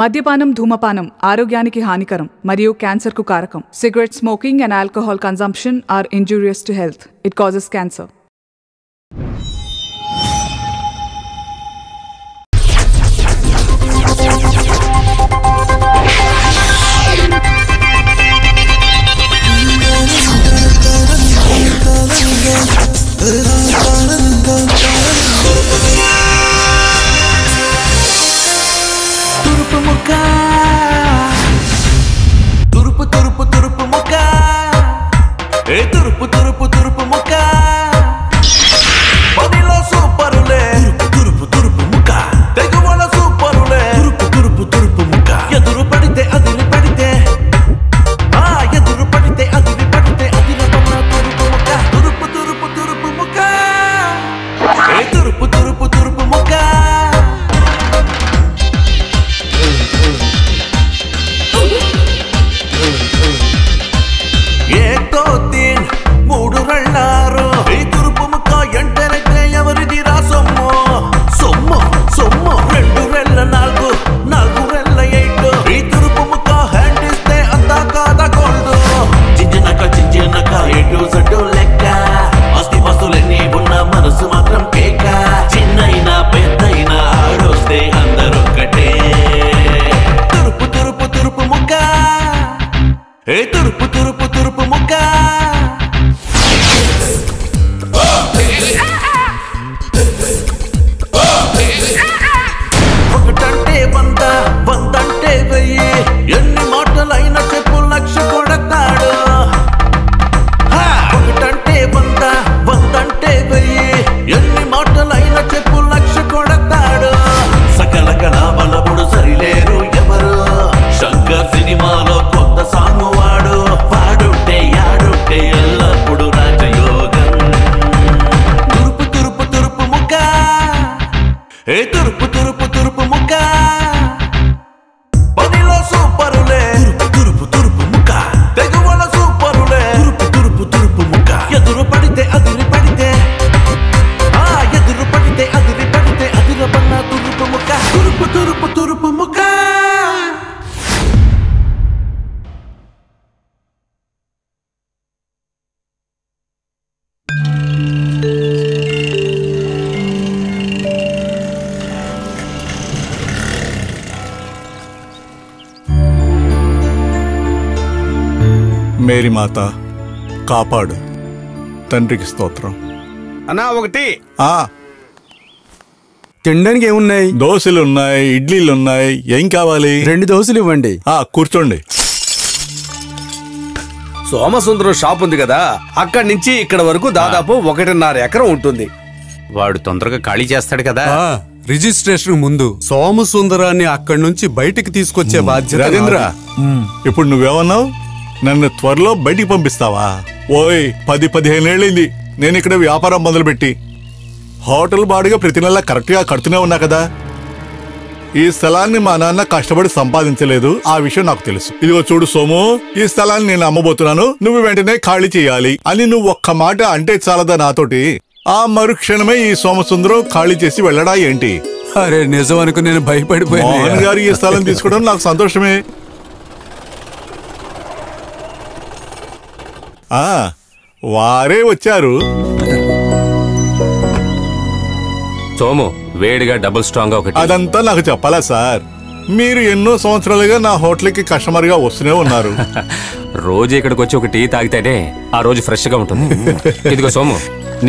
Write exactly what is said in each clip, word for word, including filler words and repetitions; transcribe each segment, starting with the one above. మద్యపానం ధూమపానం ఆరోగ్యానికి హానికరం మరియు క్యాన్సర్కు కారకం. Cigarette smoking and alcohol consumption are injurious to health. It causes cancer. Mary మాత కాపాడు, తండ్రికి స్తోత్రం. అన్నా ఒకటి తినడానికి ఏమున్నాయి? దోశలున్నాయి, ఇడ్లీలున్నాయి, ఏం కావాలి? రెండు దోశలు ఇవ్వండి. కూర్చోండి. సోమసుందరం షాప్ ఉంది కదా, అక్కడి నుంచి ఇక్కడ వరకు దాదాపు ఒకటిన్నర ఎకరం ఉంటుంది. వాడు తొందరగా ఖాళీ చేస్తాడు కదా. రిజిస్ట్రేషన్ ముందు సోమసుందరాన్ని అక్కడి నుంచి బయటికి తీసుకొచ్చే బాధ్యత. రవీంద్ర, ఇప్పుడు నువ్వేమన్నావు? నన్ను త్వరలో బయటికి పంపిస్తావా? ఓయ్, పది పదిహేను ఏళ్ళైంది నేను ఇక్కడ వ్యాపారం మొదలుపెట్టి. హోటల్ బాడుగా ప్రతి నెల కరెక్ట్గా కడుతూనే ఉన్నా కదా. ఈ స్థలాన్ని మా నాన్న కష్టపడి సంపాదించలేదు, ఆ విషయం నాకు తెలుసు. ఇదిగో చూడు సోము, ఈ స్థలాన్ని నేను అమ్మబోతున్నాను, నువ్వు వెంటనే ఖాళీ చేయాలి అని నువ్వు ఒక్క మాట అంటే చాలదా నాతోటి? ఆ మరుక్షణమే ఈ సోమసుందరం ఖాళీ చేసి వెళ్ళడా ఏంటి? అరే నిజం అనుకు నేను భయపడిపోయాను. మోహన్ గారు ఈ స్థలం తీసుకోవడం నాకు సంతోషమే. వారే వచ్చారు. సోము, వేడిగా డబుల్ స్ట్రాంగ్ ఒకటి. అదంతా నాకు చెప్పాలా సార్? మీరు ఎన్నో సంవత్సరాలుగా నా హోటల్కి కస్టమర్ గా వస్తూనే ఉన్నారు. రోజు ఇక్కడికి వచ్చి ఒక టీ తాగితేనే ఆ రోజు ఫ్రెష్ గా ఉంటుంది. ఇదిగో సోము,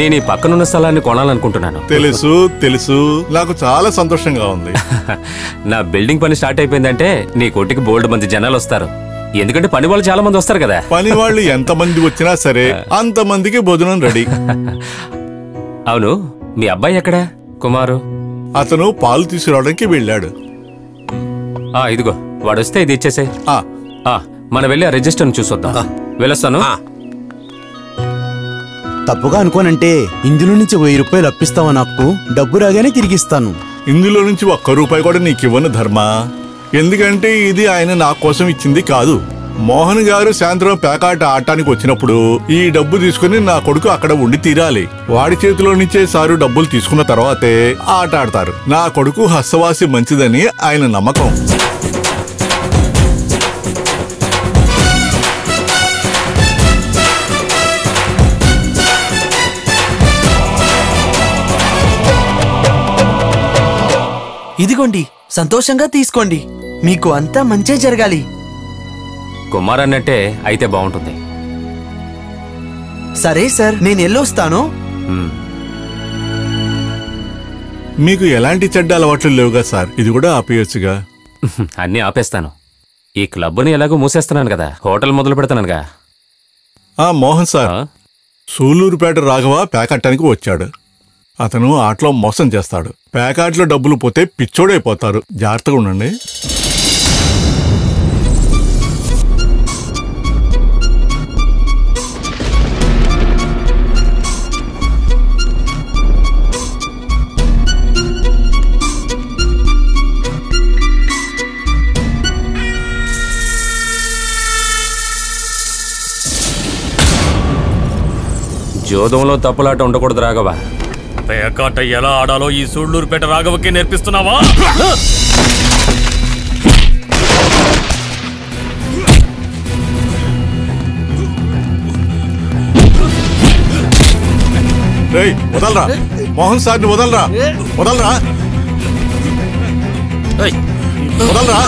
నేను ఈ పక్కనున్న స్థలాన్ని కొనాలనుకుంటున్నాను. తెలుసు తెలుసు, నాకు చాలా సంతోషంగా ఉంది. నా బిల్డింగ్ పని స్టార్ట్ అయిపోయిందంటే నీ కొట్టికి బోల్డ్ మంది జనాలు వస్తారు. ఎందుకంటే పని వాళ్ళు చాలా మంది వస్తారు కదా. పని వాళ్ళు ఎంత మంది వచ్చినా సరే అంత మందికి భోజనం రెడీ. అవును, మీ అబ్బాయి ఎక్కడ? కుమారు, అతను పాలు తీసుకురావడానికి వెళ్ళాడు. ఇదిగో వాడు వస్తే ఇది ఇచ్చేసే. మనం వెళ్ళి ఆ రిజిస్టర్ చూసొద్దాం. వెళ్ళొస్తాను. తప్పుగా అనుకోనంటే ఇందులో నుంచి వెయ్యి రూపాయలు అప్పిస్తావా? నాకు డబ్బు రాగానే తిరిగిస్తాను. ఇందులో నుంచి ఒక్క రూపాయి కూడా నీకు ఇవ్వను ధర్మ. ఎందుకంటే ఇది ఆయన నా కోసం ఇచ్చింది కాదు. మోహన్ గారు సాయంత్రం పేకాట ఆడటానికి వచ్చినప్పుడు ఈ డబ్బు తీసుకుని నా కొడుకు అక్కడ ఉండి తీరాలి. వాడి చేతిలో నుంచే సారు డబ్బులు తీసుకున్న తర్వాతే ఆట ఆడతారు. నా కొడుకు హస్తవాసి మంచిదని ఆయన నమ్మకం. ఇదిగోండి, సంతోషంగా తీసుకోండి. మీకు అంతా మంచి జరగాలి. కుమార్ అన్నట్టే అయితే బాగుంటుంది. సరే సార్, నేను ఎల్లొస్తాను. మీకు ఎలాంటి చెడ్డ అలవాట్లు లేవుగా సార్, ఇది కూడా ఆపేయొచ్చుగా. అన్నీ ఆపేస్తాను. ఈ క్లబ్ని ఎలాగో మూసేస్తున్నాను కదా, హోటల్ మొదలు పెడతానుగా. ఆ మోహన్ సార్ సూలూరుపేట రాఘవ ప్యాకట్టానికి వచ్చాడు. అతను ఆటలో మోసం చేస్తాడు. ప్యాకాట్లో డబ్బులు పోతే పిచ్చోడైపోతారు. జాగ్రత్తగా ఉండండి. జోదంలో తప్పులాట ఉండకూడదు రాఘవ. పేకాట ఎలా ఆడాలో ఈ సూళ్ళూరుపేట రాఘవకి నేర్పిస్తున్నావా? రేయ్ వదలరా, మోహన్ సార్ని వదలరా, వదలరా, వదలరా.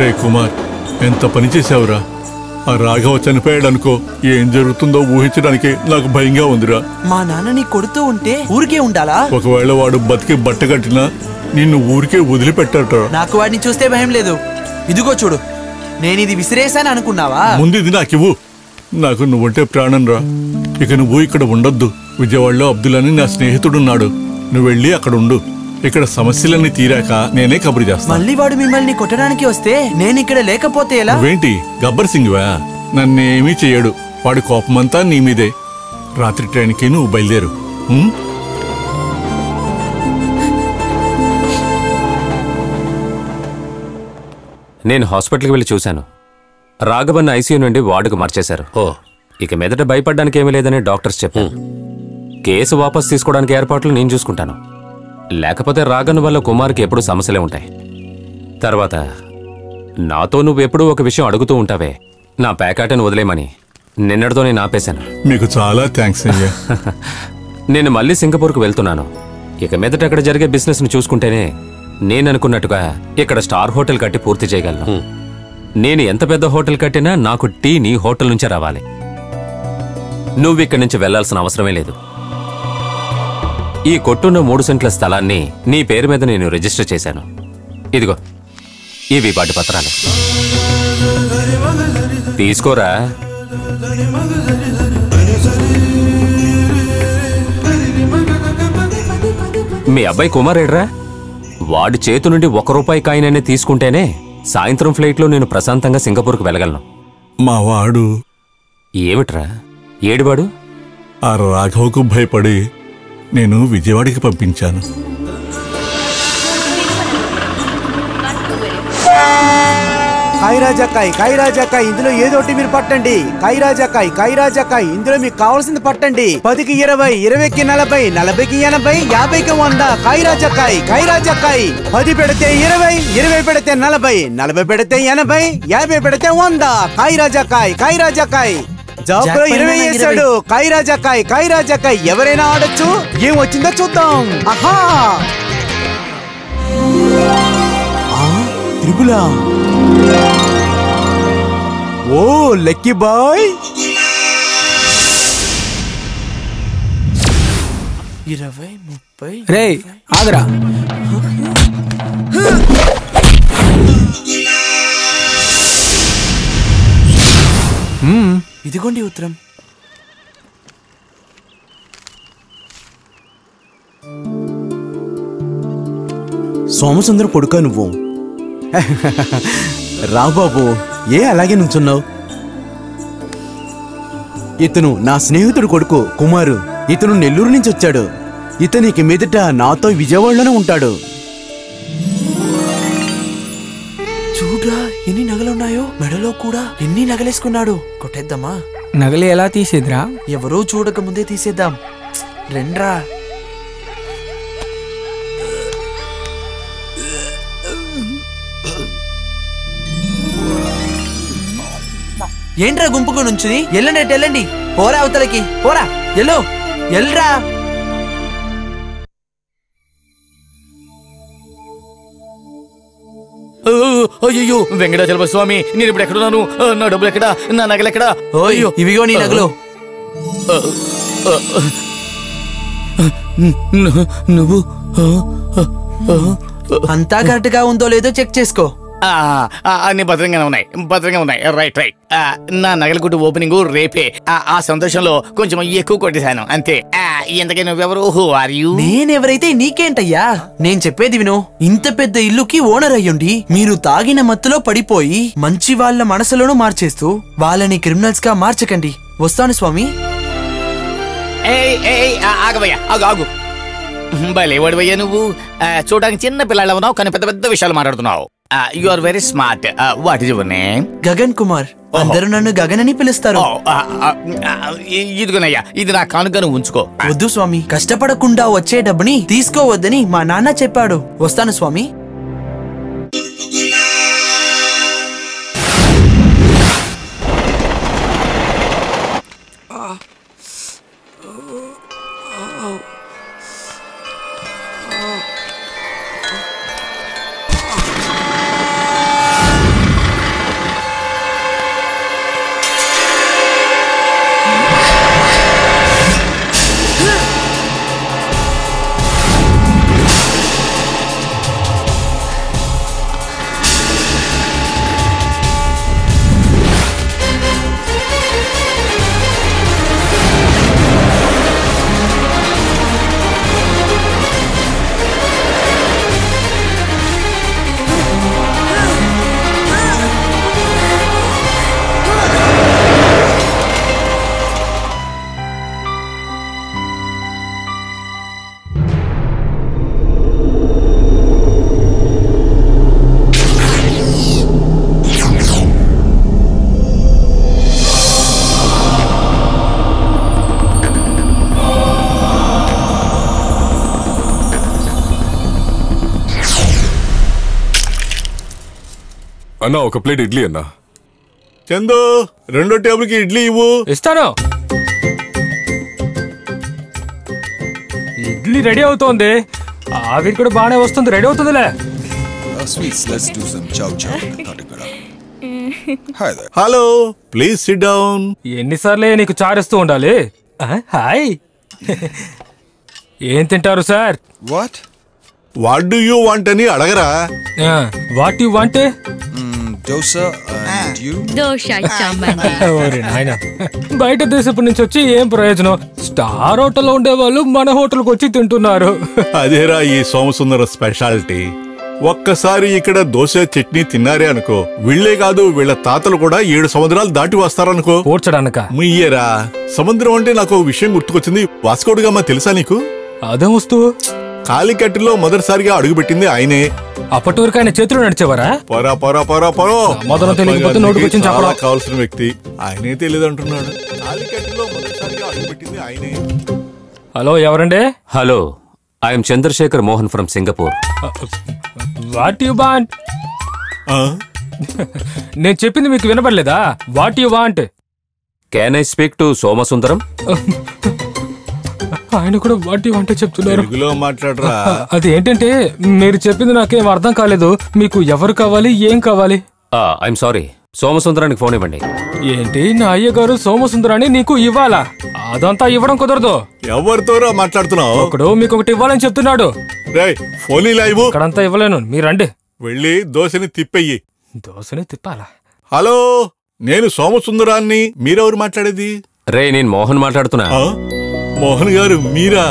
రే కుమార్, ఎంత పని చేసావురా. ఆ రాఘవ చనిపోయాడు అనుకో, ఏం జరుగుతుందో ఊహించడానికి నాకు భయంగా ఉందిరా. మా నాన్నని కొడుతూ ఉంటే ఊరికే ఉండాలా? ఒకవేళ వాడు బతికి బట్ట కట్టినా నిన్ను ఊరికే వదిలిపెట్టరా? నాకు వాడిని చూస్తే భయం లేదు. ఇదిగో చూడు, నేను ఇది విసిరేసాను అనుకున్నావా? ముందు ఇది నాకివ్వు. నాకు నువ్వంటే ప్రాణం రా. ఇక నువ్వు ఇక్కడ ఉండొద్దు. విజయవాడలో అబ్దుల్ అని నా స్నేహితుడున్నాడు, నువ్వు వెళ్ళి అక్కడ ఉండు. ఇక్కడ సమస్యలన్నీ తీరాక నేనే కబురు చేస్తాను. మళ్ళీ వాడు మిమ్మల్ని కొట్టడానికి వస్తే నేను ఇక్కడ లేకపోతే ఎలా? ఏంటి గబ్బర్ సింగ్వా, నన్నేమీ చేయడు. వాడి కోపమంతా నీ మీదే. రాత్రి ట్రైన్కి నువ్వు బయలుదేరు. నేను హాస్పిటల్కి వెళ్ళి చూశాను. రాఘవన్న ఐసీయూ నుండి వార్డుకు మార్చేశారు. ఓ, ఇక మీదట భయపడడానికి ఏమీ లేదని డాక్టర్స్ చెప్పారు. కేసు వాపస్ తీసుకోవడానికి ఏర్పాట్లు నేను చూసుకుంటాను. లేకపోతే రాగను వల్ల కుమార్కి ఎప్పుడూ సమస్యలే ఉంటాయి. తర్వాత నాతో నువ్వెప్పుడూ ఒక విషయం అడుగుతూ ఉంటావే, నా ప్యాకాటను వదిలేమని. నిన్నటితో నేను ఆపేశాను. మీకు చాలా థ్యాంక్స్. నేను మళ్ళీ సింగపూర్కు వెళ్తున్నాను. ఇక మీదట అక్కడ జరిగే బిజినెస్ను చూసుకుంటేనే నేను అనుకున్నట్టుగా ఇక్కడ స్టార్ హోటల్ కట్టి పూర్తి చేయగలను. నేను ఎంత పెద్ద హోటల్ కట్టినా నాకు టీ నీ హోటల్ నుంచే రావాలి. నువ్వు ఇక్కడి నుంచి వెళ్లాల్సిన అవసరమే లేదు. ఈ కొట్టున్న మూడు సెంట్ల స్థలాన్ని నీ పేరు మీద నేను రిజిస్టర్ చేశాను. ఇదిగో ఇవి వాటి పత్రాలు తీసుకోరా. మీ అబ్బాయి కుమార్ ఏడ్రా, వాడి చేతి నుండి ఒక రూపాయి కాయిన్ తీసుకుంటేనే సాయంత్రం ఫ్లైట్లో నేను ప్రశాంతంగా సింగపూర్కు వెళ్ళగలను. మా వాడు ఏమిట్రా ఏడివాడు? ఆ రాఘవకు భయపడి నేను విజయవాడకి పంపించాను. కైరాజకాయ్ కైరాజకాయ్, ఇందులో ఏదోటి మీరు పట్టండి. కైరాజకాయ్ కైరాజకాయ్, ఇందులో మీకు కావాల్సింది పట్టండి. పదికి ఇరవై, ఇరవైకి నలభై, నలభైకి ఎనభై, యాభైకి వంద. కైరాజకాయ్ కైరాజకాయ్. పది పెడితే ఇరవై, ఇరవై పెడితే నలభై, నలభై పెడితే ఎనభై, యాభై పెడితే వంద. కైరాజకాయ్ కైరాజకాయ్. జాబ్లో ఇరవై వేసాడు. కైరాజకాయ్ కైరాజకాయ్. ఎవరైనా ఆడొచ్చు. ఏం వచ్చిందో చూద్దాం. ఆహా, త్రిపుల. Oh, lucky boy! ఇరవై ముప్పై రే ఆగరా ఇదిగోండి ఉత్తరం. సోమసుందర కొడుక నువ్వు రాబాబు, ఏ అలాగే నుంచున్నావు? ఇతను నా స్నేహితుడు కొడుకు కుమారు. ఇతను నెల్లూరు నుంచి వచ్చాడు. ఇతనికి మీదట నాతో విజయవాడలోనే ఉంటాడు. చూడరా ఎన్ని నగలున్నాయో, మెడలో కూడా ఎన్ని నగలేసుకున్నాడు. కొట్టేద్దామా? నగలు ఎలా తీసేద్రా? ఎవరో చూడక ముందే తీసేద్దాం రెండ్రా. ఏంట్రా గుంపుకు నుంచుని? ఎల్లండి ఎల్లండి, పోరా అవతలకి పోరా, ఎల్లు ఎల్రా. అయ్యో వెంకటాచలప స్వామి, నేను ఇప్పుడు ఎక్కడున్నాను? నా డబ్బులు ఎక్కడా? నా నగలు ఎక్కడా? అయ్యో ఇవిగో నీ నగలు. నువ్వు అంతా కరెక్ట్ గా ఉందో లేదో చెక్ చేసుకో. అన్ని భద్రంగానే ఉన్నాయి, భద్రంగా ఉన్నాయి. రైట్ రైట్ నా నగల గుట్టు ఓపెనింగ్ రేపే. ఆ సంతోషంలో కొంచెం ఎక్కువ కొట్టేశాను అంతే. ఇంతకే నువ్వెవరు? నేనెవరైతే నీకేంటయ్యా? నేను చెప్పేది విను. ఇంత పెద్ద ఇల్లుకి ఓనర్ అయ్యుండి మీరు తాగిన మత్తులో పడిపోయి మంచి వాళ్ళ మనసులోనూ మార్చేస్తూ వాళ్ళని క్రిమినల్స్ గా మార్చకండి. వస్తాను స్వామి. ఆగవయ్యా, ఆగు ఆగు. భలేవాడివయ్యా నువ్వు. చూడడానికి చిన్న పిల్లలు ఉన్నావు కానీ పెద్ద పెద్ద విషయాలు మాట్లాడుతున్నావు. Uh, you are very smart. Uh, what is your name? Gagan Kumar. అందరూ నన్ను గగన్ అని పిలుస్తారు. ఇదిగోనయ్యా, ఇది నా కానుకను ఉంచుకో. వద్దు స్వామి, కష్టపడకుండా వచ్చే డబ్బుని తీసుకోవద్దని మా నాన్న చెప్పాడు. వస్తాను స్వామి. అన్నా, ఒక ప్లేట్ ఇడ్లీ అన్నా. చందు, రెండో టేబుల్ కి ఇడ్లీ ఇవ్వు. ఇస్తాను. ఇడ్లీ రెడీ అవుతోంది. ఆవిరి కూడా బాగానే వస్తుంది, రెడీ అవుతుందిలే. Hello, please sit down. ఎన్నిసార్లే నీకు చారిస్తూ ఉండాలి. హాయ్, ఏం తింటారు sir? What what do you want అని అడగరా. What you want? బయట దేశపు నుంచి వచ్చి ఏం ప్రయోజనం? స్టార్ హోటల్లో ఉండేవాళ్ళు మన హోటల్కి వచ్చి తింటున్నారు. అదేరా ఈ సోమసుందర స్పెషాలిటీ. ఒక్కసారి ఇక్కడ దోశ చట్నీ తిన్నారే అనుకో, వీళ్లే కాదు వీళ్ళ తాతలు కూడా ఏడు సముద్రాలు దాటి వస్తారనుకో. పోడ్చడానిక ముయ్యేరా. సముద్రం అంటే నాకు ఒక విషయం గుర్తుకొచ్చింది. వాస్కోడిగామా తెలుసా నీకు? అదే వస్తువు. కాలికట్టులో మొదటిసారిగా అడుగుపెట్టింది ఆయనే. అప్పటివరకు ఆయన చేతులు నడిచేవారా? పొరా పొరా పొరా పొరో మొదలు తెలియకపోతే నోటికొచ్చింది చెప్పడం. కావాల్సిన వ్యక్తి ఆయనే తెలియదంటున్నాడు. కాలికట్టులో మొదటిసారిగా అడుగుపెట్టింది ఆయనే. హలో, ఎవరండి? Hello, I'm Chandrasekhar Mohan from Singapore. What you want? నేను చెప్పింది మీకు వినపడలేదా? What you want? Can I speak to Somasundaram? ఆయన కూడా వాట్ యు వాంట్ చెప్తున్నారు. తెలుగులో మాట్లాడరా. అది ఏంటంటే మీరు చెప్పింది నాకేం అర్థం కాలేదు. మీకు ఎవరు కావాలి, ఏం కావాలి? ఐఎమ్ సారీ, సోమసుందరానికి ఫోన్ ఇవ్వండి. ఏంటి నా అయ్యగారు సోమసుందరాన్ని నీకు ఇవ్వాలా? అదంతా ఇవ్వడం కుదరదు. ఎవరితోరా మాట్లాడుతున్నావు? ఒకడు మీకు ఒకటి ఇవ్వాలని చెప్తున్నాడు. ఇక్కడంతా ఇవ్వలేను, మీరండి వెళ్ళి దోశని తిప్పెయ్యి. దోశని తిప్పాలా? హలో, నేను సోమసుందరాన్ని, మీరెవరు మాట్లాడేది? రే, నేను మోహన్ మాట్లాడుతున్నా. మోహన్ గారు మీరా?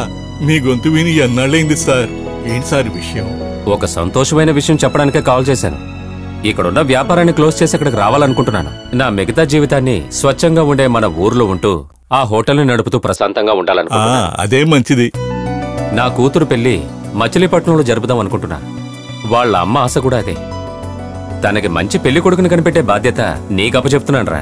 మీ గొంతు విని ఎన్నాళ్ళైంది సార్. ఏంటి సార్ విషయం? ఒక సంతోషమైన విషయం చెప్పడానికే కాల్ చేశాను. ఇక్కడున్న వ్యాపారాన్ని క్లోజ్ చేసి ఇక్కడికి రావాలనుకుంటున్నాను. నా మిగతా జీవితాన్ని స్వచ్ఛంగా ఉండే మన ఊర్లో ఉంటూ ఆ హోటల్ని నడుపుతూ ప్రశాంతంగా ఉండాలనుకుంటున్నాను. అదే మంచిది. నా కూతురు పెళ్లి మచిలీపట్నంలో జరుపుదాం అనుకుంటున్నా. వాళ్ళ అమ్మ ఆశ కూడా అదే. తనకి మంచి పెళ్లి కొడుకుని కనిపెట్టే బాధ్యత నీకు అప్పచెప్తున్నాను రా.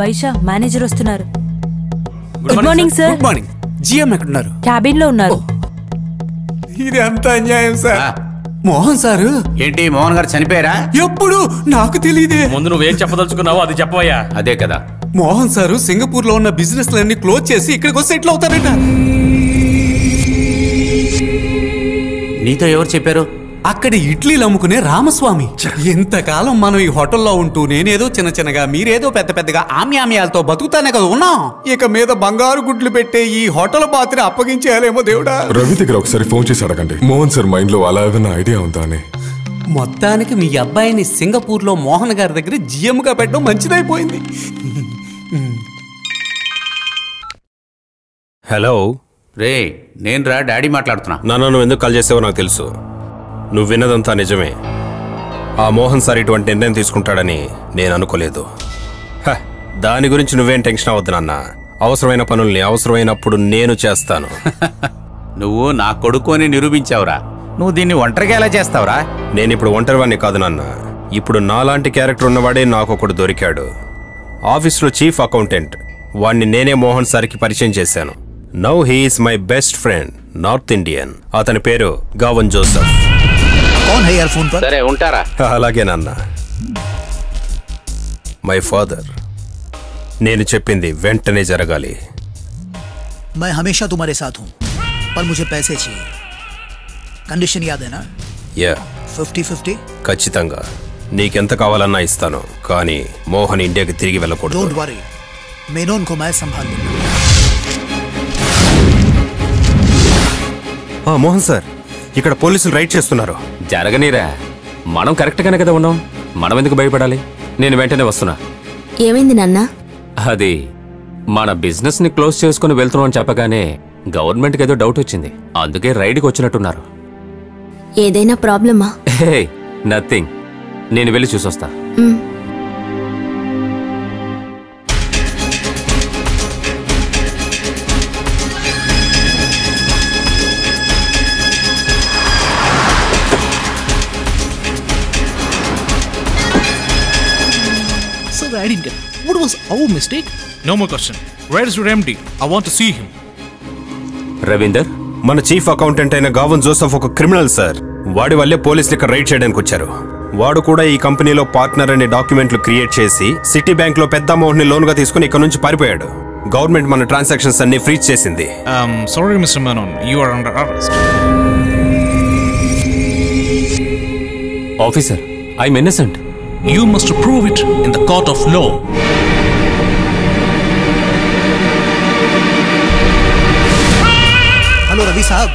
వైశా, మేనేజర్ వస్తున్నారు. Good morning sir. Good morning. GM ఎక్కడ ఉన్నారు? క్యాబిన్ లో ఉన్నారు. ఇది అంత అన్యాయం సార్. మోహన్ సార్ ఏంటి? మోహన్ గారు చనిపోయారా? ఎప్పుడు? నాకు తెలియదే. ముందు నువ్వేం చెప్పదలుచుకున్నావో అది చెప్పవయ్యా. అదే కదా, మోహన్ సారు సింగపూర్ లో ఉన్న బిజినెస్ లన్నీ క్లోజ్ చేసి ఇక్కడికి వచ్చి సెటిల్ అవుతారట. నీతో ఎవరు చెప్పారు? అక్కడ ఇడ్లీలు అమ్ముకునే రామస్వామి. ఎంతకాలం మనం ఈ హోటల్లో ఉంటూ నేనేదో చిన్న చిన్నగా, మీరేదో పెద్ద పెద్దగా ఆమ్యామ్యాలతో బతుకుతానే కదా ఉన్నాం. ఇక మీద బంగారు గుడ్లు పెట్టే ఈ హోటల్ పాత్ర అప్పగించేయాలేమో దేవుడా. రవి దగ్గర ఒకసారి ఫోన్ చేసి అడగండి, మోహన్ సార్ మైండ్ లో అలా ఏదైనా ఐడియా ఉందా అని. మొత్తానికి మీ అబ్బాయిని సింగపూర్ లో మోహన్ గారి దగ్గర జిఎం గా పెట్టడం మంచిదైపోయింది. హలో రే, నేను రా డాడీ మాట్లాడుతున్నా. నాన్న, నువ్వు ఎందుకు కాల్ చేసావో నాకు తెలుసు. నువ్వు విన్నదంతా నిజమే. ఆ మోహన్ సార్ ఇటువంటి నిర్ణయం తీసుకుంటాడని నేను అనుకోలేదు. దాని గురించి నువ్వేం టెన్షన్ అవ్వద్దు నాన్న. అవసరమైన పనుల్ని అవసరమైనప్పుడు నేను చేస్తాను. నువ్వు నా కొడుకు అని నిరూపించావురా. నువ్వు దీన్ని ఒంటరిగా ఎలా చేస్తావురా? నేను ఇప్పుడు ఒంటరివాడిని కాదు నాన్న. ఇప్పుడు నాలాంటి క్యారెక్టర్ ఉన్నవాడే నాకు ఒకడు దొరికాడు. ఆఫీస్లో చీఫ్ అకౌంటెంట్. వాణ్ణి నేనే మోహన్ సార్కి పరిచయం చేశాను. Now he's my best friend, north Indian. అతని పేరు గోవన్ జోసెఫ్. అలాగే నాన్న. My father. నేను చెప్పింది వెంటనే జరగాలి. मैं हमेशा तुम्हारे साथ हूं, पर मुझे पैसे चाहिए. కండిషన్ యాద ఏనా? యా. Fifty fifty. ఖచ్చితంగా. నీకెంత కావాలన్నా ఇస్తాను, కానీ మోహన్ ఇండియాకి తిరిగి వెళ్ళకూడదు. డోంట్ వరీ, నేను उनको मैं संभाल लूंगा. మోహన్ సార్, ఇక్కడ పోలీసులు రైడ్ చేస్తున్నారు. జరగనీరా, మనం కరెక్ట్ గానే కదా ఉన్నాం. మనం ఎందుకు భయపడాలి? నేను వెంటనే వస్తున్నా. ఏమైంది నాన్న? అది మన బిజినెస్ ని క్లోజ్ చేసుకుని వెళ్తున్నాం చెప్పగానే గవర్నమెంట్కి ఏదో డౌట్ వచ్చింది. అందుకే రైడ్కి వచ్చినట్టున్నారు. ఏదైనా ప్రాబ్లమా? Hey, nothing. నేను వెళ్ళి చూసొస్తా. I didn't get it. What was our mistake? No more question. Where is your M D? I want to see him. Ravinder, మన చీఫ్ అకౌంటెంట్ అయిన గోవన్ జోసెఫ్ ఒక క్రిమినల్ సార్. వాడి వల్లే పోలీసులు ఇక్కడ రైడ్ చేయడానికి వచ్చారు. వాడు కూడా ఈ కంపెనీలో పార్ట్నర్ అనే డాక్యుమెంట్లు క్రియేట్ చేసి సిటీ బ్యాంక్ లో పెద్ద అమౌంట్ ని లోన్ గా తీసుకుని ఇక్కడ నుంచి పారిపోయాడు. గవర్నమెంట్ మన ట్రాన్సాక్షన్స్ అన్ని ఫ్రీజ్ చేసింది. Sorry mister Manon, you are under arrest. Officer, I am innocent. You must prove it in the court of law. Hello Ravi sahab,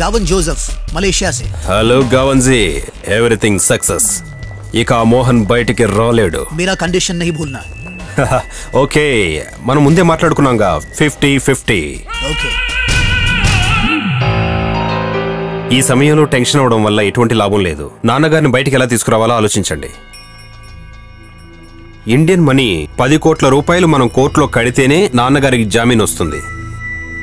Govan Joseph, Malaysia se. Hello Govan ji, everything success. Ika Mohan bayitiki raaledu. Mera condition nahi bhulna. Okay, manu munde maatladukunnanga fifty fifty. Okay. ఈ సమయంలో tension అవడం వల్ల ఎటువంటి లాభం లేదు. నాన్నగారిని బయటికి ఎలా తీసుకురావాలో ఆలోచించండి. ఇండియన్ మనీ పది కోట్ల రూపాయలు మనం కోర్టులో కడితేనే నాన్నగారికి జామీన్ వస్తుంది.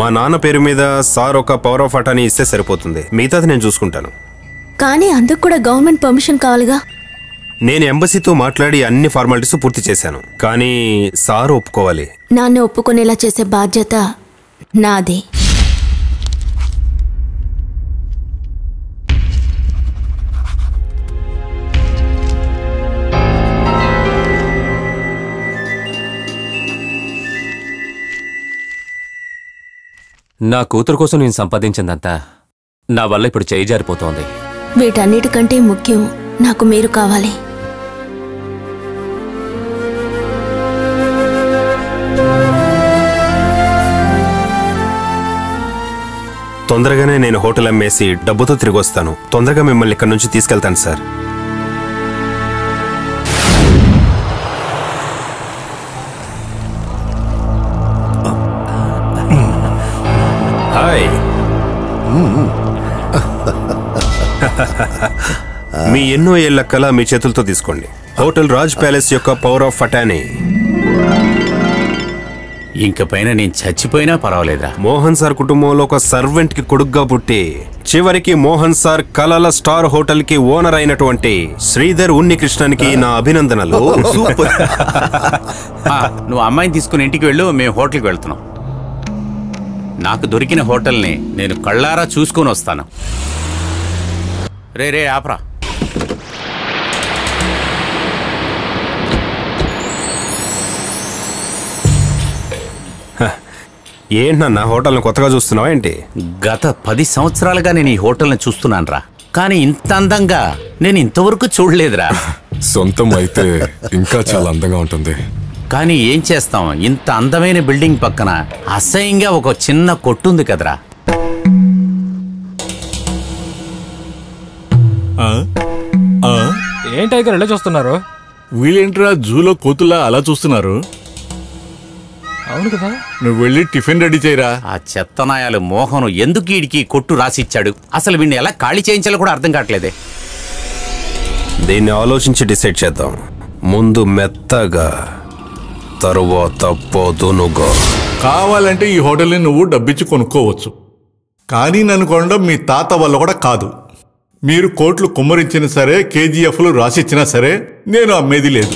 మా నాన్న పేరు మీద సార్ ఒక పవర్ ఆఫ్ అటానీ ఇస్తే సరిపోతుంది, మిగతాది నేను చూసుకుంటాను. కానీ అందుకు కూడా గవర్నమెంట్ పర్మిషన్ కావాలిగా. నేను ఎంబసీతో మాట్లాడి అన్ని ఫార్మాలిటీస్ పూర్తి చేశాను, కానీ సార్ ఒప్పుకోవాలి. నాన్న ఒప్పుకునేలా చేసే బాధ్యత నాది. నా కూతురు కోసం నేను సంపాదించిందంతా నా వల్ల ఇప్పుడు చేయి జారిపోతోంది. వీటన్నిటికంటే ముఖ్యం నాకు మీరు కావాలి. తొందరగానే నేను హోటల్ అమ్మేసి డబ్బుతో తిరిగి వస్తాను. తొందరగా మిమ్మల్ని ఇక్కడి నుంచి తీసుకెళ్తాను సార్. మీ ఎన్నో ఏళ్ల కళ మీ చేతులతో తీసుకోండి. హోటల్ రాజ్ ప్యాలెస్ యొక్క పవర్ ఆఫ్ అటానీ. ఇంక పైన నేను చచ్చిపోయినా పర్వాలేదా? మోహన్ సార్ కుటుంబంలో ఒక సర్వెంట్ కి కొడుగ్గా పుట్టి చివరికి మోహన్ సార్ కళల స్టార్ హోటల్ కి ఓనర్ అయినటువంటి శ్రీధర్ ఉన్నికృష్ణన్కి నా అభినందనలు. సూపర్. నువ్వు అమ్మాయిని తీసుకుని ఇంటికి వెళ్ళు, మేము హోటల్కి వెళ్తున్నాం. నాకు దొరికిన హోటల్ని నేను కళ్ళారా చూసుకొని వస్తాను. రే రే ఆపరా. ఏంటన్నా హోటల్ని కొత్తగా చూస్తున్నావా ఏంటి? గత పది సంవత్సరాలుగా నేను ఈ హోటల్ని చూస్తున్నాను రా, కానీ ఇంత అందంగా నేను ఇంతవరకు చూడలేదురా. సొంతం అయితే ఇంకా చాలా అందంగా ఉంటుంది, కానీ ఏం చేస్తాం, ఇంత అందమైన బిల్డింగ్ పక్కన అసహ్యంగా ఒక చిన్న కొట్టుంది కదరా. ఏంటైగర్ ఎలా చూస్తున్నారు? వీళ్ళేంట్రా జూలో కోతులా అలా చూస్తున్నారు? అవును కదా, నువ్వు వెళ్ళి టిఫిన్ రెడీ చేయరా. ఆ చెత్తనాయాలు మోహను ఎందుకు వీడికి కొట్టు రాసిచ్చాడు? అసలు వీడిని ఎలా ఖాళీ చేయించాలో కూడా అర్థం కావట్లేదే. దీన్ని ఆలోచించి డిసైడ్ చేద్దాం. ముందు మెత్తగా, తరువాత పోదునుగా. కావాలంటే ఈ హోటల్ని నువ్వు డబ్బిచ్చి కొనుక్కోవచ్చు, కానీ నన్ను కొనడం మీ తాత వల్ల కూడా కాదు. మీరు కోట్లు కుమ్మరించినా సరే, కేజీఎఫ్లు రాసిచ్చినా సరే నేను అమ్మేది లేదు.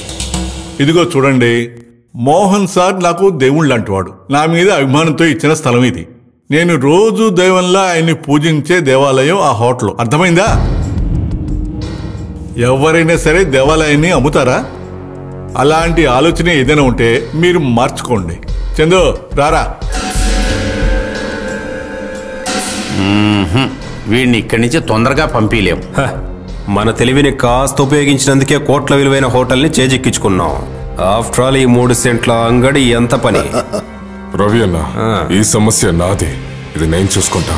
ఇదిగో చూడండి, మోహన్ సార్ నాకు దేవుళ్ళు అంటువాడు, నా మీద అభిమానంతో ఇచ్చిన స్థలం ఇది. నేను రోజు దైవంలా ఆయన్ని పూజించే దేవాలయం ఆ హోటల్, అర్థమైందా? ఎవరైనా సరే దేవాలయాన్ని అమ్ముతారా? అలాంటి ఆలోచన ఏదైనా ఉంటే మీరు మార్చుకోండి. చందు రారా. వీడిని ఇక్కడి నుంచి తొందరగా పంపిలేం. మన తెలివిని కాస్త ఉపయోగించినందుకే కోట్ల విలువైన హోటల్ని చేజెక్కించుకున్నాం. ఆఫ్టర్ ఆల్ ఈ మూడు సెంట్ల అంగడి ఎంత పని. రవి అన్న, ఈ సమస్య నాది, ఇది నేను చూసుకుంటా.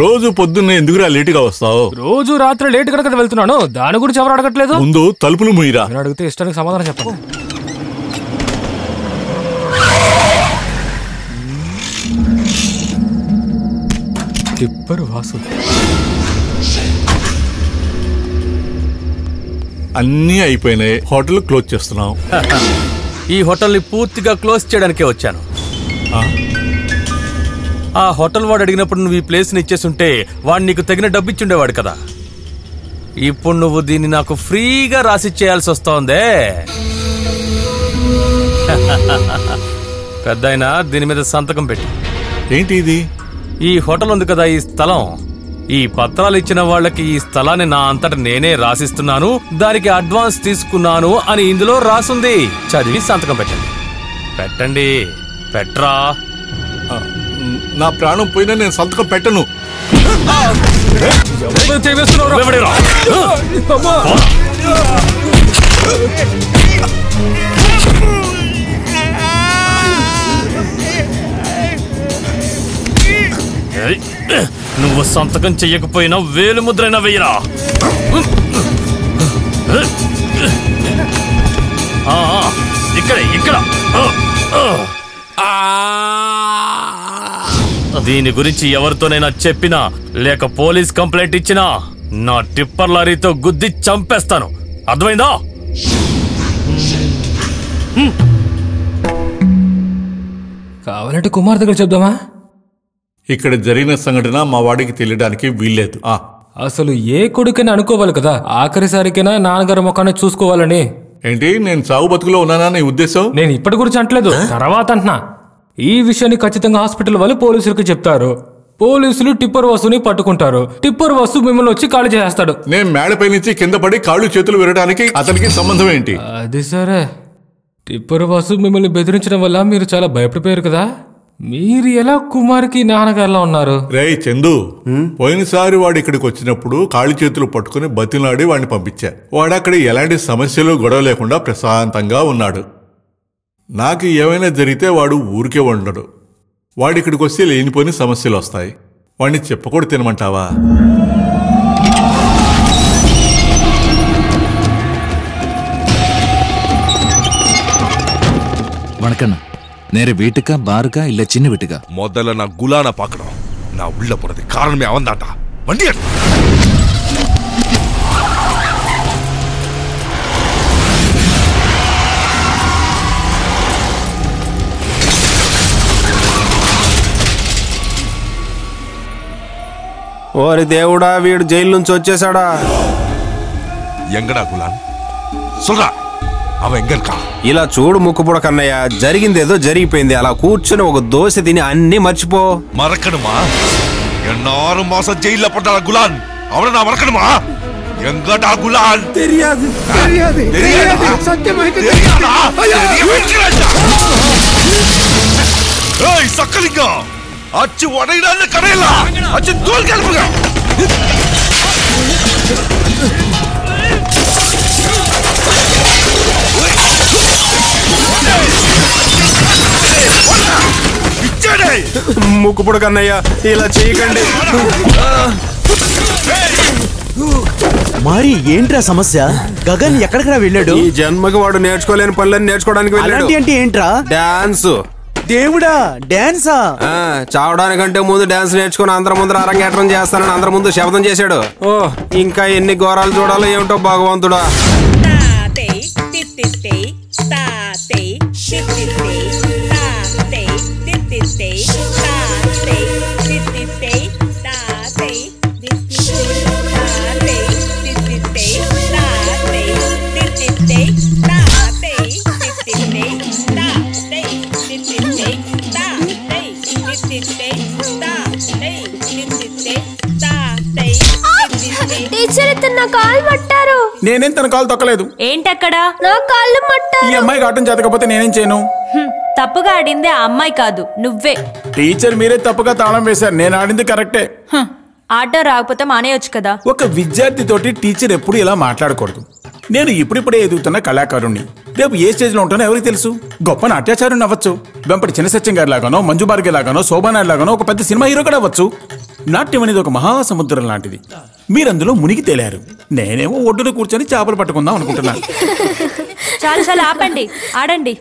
రోజు పొద్దున్నే ఎందుకురా లేటుగా వస్తావు? రోజు రాత్రి లేట్ కనుక వెళ్తున్నాను, దాని గురించి ఎవరు అడగట్లేదు. ముందు తలుపులు మూయరా. నేను అడిగితే ఇష్టానికి సమాధానం చెప్పండి. అన్నీ అయిపోయినాయి, హోటల్ క్లోజ్ చేస్తున్నాం. ఈ హోటల్ని పూర్తిగా క్లోజ్ చేయడానికే వచ్చాను. ఆ హోటల్ వాడు అడిగినప్పుడు నువ్వు ఈ ప్లేస్ని ఇచ్చేస్తుంటే వాడు నీకు తగిన డబ్బు ఇచ్చుండేవాడు కదా. ఇప్పుడు నువ్వు దీన్ని నాకు ఫ్రీగా రాసిచ్చేయాల్సి వస్తోందే. పెద్దాయన దీని మీద సంతకం పెట్టి. ఏంటి ఇది? ఈ హోటల్ ఉంది కదా, ఈ స్థలం. ఈ పత్రాలు ఇచ్చిన వాళ్ళకి ఈ స్థలాన్ని నా అంతట నేనే రాసిస్తున్నాను, దానికి అడ్వాన్స్ తీసుకున్నాను అని ఇందులో రాసుంది. చదివి సంతకం పెట్టండి. పెట్టండి. పెట్రా. నా ప్రాణం పోయినా నేను సంతకం పెట్టను. నువ్వు సంతకం చెయ్యకపోయినా వేలు ముద్రైనా వెయ్యరా. దీని గురించి ఎవరితోనైనా చెప్పినా లేక పోలీస్ కంప్లైంట్ ఇచ్చినా నా టిప్పర్ లారీతో గుద్ది చంపేస్తాను. అర్థమైందా? కావాలంటే కుమార్ దగ్గర చెప్దామా? ఇక్కడ జరిగిన సంఘటన మా వాడికి తెలియడానికి వీల్లేదు. అసలు ఏ కొడుకైనా అనుకోవాలి కదా, ఆఖరిసారికైనా నాన్నగారు ముఖాన్ని చూసుకోవాలని. ఏంటి నేను సాగు బతుకులో ఉన్నానా నీ ఉద్దేశం? నేను ఇప్పటి గురించి అంటలేదు, తర్వాత అంటున్నా. ఈ విషయాన్ని ఖచ్చితంగా హాస్పిటల్ వాళ్ళు పోలీసులకు చెప్తారు. పోలీసులు టిప్పర్ వస్తుని పట్టుకుంటారు. టిప్పర్ వస్తు మిమ్మల్ని వచ్చి ఖాళీ చేస్తాడు. నేను మేడపై నుంచి కింద పడి కాళ్ళు చేతులు విరడానికి అతనికి సంబంధం ఏంటి? అది సరే, టిప్పర్ వస్తు మిమ్మల్ని బెదిరించడం వల్ల మీరు చాలా భయపడిపోయారు కదా, మీరు ఎలా కుమార్కి నాన్నగారులా ఉన్నారు? రే చందు, పోయినసారి వాడు ఇక్కడికి వచ్చినప్పుడు కాళ్ళు చేతులు పట్టుకుని బతిలాడి వాడిని పంపించారు. వాడు అక్కడ ఎలాంటి సమస్యలు గొడవ లేకుండా ప్రశాంతంగా ఉన్నాడు. నాకు ఏమైనా జరిగితే వాడు ఊరికే ఉండడు. వాడి ఇక్కడికి వస్తే లేనిపోయిన సమస్యలు వస్తాయి. వాడిని చెప్పకూడదు తినమంటావా? வணக்கண்ணா, நேரு வீட்டுக்கா பாருக்கா இல்ல சின்ன வீட்டுக்கா? முதல்ல நான் குலான பார்க்கணும். நான் உள்ள போறது காரணமே அவன் தான்டா. வண்டி ఓరి దేవుడా, వీడు జైలు నుంచి వచ్చేసాడా? ఎంగడా గులాన్ సుల్రా, అవ ఎంగర్కా. ఇలా చూడు ముక్కుపుడ కన్నయ్య, జరిగిందేదో జరిగిపోయింది. అలా కూర్చొని ఒక దోశ తిని అన్ని మర్చిపో. మరకడుమా ఎన్నారు మాసం జైల్లో పడ్డా గులాన్? అవునా మరకడుమా? ఎంగడా గులాన్? తెలియదు తెలియదు తెలియదు సత్యమైతే తెలియదా? ఏయ్ సక్కలింగా, అచ్చి వడైనాన్ని కడేలా అచ్చి తోలు కలుపుగా. ముక్కుపుడు కన్నయ్య ఇలా చేయకండి. మరి ఏంట్రా సమస్య? గగన్ ఎక్కడికి వెళ్ళాడు? ఈ జన్మకి వాడు నేర్చుకోలేని పనులని నేర్చుకోవడానికి వెళ్ళాడు. అంటే ఏంట్రా? డాన్స్. దేవుడా, డాన్సా? చావడానికంటే ముందు డాన్స్ నేర్చుకుని అందరి ముందు అరంగేట్రం చేస్తానని అందరి ముందు శబ్దం చేశాడు. ఓ ఇంకా ఎన్ని ఘోరాలు చూడాలో ఏమిటో భగవంతుడా. నేనేం తన కాలు తొక్కలేదు. ఏంటక్కడ నా కాళ్ళు మట్ట? ఈ అమ్మాయి ఆటం చేతకపోతే నేనేం చేయను? తప్పుగా ఆడింది ఆ అమ్మాయి కాదు, నువ్వే. టీచర్ మీరే తప్పుగా తాళం వేశారు, నేను ఆడింది కరెక్టే. ఆట రాకపోతే మానేయొచ్చు కదా. ఒక విద్యార్థి తోటి టీచర్ ఎప్పుడు ఇలా మాట్లాడకూడదు. నేను ఇప్పుడిప్పుడే ఎదుగుతున్న కళాకారుణ్ణి, రేపు ఏ స్టేజ్ లో ఉంటానో ఎవరికి తెలుసు. గొప్ప నాట్యాచారు అవ్వచ్చు, వెంపటి చిన్నసత్యం గారి లాగానో మంజు బార్గే లాగానో శోభానాయుడు లాగానో ఒక పెద్ద సినిమా హీరో కూడా అవ్వచ్చు. నాట్యం అనేది ఒక మహాసముద్రం లాంటిది, మీరందులో మునిగి తేలారు. నేనేమో ఒడ్డున కూర్చొని చేపలు పట్టుకుందాం అనుకుంటున్నాను. చాలా చాలా ఆపండి, ఆడండి.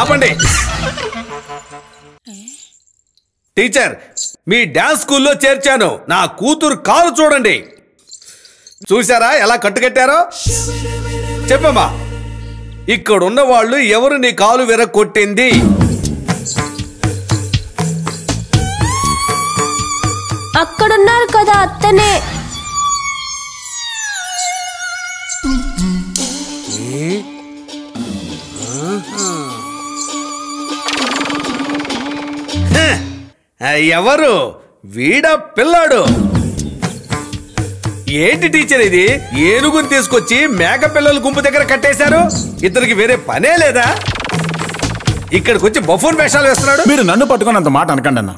ఆపండి టీచర్, మీ డాన్స్ స్కూల్లో చేర్చాను. నా కూతురు కాలు చూడండి, చూసారా ఎలా కట్టుకట్టారో? చెప్పమ్మా, ఇక్కడున్న వాళ్ళు ఎవరు నీ కాలు విరగొట్టింది? అక్కడున్నారు కదా అత్తనే. ఎవరు వీడ పిల్లాడు? ఏంటి టీచర్ ఇది? ఏనుగుని తీసుకొచ్చి మేక పిల్లల గుంపు దగ్గర కట్టేశారు. ఇతనికి వేరే పనే లేదా? ఇక్కడికి వచ్చి బఫూన్ వేషాలు వేస్తున్నాడు. మీరు నన్ను పట్టుకున్నంత మాట అనకండి అన్న.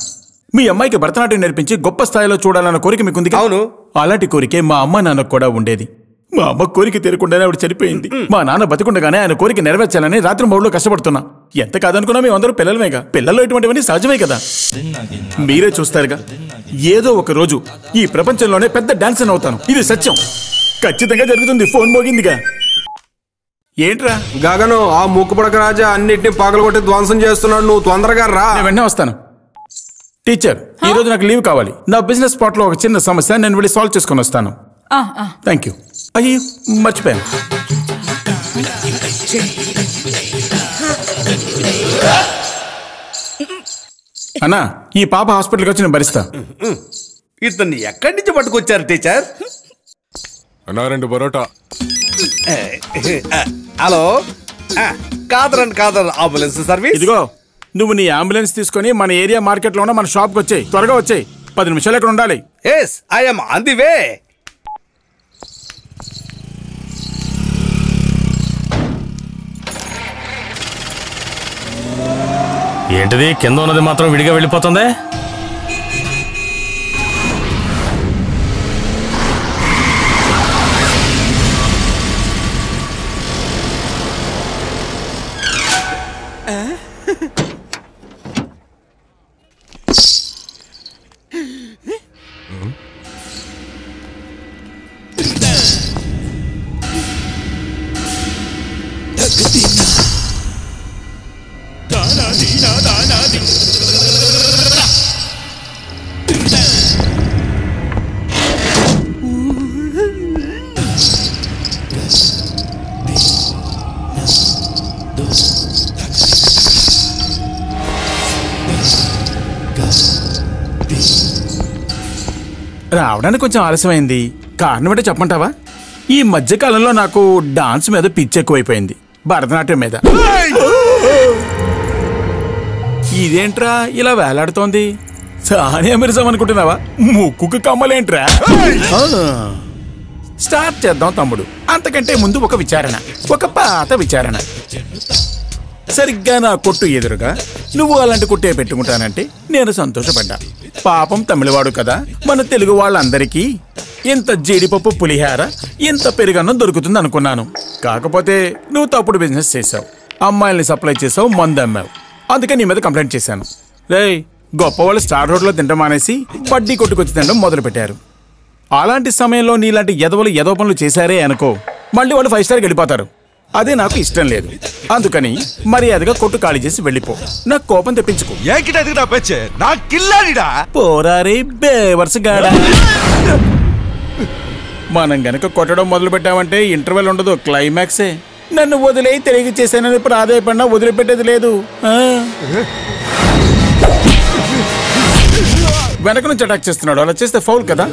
మీ అమ్మాయికి భరతనాట్యం నేర్పించి గొప్ప స్థాయిలో చూడాలన్న కోరిక మీకుంది. అవును, అలాంటి కోరికే మా అమ్మ నాన్నకు కూడా ఉండేది. My mother Kori Kiri Kundana would cheripain. Manana Batukundana and Kori Nervachal and Ratram Bolo Casaportuna. Yet the Kadan Kunami under Pelavega. Pelalo twenty twenty Sajavega. Mira Chusterga Yedo Karoju. Ye Prapanchalone pet the dance and Otan. It is such a Kachitanga with the phone bog in the car. Yetra Gagano, our Mukuparaja and Native Pagal got once and just on Twandra. Teacher, I will leave the business spot in the summer sun and will solve this. Thank you. Are you much better? Anna, this Papa hospital is in Barista. It's the Niakandicha, teacher. Another into Barota. Hello? Cather and Cather ambulance service. You need ambulance in my area market and my shop. Yes, I am on the way. Why are you going to go to the house? Ravana కొంచెం ఆలస్యమైంది కారణం ఏంటో చెప్పమంటావా ఈ మధ్య కాలంలో నాకు dance మీద పిచ్చి ఎక్కువైపోయింది భరతనాట్యం మీద ఇదేంట్రా ఇలా వేలాడుతోంది సానియా మిర్జా అనుకుంటున్నావా ముక్కుకు కమ్మలేంట్రా స్టార్ట్ చేద్దాం తమ్ముడు అంతకంటే ముందు ఒక విచారణ ఒక పాత విచారణ సరిగ్గా నా కొట్టు ఎదురుగా నువ్వు అలాంటి కొట్టే పెట్టుకుంటానంటే నేను సంతోషపడ్డా పాపం తమిళవాడు కదా మన తెలుగు వాళ్ళందరికీ ఎంత జీడిపప్పు పులిహార ఎంత పెరుగన్నం దొరుకుతుంది అనుకున్నాను కాకపోతే నువ్వు తప్పుడు బిజినెస్ చేసావు అమ్మాయిల్ని సప్లై చేసావు మందమ్మావు అందుకే నీ మీద కంప్లైంట్ చేశాను రేయ్ గొప్పవాళ్ళు స్టార్ రోడ్లో తింటం మానేసి వడ్డీ కొట్టుకొచ్చి తినడం మొదలుపెట్టారు అలాంటి సమయంలో నీలాంటి ఎదవలు ఎదవ పనులు చేశారే అనుకో మళ్ళీ వాళ్ళు ఫైవ్ స్టార్కి వెళ్ళిపోతారు అదే నాకు ఇష్టం లేదు అందుకని మర్యాదగా కొట్టు ఖాళీ చేసి వెళ్ళిపో నా కోపం తెప్పించుకో మనం గనక కొట్టడం మొదలు పెట్టామంటే ఇంటర్వెల్ ఉండదు క్లైమాక్సే నన్ను వదిలే తిరిగి చేశానని ప్రాధాయపడినా వదిలిపెట్టేది లేదు వెనక నుంచి అటాక్ చేస్తున్నాడు అలా చేస్తే ఫౌల్ కదా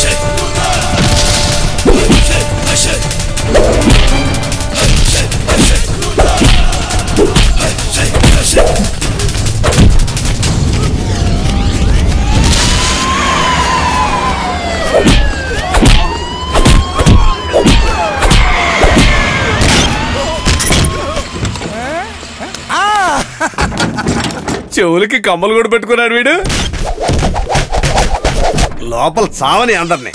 Shut చెవులకి కమ్మలు కూడా పెట్టుకున్నాడు వీడు. లోపల సావని అందర్ని.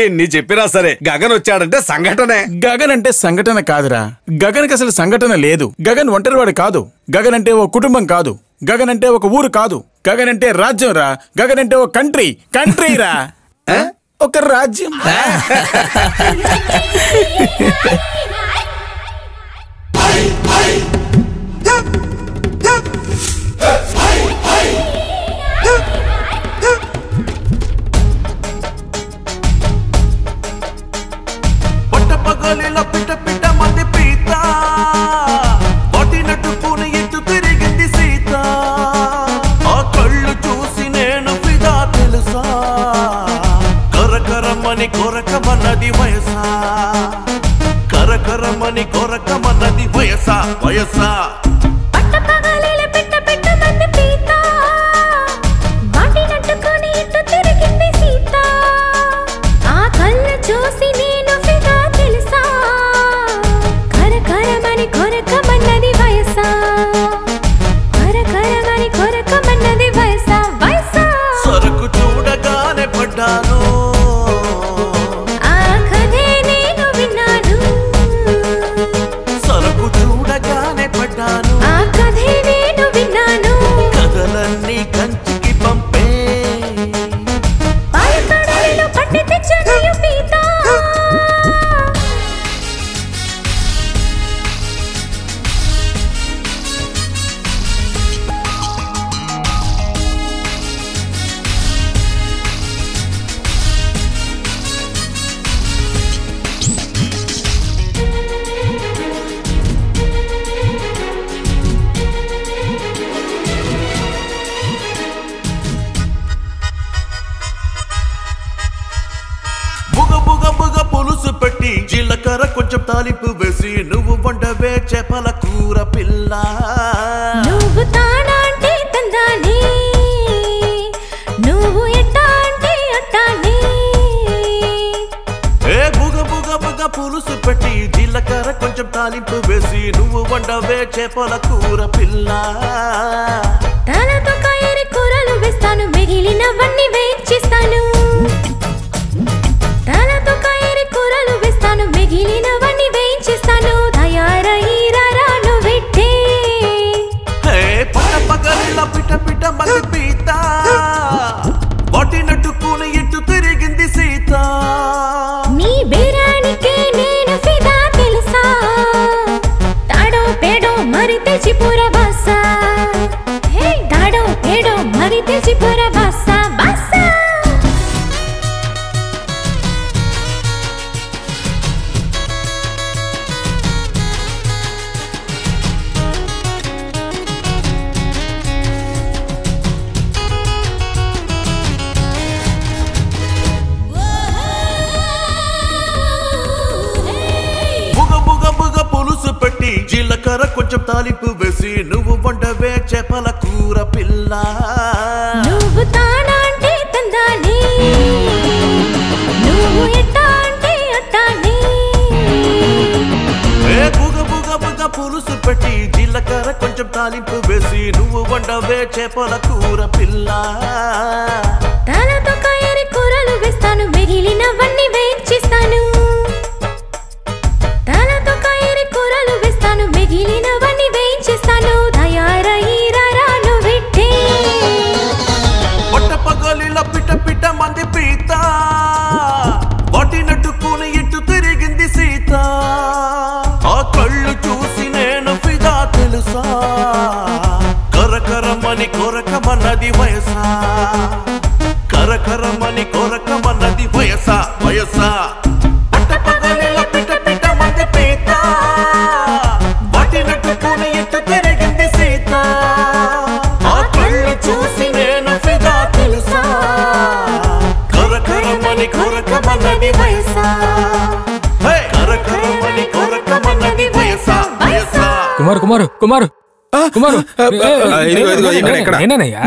ఎన్ని చెప్పినా సరే గగన్ వచ్చాడంటే సంఘటనే. గగన్ అంటే సంఘటన కాదురా, గగన్కి అసలు సంఘటన లేదు. గగన్ ఒంటరివాడు కాదు, గగన్ అంటే ఓ కుటుంబం కాదు, గగన్ అంటే ఒక ఊరు కాదు, గగన్ అంటే రాజ్యం రా, గగన్ అంటే ఓ కంట్రీ, కంట్రీ రా, ఒక రాజ్యం.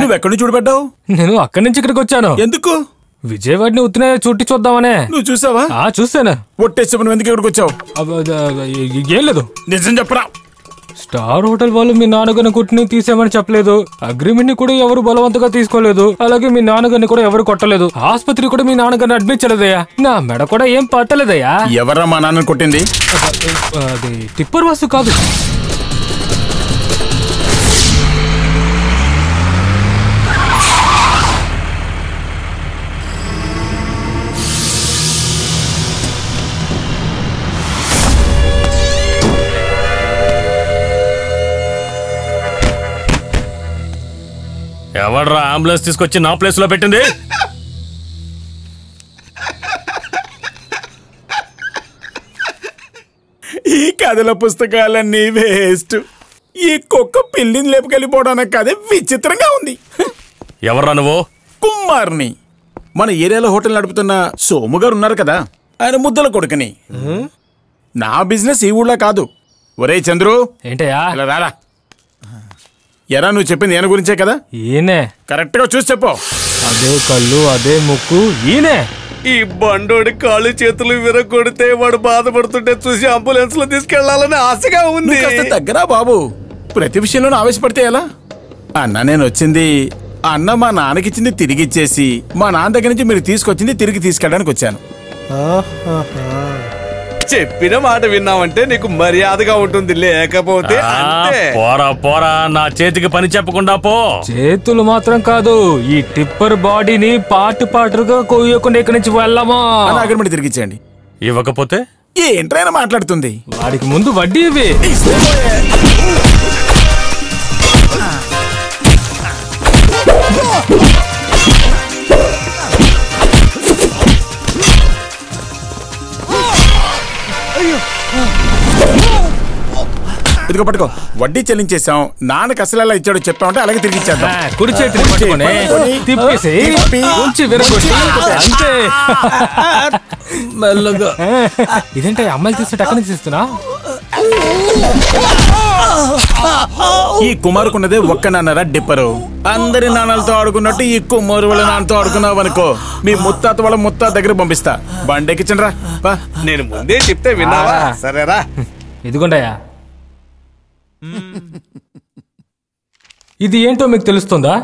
నువ్వెక్కడి చూడబడ్డావు? నేను అక్కడి నుంచి ఇక్కడికి వచ్చాను. ఎందుకు? విజయవాడ ని ఉత్తిన చుట్టి చూద్దామనే. నువ్వు చూసావా? చూసాను. ఒట్టేసి నువ్వు ఎందుకు ఇక్కడికి వచ్చావు? ఏం లేదు. నిజం చెప్పరా? స్టార్ హోటల్ వాళ్ళు మీ నాన్నగారిని కొట్టిని తీసేమని చెప్పలేదు, అగ్రిమెంట్ కూడా ఎవరు బలవంతంగా తీసుకోలేదు, అలాగే మీ నాన్నగారిని కూడా ఎవరు కొట్టలేదు, ఆసుపత్రి కూడా మీ నాన్నగారిని అడ్మిట్ చేయలేదయ్యా, నా మెడ కూడా ఏం పట్టలేదయ్యా. ఎవరా మా నాన్న కొట్టింది? అది టిప్పర్ వాసు కాదు. ఎవడ్రా అంబులెన్స్ తీసుకొచ్చి నా ప్లేస్ లో పెట్టింది? ఈ కథల పుస్తకాలన్నీ వేస్ట్. ఈ కుక్క పిల్లిని లేపుకెళ్ళిపోవడానికి కదే విచిత్రంగా ఉంది. ఎవడ్రా నువ్వు? కుమార్ని, మన ఏరియాలో హోటల్ నడుపుతున్న సోము గారు ఉన్నారు కదా, ఆయన ముద్దల కొడుకుని. నా బిజినెస్ ఈ ఊళ్ళో కాదు. ఒరే చంద్రు, ఏంటయ్యా రారా. ఎరా నువ్వు చెప్పింది ఈయన గురించే కదా? ఈయనే. కరెక్ట్ గా చూసి చెప్పు. అదే కళ్ళు, అదే ముక్కు, ఈయనే. ఈ బండోడి కాళ్ళు చేతులు విరగొడితే వాడు బాధపడుతుంటే చూసి అంబులెన్స్ లో తీసుకెళ్లాలని ఆశగా ఉంది. దగ్గర బాబు, ప్రతి విషయంలోనూ ఆవేశపడితే ఎలా? అన్న నేను వచ్చింది, అన్న మా నాన్నకిచ్చింది తిరిగి ఇచ్చేసి మా నాన్న దగ్గర నుంచి మీరు తీసుకొచ్చింది తిరిగి తీసుకెళ్ళడానికి వచ్చాను. చెప్పిన మాట విన్నామంటే నీకు మర్యాదగా ఉంటుంది, లేకపోతే పోరా పోరా. నా చేతికి పని చెప్పకుండా పో. చేతులు మాత్రం కాదు, ఈ టిప్పర్ బాడీని పాటు పాటుగా కొయ్యకుండా ఇక్కడి నుంచి వెళ్ళామా. అగ్రిమెంట్ తిరిగిచ్చేయండి. ఇవ్వకపోతే ఏంట్రైనా మాట్లాడుతుంది. వాడికి ముందు వడ్డీ ఇవి. ఇదిగో పట్టుకో, వడ్డీ చెల్లించేసాం. నాన్నకి అసలు ఎలా ఇచ్చాడో చెప్పామంటే అలాగే తిరిగి ఇచ్చేద్దాం. కుడి చేతిని పట్టుకొని తిప్పేసి ఉంచి విరగొట్టి అంతే. మెల్లగా. ఇదేంటే అమ్మాయిలు తీసినట్టు అక్కడి నుంచి తీస్తున్నా? ఈ కుమారుకున్నదే ఒక్క నాన్నరా డిప్పరు. అందరి నాన్నలతో ఆడుకున్నట్టు ఈ కుమారు వాళ్ళ నాన్నతో ఆడుకున్నావు అనుకో, మీ ముత్తాత వాళ్ళ ముత్తాత దగ్గర పంపిస్తా. బండెక్కించరా. నేను ముందే చెప్తే విన్నావా? సరేరా. ఇదిగోండయా, ఇది ఏంటో మీకు తెలుస్తుందా?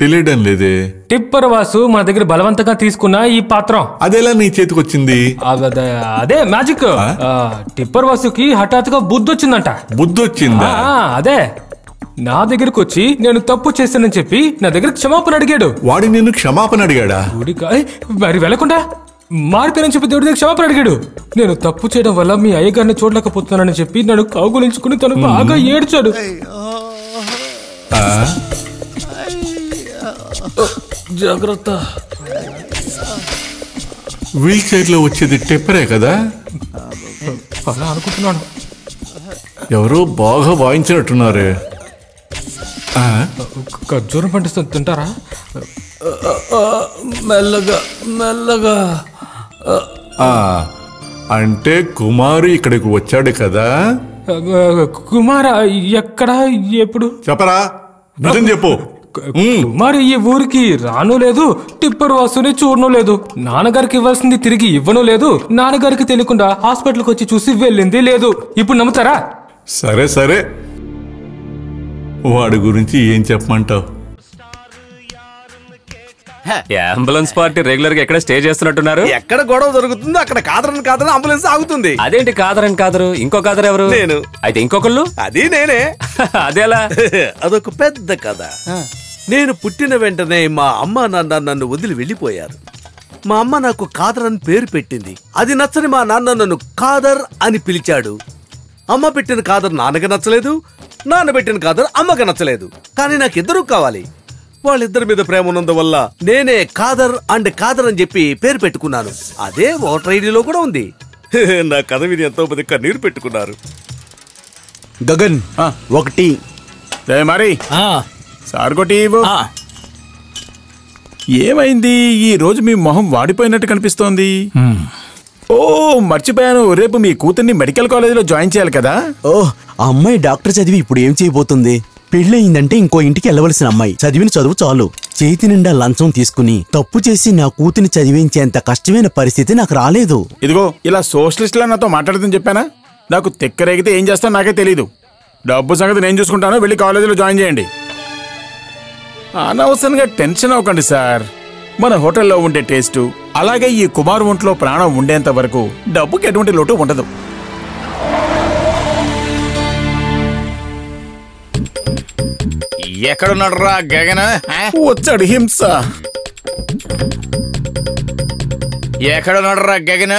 తెలియడం లేదే. టిప్పర్ వాసు మన దగ్గర బలవంతంగా తీసుకున్న ఈ పాత్రం. అదేలా నీ చేతికి వచ్చింది? అదే మ్యాజిక్. టిప్పర్ వాసుకి హఠాత్తుగా బుద్ధి వచ్చిందంట. బుద్ధి వచ్చిందా? అదే. నా దగ్గరకు వచ్చి నేను తప్పు చేశానని చెప్పి నా దగ్గర క్షమాపణ అడిగాడు. వాడి నేను క్షమాపణ అడిగాడా? మరి వెళ్లకుండా మార్గారని చెప్పి దేవుడి దగ్గర క్షమాపణ అడిగాడు. నేను తప్పు చేయడం వల్ల మీ అయ్యగారిని చూడలేకపోతున్నానని చెప్పి నన్ను కౌగులించుకుని తను బాగా ఏడ్చాడు. జాగ్రత్త. వీల్ చైర్ లో వచ్చేది టెప్పరే కదా? అలా అనుకుంటున్నాను. ఎవరో బాగా వాయించినట్టున్నారు. ఖర్జూరం పండిస్తూ తింటారా? మెల్లగా మెల్లగా. అంటే కుమారు ఇక్కడికి వచ్చాడు కదా? కుమార ఎక్కడ ఎప్పుడు చెప్పరా? నిజం చెప్పు. కుమారు ఈ ఊరికి రాను లేదు, టిప్పర్ వాసుని చూడను లేదు, నాన్నగారికి ఇవ్వాల్సింది తిరిగి ఇవ్వను లేదు, నాన్నగారికి తెలియకుండా హాస్పిటల్కి వచ్చి చూసి వెళ్ళింది లేదు. ఇప్పుడు నమ్ముతారా? సరే సరే, వాడి గురించి ఏం చెప్పమంటావు? అంబులెన్స్ పార్టీ రెగ్యులర్ గా ఎక్కడ స్టే చేస్తున్నట్టున్నారు? ఎక్కడ గొడవ జరుగుతుందో అక్కడ కాదరని కాదరని అంబులెన్స్ ఆగుతుంది. అదేంటి కాదరని కాదరు? ఇంకో కాదరు ఎవరు? నేను. అయితే ఇంకొకళ్ళు? అది నేనే. అదేలా? అదొక పెద్ద కథ. నేను పుట్టిన వెంటనే మా అమ్మ నాన్న నన్ను వదిలి వెళ్ళిపోయారు. మా అమ్మ నాకు కాదర్ అని పేరు పెట్టింది. అది నచ్చని మా నాన్న నన్ను కాదర్ అని పిలిచాడు. అమ్మ పెట్టిన కాదర్ నాన్నగా నచ్చలేదు, నాన్న పెట్టిన కాదర్ అమ్మగా నచ్చలేదు. కానీ నాకు ఇద్దరు కావాలి. వాళ్ళిద్దరి మీద ప్రేమ ఉన్నందువల్ల నేనే కాదర్ అండ్ కాదర్ అని చెప్పి పేరు పెట్టుకున్నాను. అదే ఓటర్ ఐడిలో కూడా ఉంది. నా కథ మీద ఎంతో మంది కన్నీరు పెట్టుకున్నారు. గగన్ ఒకటి మరి సార్ కొట్టి. ఏమైంది? ఈ రోజు మీ మొహం వాడిపోయినట్టు కనిపిస్తోంది. ఓ మర్చిపోయాను, రేపు మీ కూతుర్ని మెడికల్ కాలేజీలో జాయిన్ చేయాలి కదా? ఓ అమ్మాయి డాక్టర్ చదివి ఇప్పుడు ఏం చేయబోతుంది? పెళ్ళయిందంటే ఇంకో ఇంటికి వెళ్ళవలసిన అమ్మాయి. చదివిన చదువు చాలు, చేతి నిండా లంచం తీసుకుని తప్పు చేసి నా కూతుర్ని చదివించేంత కష్టమైన పరిస్థితి నాకు రాలేదు. ఇదిగో ఇలా సోషలిస్ట్ లా నాతో మాట్లాడదని చెప్పానా? నాకు తెక్కరేగితే ఏం చేస్తా నాకే తెలీదు. డబ్బు సంగతి నేను చూసుకుంటాను, వెళ్ళి కాలేజీలో జాయిన్ చేయండి. అనవసరంగా టెన్షన్ అవ్వకండి సార్, మన హోటల్లో ఉండే టేస్టు అలాగే ఈ కుమార్ ఒంట్లో ప్రాణం ఉండేంత వరకు డబ్బుకి ఎటువంటి లోటు ఉండదు. ఎక్కడున్నాడు రా గగన? వచ్చాడు హింస. ఎక్కడున్నాడు రా గగన?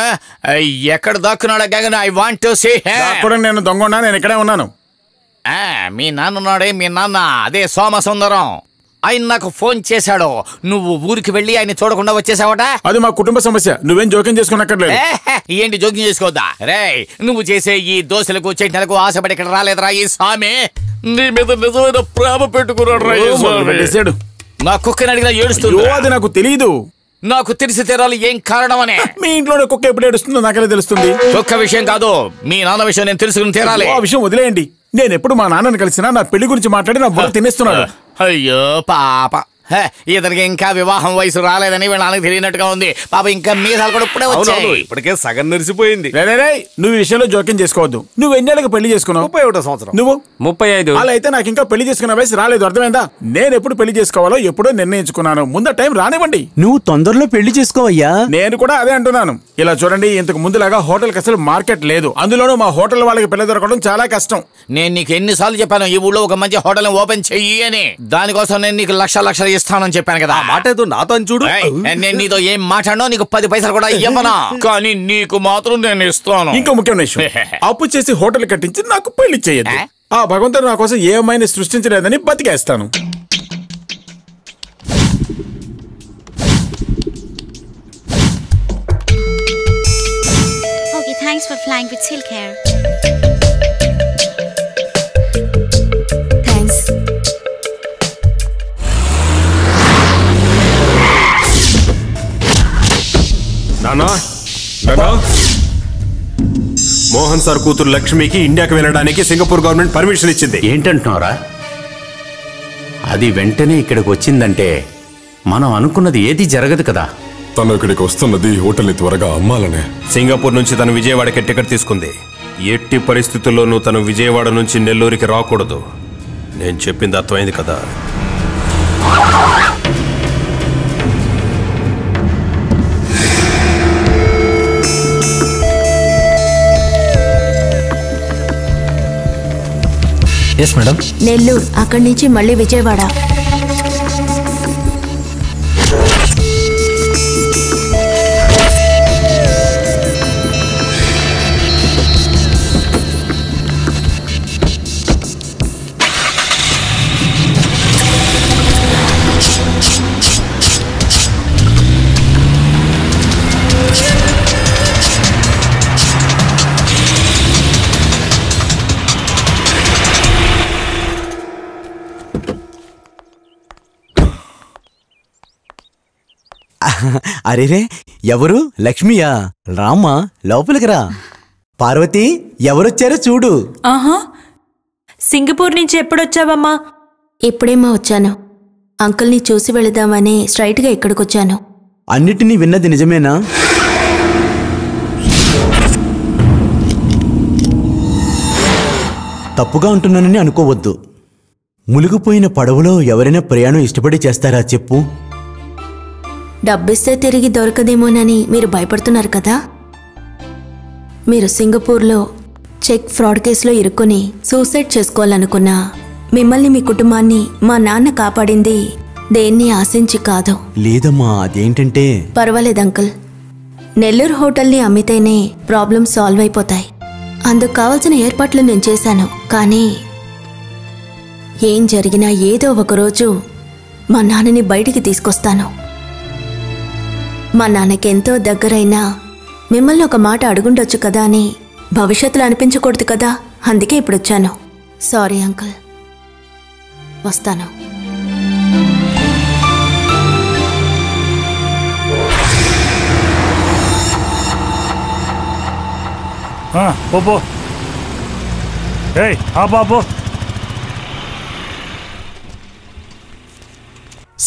ఎక్కడ దాక్కున్నాడా గగన? I want to see him. నేను దొంగన్నా, నేను ఇక్కడే ఉన్నాను. మీ నాన్నున్నాడే, మీ నాన్న అదే సోమసుందరం. ఆయన నాకు ఫోన్ చేశాడు, నువ్వు ఊరికి వెళ్ళి ఆయన చూడకుండా వచ్చేసావట. అది మా కుటుంబ సమస్య, నువ్వేం జోక్యం చేసుకున్నక్కర్లేదు. ఏంటి జోక్యం చేసుకోవద్దా? రే నువ్వు చేసే ఈ దోశలకు చట్నీలకు ఆశపడి ఇక్కడ రాలేదురా ఈ స్వామి. నీ మీద నిజమైన ప్రేమ పెట్టుకున్నాడు. నా కుక్కని అడిగినా ఏడుస్తుంది. అది నాకు తెలియదు, నాకు తెలిసి తీరాలి ఏం కారణమనే. మీ ఇంట్లోనే కుక్క ఎప్పుడు ఏడుస్తుందో నాకెలా తెలుస్తుంది? కుక్క విషయం కాదు, మీ నాన్న విషయం నేను తెలుసుకుని తీరాలి. ఆ విషయం వదిలేయండి. నేను ఎప్పుడు మా నాన్నని కలిసినా నా పెళ్లి గురించి మాట్లాడి నా బుర్ర తినేస్తున్నాడు. అయ్యో పాప, ఇతనికి ఇంకా వివాహం వయసు రాలేదని వీళ్ళకి తెలియనట్టుగా ఉంది. పాప ఇంకా మీసాలు కూడా ఇప్పుడే వచ్చాయి, ఇప్పటికే సగం నరిసిపోయింది. నువ్వు విషయంలో జోక్యం చేసుకోవద్దు. నువ్వు ఎన్నేళ్ళకి పెళ్లి చేసుకున్నావు? ముప్పై ఒకటో సంవత్సరం. నువ్వు ముప్పై ఐదు. అలా అయితే నాకు ఇంకా పెళ్లి చేసుకున్న వయసు రాలేదు, అర్థమైందా? నేను ఎప్పుడు పెళ్లి చేసుకోవాలో ఎప్పుడో నిర్ణయించుకున్నాను, ముందు టైం రానివ్వండి. నువ్వు తొందరలో పెళ్లి చేసుకోవయ్యా. నేను కూడా అదే అంటున్నాను. ఇలా చూడండి, ఇంతకు ముందులాగా హోటల్కి అసలు మార్కెట్ లేదు, అందులోనూ మా హోటల్ వాళ్ళకి పిల్ల దొరకడం చాలా కష్టం. నేను నీకు ఎన్నిసార్లు చెప్పాను ఈ ఊళ్ళో ఒక మంచి హోటల్ ఓపెన్ చెయ్యి అని, దానికోసం నేను నీకు లక్ష లక్షలు ఇస్తానని చెప్పాను కదా. మాట ఏదో నాతో చూడు, నేను నీతో ఏం మాట్లాడో, నీకు పది పైసలు కూడా ఇవ్వనా, కానీ నీకు మాత్రం నేను ఇస్తాను. ఇంకో ముఖ్యమైన విషయం, అప్పు చేసి హోటల్ కట్టించి నాకు పెళ్లి చేయదు. ఆ భగవంతుడు నా కోసం ఏమైనా సృష్టించలేదని బతికేస్తాను. Thanks for flying with Silk Air. Thanks. నానా, నానా, మోహన్ సార్ కూతురు లక్ష్మికి ఇండియాకి వెళ్ళడానికి సింగపూర్ గవర్నమెంట్ పర్మిషన్ ఇచ్చింది. ఏంటంటున్నారా? అది వెంటనే ఇక్కడికి వచ్చిందంటే మనం అనుకున్నది ఏది జరగదు కదా. తను ఇక్కడికి వస్తున్నది హోటల్ని త్వరగా అమ్మాలనే. సింగపూర్ నుంచి తను విజయవాడకి టికెట్ తీసుకుంది. ఎట్టి పరిస్థితుల్లోనూ తను విజయవాడ నుంచి నెల్లూరుకి రాకూడదు. నేను చెప్పింది అర్థమైంది కదా? Yes madam. నెల్లూరు, అక్కడి నుంచి మళ్ళీ విజయవాడ. అరేరే, ఎవరు? లక్ష్మియా? రామ్మా, లోపలికి రా. పార్వతి, ఎవరొచ్చారో చూడు. ఆహా, సింగపూర్ నుంచి ఎప్పుడొచ్చావమ్మా? ఎప్పుడేమా వచ్చాను, అంకుల్ని చూసి వెళదామని స్ట్రైట్గా ఇక్కడికొచ్చాను. అన్నిటినీ విన్నది నిజమేనా? తప్పుగా ఉంటున్నానని అనుకోవద్దు. మునిగిపోయిన పడవలో ఎవరైనా ప్రయాణం ఇష్టపడి చేస్తారా చెప్పు? డబ్బిస్తే తిరిగి దొరకదేమోనని మీరు భయపడుతున్నారు కదా. మీరు సింగపూర్లో చెక్ ఫ్రాడ్ కేసులో ఇరుక్కొని సూసైడ్ చేసుకోవాలనుకున్నా మిమ్మల్ని మీ కుటుంబాన్ని మా నాన్న కాపాడింది దేన్ని ఆశించి కాదు. లేదమ్మా, అదేంటంటే పర్వాలేదు అంకుల్, నెల్లూరు హోటల్ని అమ్మితేనే ప్రాబ్లం సాల్వ్ అయిపోతాయి. అందుకు కావాల్సిన ఏర్పాట్లు నేను చేశాను. కానీ ఏం జరిగినా ఏదో ఒకరోజు మా నాన్నని బయటికి తీసుకొస్తాను. మా నాన్నకెంతో దగ్గరైనా మిమ్మల్ని ఒక మాట అడుగుండొచ్చు కదా అని భవిష్యత్తులో అనిపించకూడదు కదా, అందుకే ఇప్పుడు వచ్చాను. సారీ అంకుల్, వస్తాను.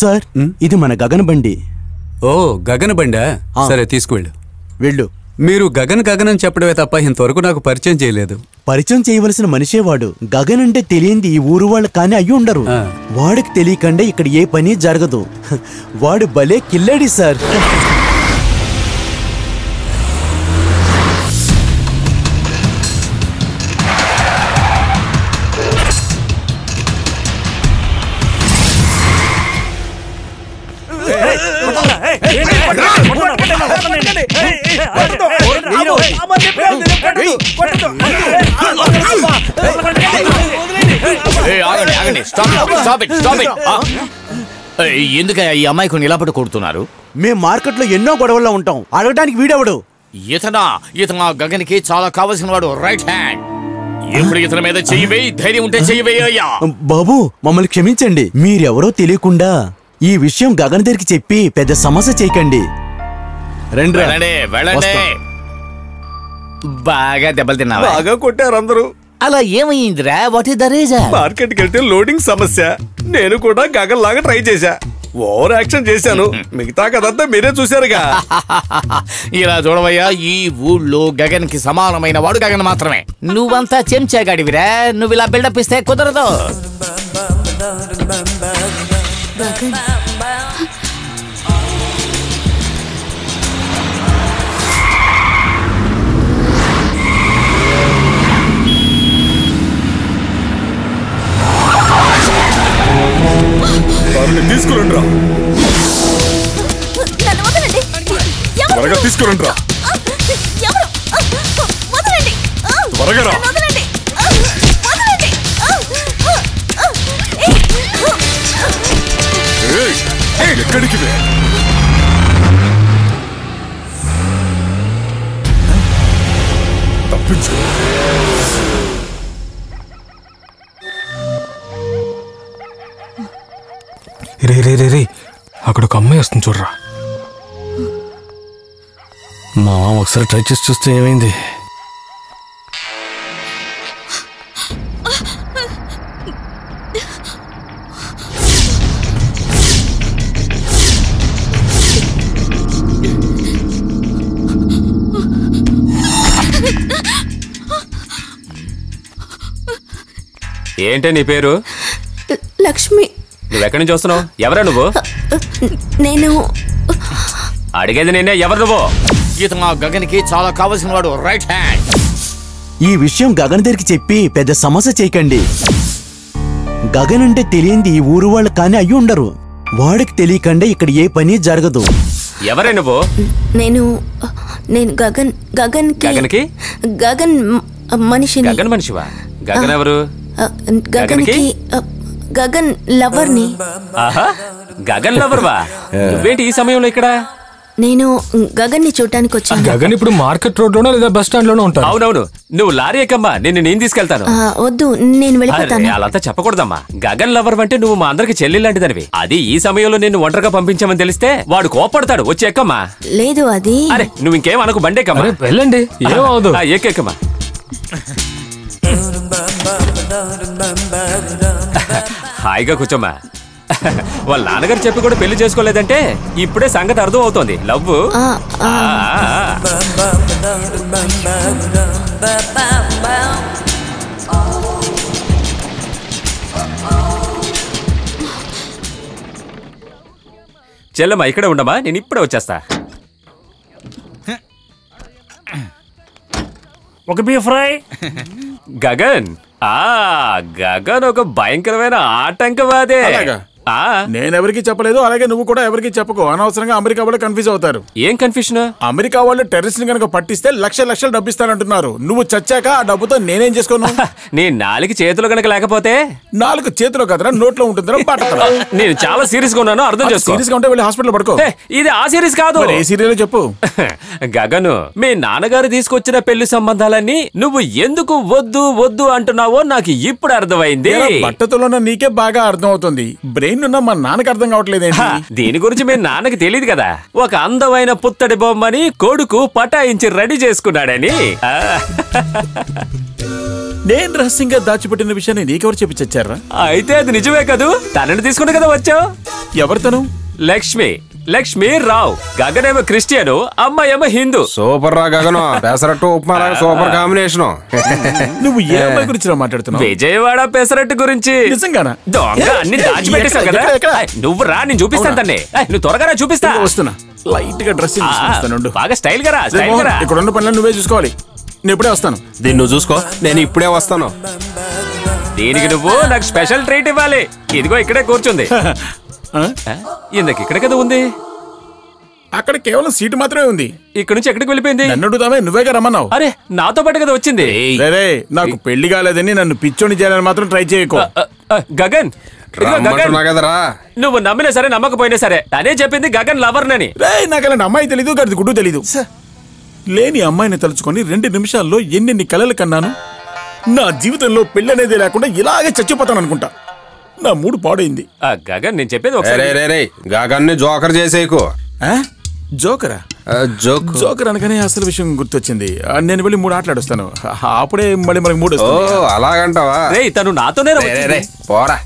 సార్, ఇది మన గగన్ బండి. ఓ గగన్ బండా, సరే తీసుకువెళ్ళు. వెళ్ళు. మీరు గగన్ గగన్ అని చెప్పడమే తప్ప ఇంతవరకు నాకు పరిచయం చేయలేదు. పరిచయం చేయవలసిన మనిషేవాడు. గగన్ అంటే తెలియంది ఈ ఊరు వాళ్ళు కానీ అయ్యి ఉండరు. వాడికి తెలియకుండా ఇక్కడ ఏ పని జరగదు. వాడు భలే కిల్లడి సార్. ఎందుక ఈ అమ్మాయికు ఇలా పట్టు కొడుతున్నారు? మేము మార్కెట్ లో ఎన్నో గొడవల్లో ఉంటాం, అడగడానికి వీడెవడు? ఇతనా ఇతనా గగన్ కి చాలా కావాల్సిన వాడు, రైట్ హ్యాండ్. ఎప్పుడు ఇతని మీద చెయ్యి, ధైర్యం ఉంటే చెయ్యి వేయ్యా. బాబు మమ్మల్ని క్షమించండి, మీరెవరో తెలియకుండా ఈ విషయం గగన్ దగ్గరికి చెప్పి పెద్ద సమస్య చేయకండి. రండి వెళ్ళండి. బాగా దెబ్బలు తిన్నావా? బాగా కొట్టారు అందరూ. అలా ఏమైందిరా? What is the reason? Market కి వెళ్తే లోడింగ్ సమస్య. నేను కూడా గగన్ లాగా ట్రై చేశా, ఓవర్ యాక్షన్ చేశాను. మిగతా కదంతా మీరే చూశారుగా. ఇలా చూడవయ్యా, ఈ ఊళ్ళో గగన్ కి సమానమైన వాడు గగన్ మాత్రమే. నువ్వంతా చెంచా గడివిరా, నువ్వు ఇలా బిల్డప్ ఇస్తే కుదరదు. తీసుకురండి త్వరగా, తీసుకురండి త్వరగా. ఎక్కడికి వే? తప్పించు. రే రే రే రే అక్కడ ఒక అమ్మాయి వస్తుంది చూడరా. మా మామ ఒకసారి ట్రై చేసి చూస్తే ఏమైంది. ఏంటే నీ పేరు? లక్ష్మి. నువ్వెక్కడి నుంచి వస్తున్నావు? ఎవరా నువ్వు? నేను అడిగేది నేనే, ఎవరు నువ్వు? ఇతను మా గగన్ కి చాలా కావాల్సిన వాడు, రైట్ హ్యాండ్. ఈ విషయం గగన్ దగ్గరికి చెప్పి పెద్ద సమస్య చేయకండి. గగన్ అంటే తెలియంది ఈ ఊరు వాళ్ళు కానీ అయ్యి ఉండరు. వాడికి తెలియకుండా ఇక్కడ ఏ పని జరగదు. ఎవరే నువ్వు? నేను నేను గగన్ గగన్ గగన్ కి గగన్ మనిషి. గగన్ మనిషివా? గగన్ ఎవరు? గగన్ కి గగన్ లవర్ ని. గగన్ లవర్ వా? నువ్వేంటి ఈ సమయంలో ఇక్కడ? నేను గగన్ ని చూడడానికి వచ్చాను. గగన్ ఇప్పుడు మార్కెట్ రోడ్ లోనో లేదా బస్ స్టాండ్ లోనో ఉంటాను. అవునవును, నువ్వు లారీ ఎక్కమ్మా, నిన్ను నేను తీసుకెళ్తాను. వద్దు, నేను వెళ్ళిపోతాను. అలాంతా చెప్పకూడదమ్మా. గగన్ లవర్ అంటే నువ్వు మా అందరికి చెల్లి లాంటిదనివి. అది ఈ సమయంలో నిన్ను ఒంటరిగా పంపించామని తెలిస్తే వాడు కోపడతాడు. వచ్చి ఎక్కమ్మా. లేదు అది. అరే నువ్వు ఇంకేం అనకు, బండి ఎక్కమ్మా. వెళ్ళండి, ఏమవుదు. ఎక్కెక్కమ్మా. హాయిగా కూర్చోమ్మా. వాళ్ళ నాన్నగారు చెప్పి కూడా పెళ్లి చేసుకోలేదంటే ఇప్పుడే సంగతి అర్థం అవుతోంది. లవ్వు చెల్లమ్మా, ఇక్కడే ఉండమ్మా, నేను ఇప్పుడే వచ్చేస్తా. ఒక బీ ఫ్రై. గగన్ ఆ గగన్ ఒక భయంకరమైన ఆటంకవాదే. నేనెవరికి చెప్పలేదు, అలాగే నువ్వు కూడా ఎవరికి చెప్పకు. అనవసరంగా అమెరికా వాళ్ళు కన్ఫ్యూజ్ అవుతారు. ఏం కన్ఫ్యూషన్? అమెరికా వాళ్ళు టెర్రరిస్ట్ ని కనుక పట్టిస్తే లక్ష లక్షలు డబ్బు ఇస్తానంటున్నారు. నువ్వు చచ్చాక ఆ డబ్బుతో నేనేం చేసుకోను? నీ నాలుగు చేతులు కనుక లేకపోతే? నాలుగు చేతులు కదరా, నోట్లో ఉంటుందా పాటరా? నేను చాలా సీరియస్ గా ఉన్నాను, అర్థం చేసుకో. సీరియస్ గా ఉంటే వెళ్ళి హాస్పిటల్ పడుకో. ఇది ఆ సీరియస్ కాదు. ఏ సీరియస్ చెప్పు. గగన్, మీ నాన్నగారు తీసుకొచ్చిన పెళ్లి సంబంధాలన్నీ నువ్వు ఎందుకు వద్దు వద్దు అంటున్నావో నాకు ఇప్పుడు అర్థమైంది. బట్టతలోన నీకే బాగా అర్థం అవుతుంది, మా నాన్నకి అర్థం కావట్లేదే. దీని గురించి మీ నాన్నకి తెలియదు కదా. ఒక అందమైన పుత్తడి బొమ్మని కొడుకు పటాయించి రెడీ చేసుకున్నాడని. నేను రహస్యంగా దాచిపెట్టిన విషయాన్ని నీకెవరు చెప్పి చచ్చారా? అయితే అది నిజమే కదూ, తనని తీసుకుని కదా వచ్చావు. ఎవరితను? Lakshmi. Lakshmi Rao. Gagan, I'm a Christian, Amma, I'm a Hindu. Super, Gagan. Pesaratu upma, super combination. Nuvvu em gurinchi ra maatladutunnavu? Vijayawada pesarattu gurinchi. Nijangana? Donga anni dachipettesa kada. Nuvvu ra, nenu chupistanu danni. Nenu toragara chupista. Vastuna. Light ga dress chestunadu. Baga style ga ra, style ga ra. Ikkada unna pannu nuve chusukovali. Nenu ipude vastanu. Dinnu chusko. Nenu ipude vastanu. Deeniki nuvvu naaku special treat ivvali. Idigo ikkade kurchundi. ఎందుకు ఇక్కడ కదా ఉంది? అక్కడ కేవలం seat మాత్రమే ఉంది. ఇక్కడ నుంచి ఎక్కడికి వెళ్ళిపోయింది? నన్ను అడుగుతామే, నువ్వేగా రమ్మన్నావు. అరే నాతో పాటు కదా వచ్చింది. రే నాకు పెళ్లి కాలేదని నన్ను పిచ్చోని చేయాలని మాత్రం ట్రై చేయకు. గగన్ నువ్వు నమ్మినా సరే నమ్మకపోయినా సరే తనే చెప్పింది గగన్ లవర్ నని. నాకు అలాంటి అమ్మాయి తెలీదు, గడిది గుడ్డు తెలీదు. లేని అమ్మాయిని తలుచుకొని రెండు నిమిషాల్లో ఎన్నెన్ని కలలు కన్నాను. నా జీవితంలో పెళ్లి అనేది లేకుండా ఇలాగే చచ్చిపోతాను అనుకుంటా. నా మూడు పాడైంది. గగన్ నేను చెప్పేది ఒకసారి గగన్ ని జోకర్ చేసేకు. జోకరా? జోక్ జోకర్ అనగానే అసలు విషయం గుర్తొచ్చింది. నేను వెళ్ళి మూడు ఆటలాడొస్తాను, అప్పుడే మళ్ళీ మనకు మూడు. అలాగంటావా? తను నాతోనే పోరా.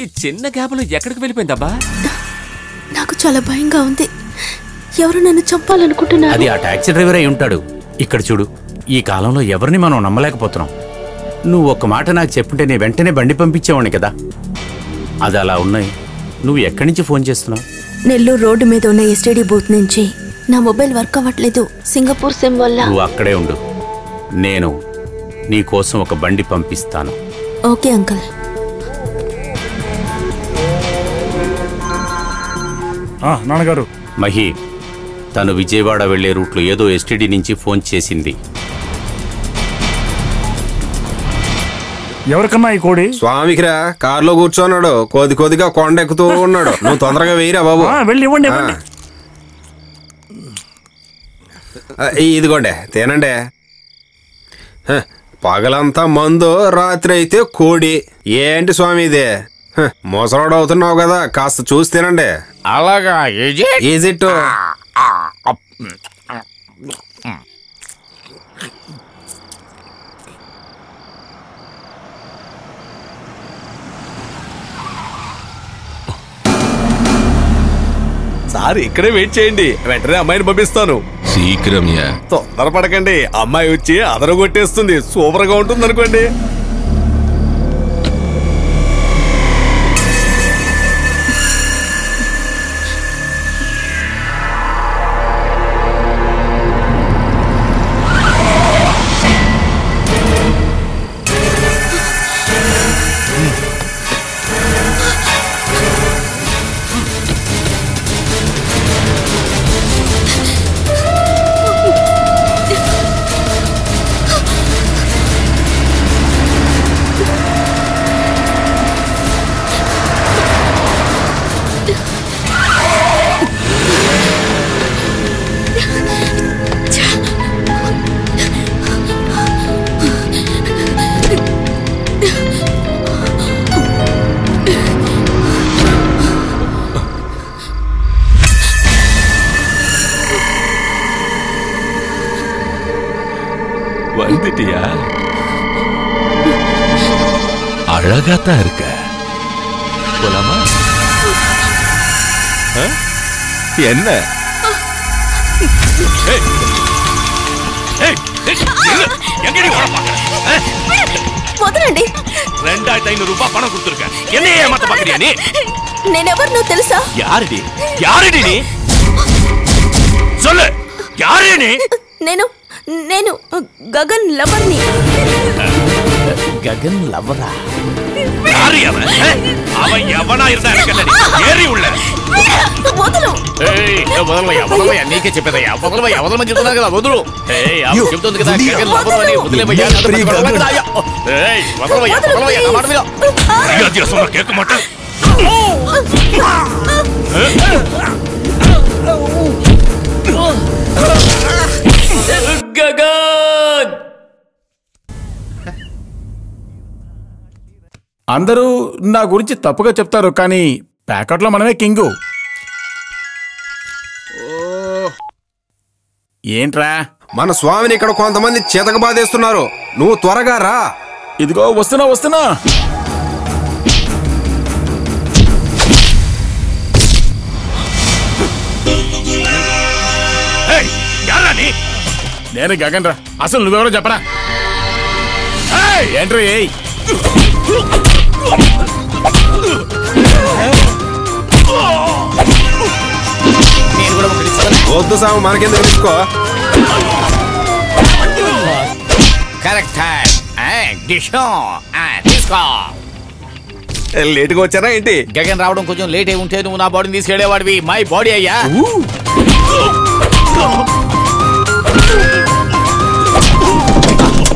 ఈ చిన్న గ్యాప్లో ఎక్కడికి వెళ్ళిపోయిందబ్బా? నాకు చాలా భయంగా ఉంది, ఎవరు నన్ను చంపాలనుకుంటున్నారు. అది ఆ టాక్సీ డ్రైవర్ అయి ఉంటాడు. ఇక్కడ చూడు, ఈ కాలంలో ఎవరిని మనం నమ్మలేకపోతున్నాం. నువ్వు ఒక్క మాట నాకు చెప్పుంటే నేను వెంటనే బండి పంపించేవాడిని కదా. అది అలా ఉన్నాయి. నువ్వు ఎక్కడి నుంచి ఫోన్ చేస్తున్నావు? నెల్లూరు రోడ్డు మీద ఉన్న ఎస్టీడీ బూత్ నుంచి. నా మొబైల్ వర్క్ అవ్వట్లేదు సింగపూర్ సిమ్ వల్ల. నువ్వు అక్కడే ఉండు, నేను నీ కోసం ఒక బండి పంపిస్తాను. Okay uncle. నాన్నగారు మహి తను విజయవాడ వెళ్లే రూట్లో ఏదో ఎస్టీడీ నుంచి ఫోన్ చేసింది. ఎవరికన్నా ఈ కోడి? స్వామికిరా, కారులో కూర్చోన్నాడు, కొద్ది కొద్దిగా కొండ ఎక్కుతూ ఉన్నాడు. నువ్వు తొందరగా వేయిరా బాబు. వెళ్ళివ్వండి. ఇదిగోండే తినండి. పగలంతా మందు, రాత్రి అయితే కోడి. ఏంటి స్వామి ఇది? మోసరాడు అవుతున్నావు కదా, కాస్త చూసి తినండి. అలాగా? ఈజిట్ సార్, ఇక్కడే వెయిట్ చేయండి, వెంటనే అమ్మాయిని పంపిస్తాను. శీఘ్రమే, తొందరపడకండి. అమ్మాయి వచ్చి అదరగొట్టేస్తుంది, సూపర్ గా ఉంటుంది అనుకోండి. அழகாத்தான் இருக்க. போலாமா? என்ன ரெண்டாயிரத்தி ரூபாய் பணம் கொடுத்துருக்க, என்ன ஏமாத்த பாக்குறியா நீ? நான் தெரிசா? யாருடி யாருடி நீ சொல்லு, யாரு நீ? నేను నేను గగన్ లవర్ ని. గగన్ లవరా? யாரு அவன்? அவன் எவனா இருந்தா இருக்கலடி, ஏறி உள்ள వదలు. ఏయ్ వదలవయ్యా, వదలవయ్యా, నీకే చెప్పేదయ్యా, వదలవయ్యా, వదలమని చెప్తున్నారు కదా, వదలు. ఏయ్ అప్పుడు చెప్తుంది కదా గగన్ లవరని, వదిలేవయ్యా. ఏయ్ వదలవయ్యా, వదలవయ్యా, నా మాట విను. అయ్యో దేవుడా, కేక్ మట. గగన్ అందరూ నా గురించి తప్పుగా చెప్తారు, కానీ ప్యాకెట్లో మనమే కింగు. ఏంట్రా మన స్వామిని ఇక్కడ కొంతమంది చేతక బాధేస్తున్నారు, నువ్వు త్వరగా రా. ఇదిగో వస్తున్నా వస్తున్నా. నేనే గగన్ రా. అసలు నువ్వెవరో చెప్పరా? ఏంట్రీ వద్దు సాము, మనకేం తెలుసుకో. లేటుగా వచ్చారా ఏంటి? గగన్ రావడం కొంచెం లేట్ అయి ఉంటే నువ్వు నా బాడీని తీసుకెళ్లేవాడివి. మై బాడీ అయ్యా.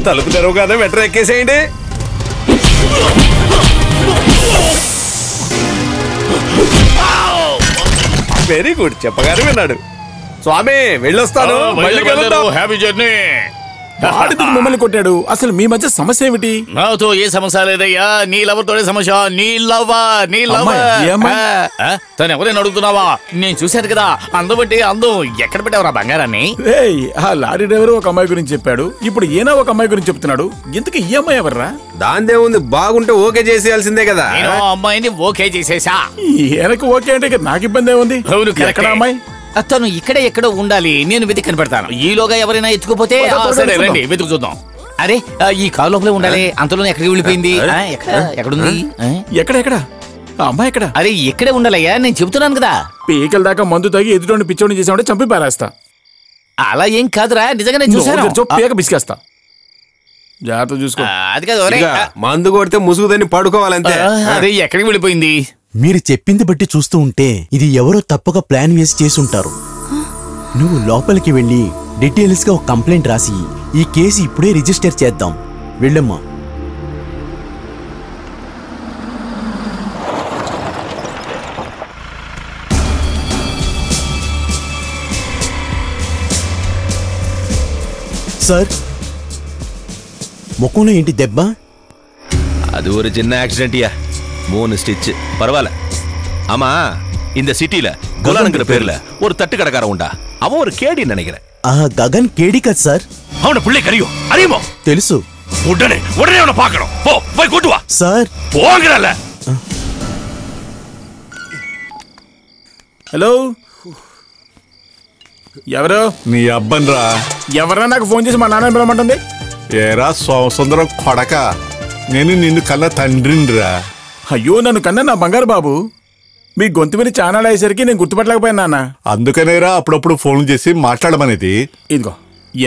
తలుపు తెరవు కదా, వెంటనే ఎక్కేసేయండి. వెరీ గుడ్, చెప్పగానే విన్నాడు. స్వామి వెళ్ళొస్తాను, హ్యాపీ జర్నీ. మమ్మల్ని కొట్టాడు, అసలు మీ మధ్య సమస్య ఏమిటి? నాతో ఏ సమస్య లేదయ్యా, నీ లవర్ తోడే సమస్య. నీ లవర్ నీ లవర్ తను ఎవరైనా అడుగుతున్నావా? నేను చూశాను కదా, అందం బట్టి అందం. ఎక్కడ పెట్టావురా బంగారాన్ని? ఆ లారీ డ్రైవర్ ఒక అమ్మాయి గురించి చెప్పాడు, ఇప్పుడు ఈయన ఒక అమ్మాయి గురించి చెప్తున్నాడు. ఇంతకీ ఈ అమ్మాయి ఎవర్రా? దాందే ఉంది, బాగుంటే ఓకే చేసేయాల్సిందే కదా. అమ్మాయిని ఓకే చేసేసా. ఈయనకు ఓకే అంటే నాకు ఇబ్బంది ఏముంది? ఎక్కడ అమ్మాయి? అతను ఇక్కడే ఎక్కడో ఉండాలి, నేను వెతికి కనపడతాను. ఈలోగా ఎవరైనా ఎత్తుకుపోతే వెతుకు చూద్దాం. అరే ఈ కారు లోపలే ఉండాలి, అంతలోనే ఎక్కడికి వెళ్ళిపోయింది? ఎక్కడుంది? ఎక్కడెక్కడ అమ్మాయి? ఎక్కడ? అరే ఇక్కడే ఉండాలయ్యా, నేను చెబుతున్నాను కదా. పీకల దాకా మందు తాగి ఎదుటి పిచ్చోని చేసామంటే చంపి పారేస్తా. అలా ఏం కాదురా, నిజంగానే చూసాను. పీక బిసికేస్తా, జాగ్రత్త చూసుకో. అది కాదు, మందు కొడితే ముసుగుదని పడుకోవాలంటే. అరే ఎక్కడికి వెళ్ళిపోయింది? మీరు చెప్పింది బట్టి చూస్తూ ఉంటే ఇది ఎవరో తప్పక ప్లాన్ వేసి చేసుంటారు. నువ్వు లోపలికి వెళ్ళి డీటెయిల్స్గా ఒక కంప్లైంట్ రాసి ఈ కేసు ఇప్పుడే రిజిస్టర్ చేద్దాం. వెళ్ళమ్మా. సార్, ముఖంలో ఏంటి దెబ్బ? అది ఒక చిన్న యాక్సిడెంట్యా, மூணு ஸ்டிச். பரவாயில்ல. ஆமா, இந்த சிட்டில கோலான்ங்கற பேர்ல ஒரு தட்டு கடைக்காரன் உண்டா? அவன் ஒரு கேடி நினைக்கிறேன். ஆ ககன் கேடி கட் சார். அவன புள்ளை கரியோ அறியுமோ? తెలుసు. உடனே உடனே அவன பார்க்கணும். போ போய் கூட்டு வா. சார் போங்கறல. ஹலோ ఎవరో? నీ అబ్బన్రా. ఎవరో నాకు ఫోన్ చేసి మా నాన్న పిలమంటుంది. ఏరా సోమసుందరం కొడక, నేను నిన్ను కన్న తండ్రినిరా. అయ్యో నన్ను కన్నా నా బంగారు బాబు, మీ గొంతు మీద ఛానల్ అయ్యేసరికి నేను గుర్తుపట్టలేకపోయాను నాన్న. అందుకనేరా అప్పుడప్పుడు ఫోన్ చేసి మాట్లాడమనేది. ఇదిగో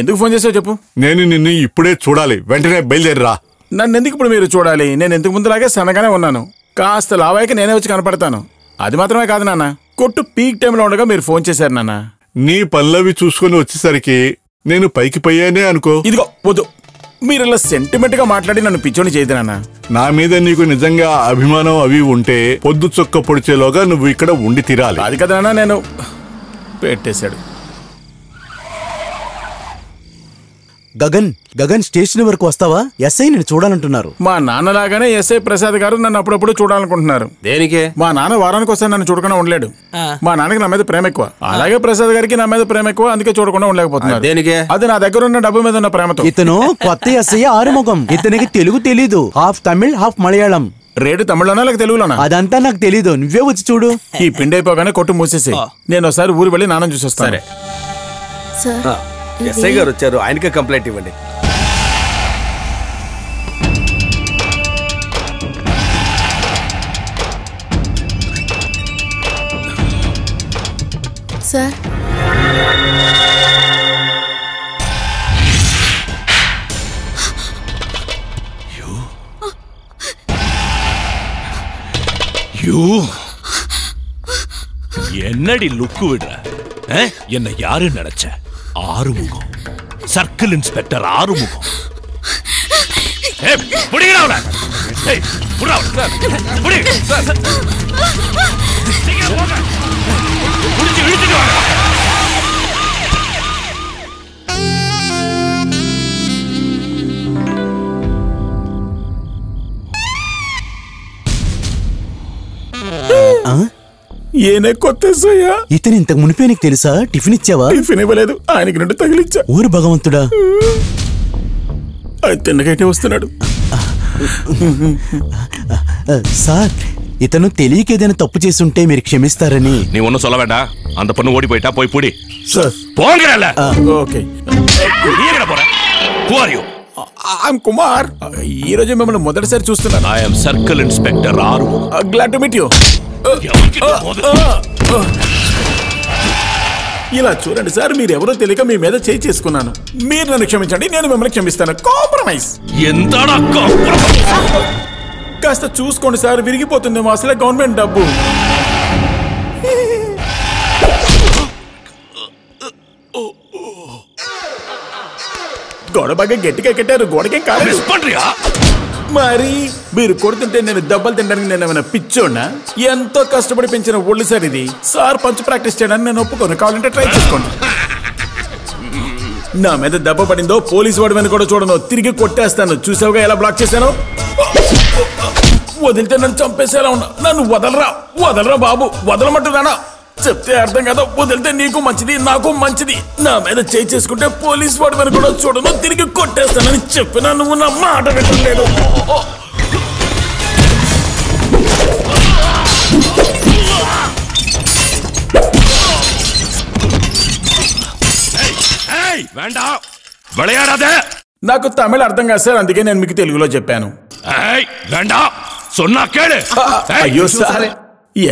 ఎందుకు ఫోన్ చేసావు చెప్పు. నేను నిన్ను ఇప్పుడే చూడాలి, వెంటనే బయలుదేరిరా. నన్ను ఎందుకు ఇప్పుడు మీరు చూడాలి? నేను ఎందుకు ముందులాగే సన్నగానే ఉన్నాను, కాస్త లావాయికి నేనే వచ్చి కనపడతాను. అది మాత్రమే కాదు నాన్న, కొట్టు పీక్ టైంలో ఉండగా మీరు ఫోన్ చేశారు నాన్న. నీ పనులవి చూసుకొని వచ్చేసరికి నేను పైకి పోయానే అనుకో. ఇదిగో వద్దు, మీరు ఇలా సెంటిమెంట్ గా మాట్లాడి నన్ను పిచ్చోని చేయదు నాన్న. నా మీద నీకు నిజంగా అభిమానం అవి ఉంటే పొద్దు చొక్క పొడిచేలోగా నువ్వు ఇక్కడ ఉండి తీరాలి. అది కదా నాన్న. నేను పెట్టేశాడు. గగన్ గగన్ స్టేషన్ వరకు వస్తావా? ఎస్ఐ నేను చూడాలంటున్నారు. మా నాన్నలాగానే ఎస్ఐ ప్రసాద్ గారు నన్ను అప్పుడప్పుడు చూడాలనుకుంటున్నారు. దేనికే? మా నాన్న వారానికి వస్తే నన్ను చూడకుండా ఉండలేడు. మా నాన్నకి నా మీద ప్రేమ ఎక్కువ, అలాగే ప్రసాద్ గారికి నా మీద ప్రేమ ఎక్కువ, అందుకే చూడకుండా ఉండలేకపోతున్నారు. దేనికే? అది నా దగ్గర ఉన్న డబ్బు మీద ఉన్న ప్రేమతో. ఇతను కొత్త ఎస్ఐ ఆరుముఖం, ఇతనికి తెలుగు తెలీదు, హాఫ్ తమిళ్ హాఫ్ మలయాళం. రేడు తమిళనా లేక తెలుగులోనా? అదంతా నాకు తెలీదు, నువ్వే వచ్చి చూడు. ఈ పిండి అయిపోగానే కొట్టు మూసేసి నేను ఒకసారి ఊరు వెళ్ళి నాన్న చూసి వస్తాను. ఎస్ఐ గారు వచ్చారు, ఆయనకే కంప్లైంట్ ఇవ్వండి. సార్ యూ యూ ఎన్నడి లుక్కు விடுற என்ன யாரு நடச்ச? Arumugam, circle inspector Arumugam. ஏய் புடிங்கடா அவள. ஏய் புடிடா அவள. புடி. சீக்கிரம் போங்க. புடிச்சு இழுத்துட்டு வாங்க. ஆ ఏనే కొత్త సయ్యా. ఇతను ఇంతకు మునిపే నీకు తెలుసా? టిఫిన్ ఇచ్చావా? టిఫిన్ ఇవ్వలేదు, ఆయనకి రెండు తగిలిచ్చా. ఊరు భగవంతుడా, తిన్నకైతే వస్తున్నాడు. సార్ ఇతను తెలియక ఏదైనా తప్పు చేసి ఉంటే మీరు క్షమిస్తారని నీ ఒన్న సొలవేట అంత పన్ను ఓడిపోయిటా పోయి పూడి సర్ పోంగరాలా ఓకే ఈగడ పోరా who are you I am Kumar ఈ రోజు మిమ్మల్ని మొదటిసారి చూస్తున్నాను ఐ యామ్ సర్కిల్ ఇన్స్పెక్టర్ ఆరు గ్లాడ్ టు మీట్ యు ఇలా చూడండి సార్ మీరు ఎవరో తెలియక మీ మీద చేయి చేసుకున్నాను మీరు నన్ను క్షమించండి నేను మిమ్మల్ని క్షమిస్తాను కాంప్రమైజ్ ఎంతడా కాంప్రమైజ్ కాస్త చూసుకోండి సార్ విరిగిపోతుంది మా అసలే గవర్నమెంట్ డబ్బు గోడ బాగా గట్టిగా కట్టారు గోడకేం కాలేదు మరి మీరు కొడుతుంటే నేను దెబ్బలు తినడానికి నేను ఏమైనా పిచ్చోనా ఎంతో కష్టపడి పెంచిన ఒళ్ళు సార్ ఇది సార్ పంచ్ ప్రాక్టీస్ చేయడానికి నేను ఒప్పుకోను కావాలంటే ట్రై చేసుకోండి నా మీద దెబ్బ పడిందో పోలీసు వాడి మీద కూడా చూడను తిరిగి కొట్టేస్తాను చూసావుగా ఎలా బ్లాక్ చేశాను వదిలితే నన్ను చంపేసేలా ఉన్నా నన్ను వదలరా వదలరా బాబు వదలమంటున్నానా చెప్తే అర్థం కదా వదిలితే నీకు మంచిది నాకు మంచిది నా మీద చేయి చేసుకుంటే పోలీస్ వాడి మీద కూడా చూడను తిరిగి కొట్టేస్తానని చెప్పినా నువ్వు నా మాట వినలేదు నాకు తమిళ అర్థం కాదు సార్ అందుకే నేను మీకు తెలుగులో చెప్పాను అయ్యో సార్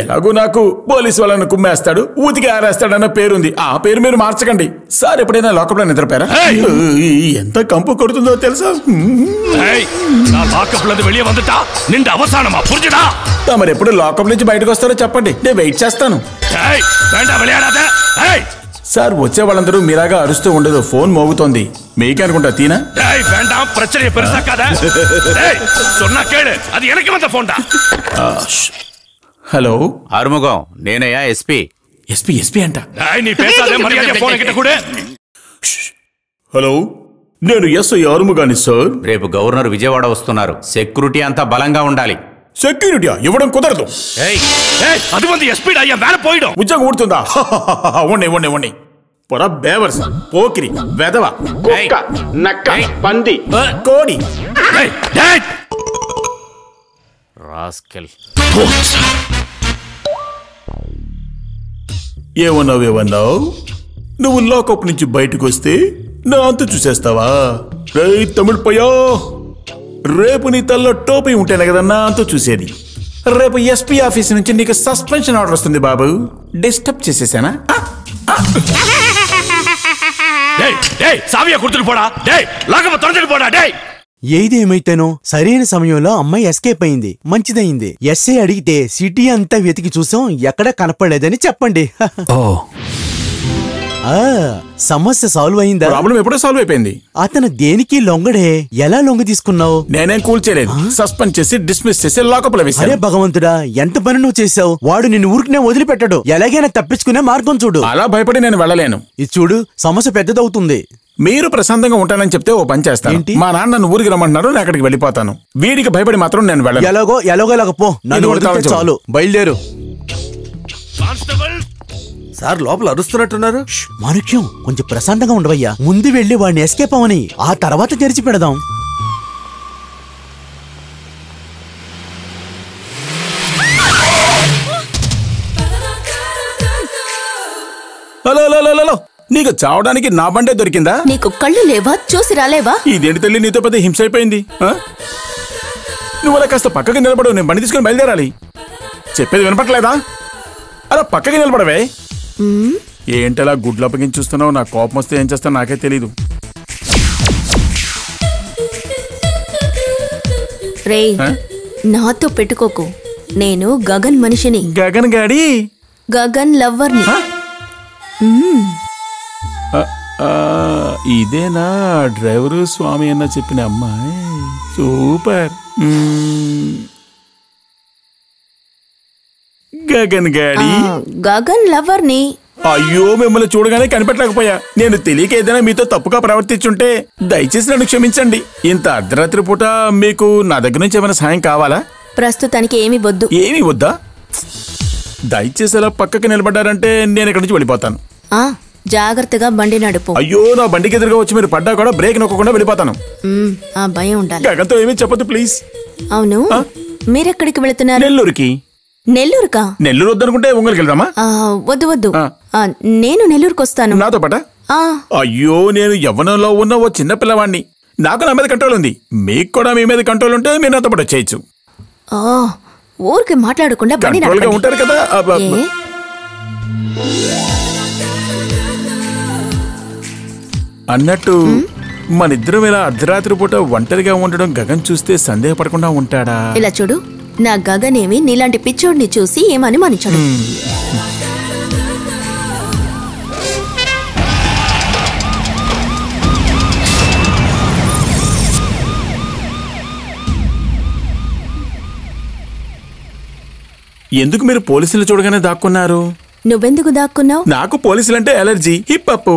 ఎలాగో నాకు పోలీసు వాళ్ళని కుమ్మేస్తాడు ఊతికి ఆరేస్తాడన్న పేరుంది ఆ పేరు మీరు మార్చకండి సార్ ఎప్పుడైనా లాకప్లో నిద్రపోయారా ఎంత కంపు కొడుతుందో తెలుసా తమరెప్పుడు లాకప్ నుంచి బయటకు వస్తారో చెప్పండి నేను వెయిట్ చేస్తాను సార్ వచ్చే వాళ్ళందరూ మీలాగా అరుస్తూ ఉండదు ఫోన్ మోగుతోంది మీకే అనుకుంటా తీనా హలో ఆరుముఖం నేనయ్యా ఎస్పీ ఎస్పీ ఎస్పీ అంట హలో నేను ఎస్ఐ ఆరుముగాని సార్ రేపు గవర్నర్ విజయవాడ వస్తున్నారు సెక్యూరిటీ అంతా బలంగా ఉండాలి సెక్యూరిటీ ఇవ్వడం కుదరదు ఉద్యోగం ఊడుతుందా ఉండే ఉండే ఉండే పొర బేవర్స్ పోకిరి వెదవ నక్క పంది కోడి రాస్కెల్ ఏమన్నావు ఏమన్నావు నువ్వు లాకప్ నుంచి బయటకు వస్తే నా అంత చూసేస్తావా రే తమిళ్ పయ్యా రేపు నీ తల్లో టోపీ ఉంటేనే కదా నా అంత చూసేది రేపు ఎస్పీ ఆఫీస్ నుంచి నీకు సస్పెన్షన్ ఆర్డర్ వస్తుంది బాబు డిస్టర్బ్ చేసేసానా ఏదేమైతేనో సరైన సమయంలో అమ్మాయి ఎస్కేప్ అయింది మంచిదయింది ఎస్ఐ అడిగితే సిటీ అంతా వెతికి చూసాం ఎక్కడా కనపడలేదని చెప్పండి సమస్య సాల్వ్ అయిందా ప్రాబ్లం ఎప్పుడో సాల్వ్ అయిపోయింది అతను దేనికి లొంగడే ఎలా లొంగ తీసుకున్నావు నేనేం కూల్చేలేదు సస్పెండ్ చేసి డిస్మిస్ చేసి లాకప్ లో వేశాను అరే భగవంతుడా ఎంత పని నువ్వు చేసావు వాడు నిన్ను ఊరికినే వదిలిపెట్టాడు ఎలాగైనా తప్పించుకునే మార్గం చూడు అలా భయపడి నేను వెళ్ళలేను ఇది చూడు సమస్య పెద్దదవుతుంది మీరు ప్రశాంతంగా ఉంటానని చెప్తే ఓ పని చేస్తాను మా నాన్న నన్ను ఊరికి రమ్మంటున్నారు నేను అక్కడికి వెళ్ళిపోతాను వీడికి భయపడి మాత్రం నేను వెళ్ళను ఎలాగో ఎలాగో ఎలాగో పో చాలు బయలుదేరు సార్ లోపల అరుస్తున్నట్టున్నారు మనుఖ్యం కొంచెం ప్రశాంతంగా ఉండవయ్యా ముందు వెళ్ళి వాడిని ఎస్కేప్ అవని ఆ తర్వాత తెరిచి పెడదాం హలో హలో హలో నీకు చావడానికి నా బండే దొరికిందా నీకు కళ్ళు లేవా చూసి రాలేవా ఇదేంటి తల్లి నీతో పెద్ద హింస అయిపోయింది నువ్వు అలా కాస్త పక్కకి నిలబడవు నేను బండి తీసుకుని బయలుదేరాలి చెప్పేది వినపట్లేదా అలా పక్కకి నిలబడవే ఏంటలా గుడ్లు అప్పగించి చూస్తున్నావు నా కోపం వస్తే ఏం చేస్తావు నాకే తెలీదు రే నాతో పెట్టుకోకు నేను గగన్ మనిషిని గగన్ గాడి గగన్ లవ్వర్ని ఇదేనా డ్రైవరు స్వామి అన్న చెప్పిన అమ్మాయి సూపర్ గగన్ గాడి గగన్ లవర్ ని అయ్యో మిమ్మల్ని చూడగానే కనిపెట్టలేకపోయా నేను తెలియక ఏదైనా మీతో తప్పుగా ప్రవర్తించుంటే దయచేసి నన్ను క్షమించండి ఇంత అర్ధరాత్రి పూట మీకు నా దగ్గర నుంచి ఏమైనా సాయం కావాలా ప్రస్తుతానికి ఏమి వద్దు ఏమి వద్దా దయచేసి అలా పక్కకి నిలబడ్డారంటే నేను ఇక్కడి నుంచి వెళ్ళిపోతాను జాగ్రత్తగా బండి నడుపు అయ్యో నా బండికి ఎదురుగా వచ్చి మీరు పడ్డా కూడా బ్రేక్ నొక్కకుండా వెళ్ళిపోతాను ఆ భయం ఉండాలి గగన్తో ఏమీ చెప్పొద్దు ప్లీజ్ అవును మీరెక్కడికి వెళుతున్నారు నెల్లూరుకి Nellore ka? Nellore oddan kunte ungal kelama? Ah, vadu vadu. Ah, nenu Nellore kostanu. Nato pata? Ah. Ayyo nenu yavanalo unna o chinna pillavanni. Naaku na meeda control undi. Meeku kuda mee meeda control unte mee nato pata cheyochu. Ah, orke maatladukunda bandi na. Control ga untaru kada. అన్నట్టు మనిద్దరం ఇలా అర్ధరాత్రి పూట ఒంటరిగా ఉండడం గగన్ చూస్తే సందేహపడకుండా ఉంటాడా? ఇలా చూడు, నా గగన్ ఏమి నీలాంటి పిచ్చోడిని చూసి ఏమని మనించడు. ఎందుకు మీరు పోలీసులు చూడగానే దాక్కున్నారు? నువ్వెందుకు దాక్కున్నావు? నాకు పోలీసులంటే అలర్జీ. హిప్ అప్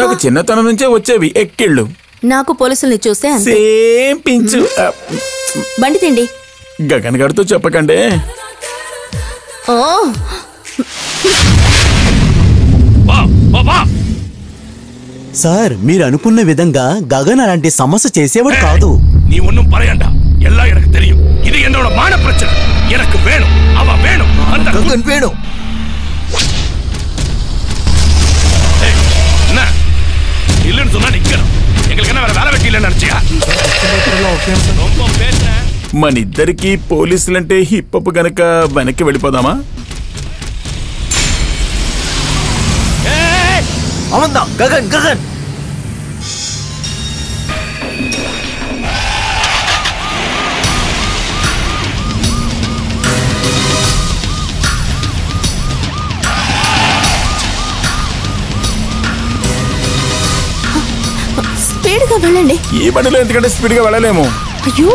నాకు చిన్నతనం నుంచే వచ్చేవి ఎక్కిళ్ళు. నాకు పోలీసుల్ని చూస్తే సేమ్ పించు. బండి తిండి గగన్ గారితో చెప్పకండి. సార్, మీరు అనుకున్న విధంగా గగన్ అలాంటి సమస్య చేసేవాడు కాదు. నీ ఒన్నం పరయండా ఎలా ఎనకు తెలియదు. ఇది ఎన్నోడ మాన ప్రచన ఎనకు వేణు అవ వేణు అంత గగన్ వేణు. మనిద్దరికి పోలీసులంటే హిప్పపు గనక వెనక్కి వెళ్ళిపోదామా? అవునా గగన్ గగన్ స్పీడ్గా వెళ్ళండి. ఈ బండిలో ఎందుకంటే స్పీడ్గా వెళ్ళలేము. అయ్యో,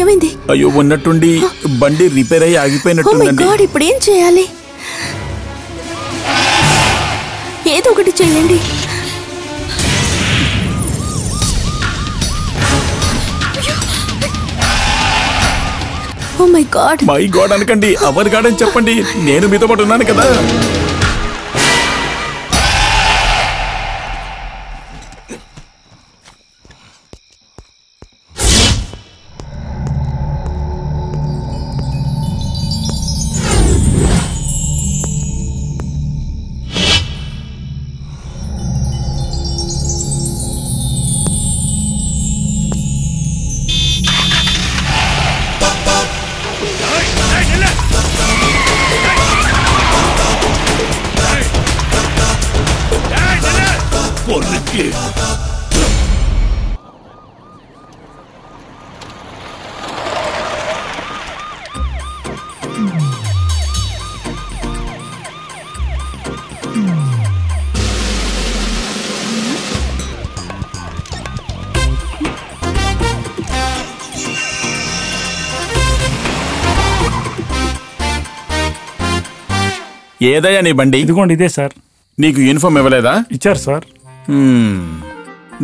ఏమైంది? అయ్యో, ఉన్నట్టుండి బండి రిపేర్ అయ్యి ఆగిపోయినట్టుందండి. ఇప్పుడు ఏం చేయాలి? ఏదో ఒకటి చేయండి. Oh my god, my god అనకండి, అవర్ గాడ్ అని చెప్పండి. నేను మీతో పాటు ఉన్నాను కదా. ఏదయ్యా నీ బండి? ఇదిగోండి, ఇదే సార్. నీకు యూనిఫామ్ ఇవ్వలేదా? ఇచ్చారు సార్.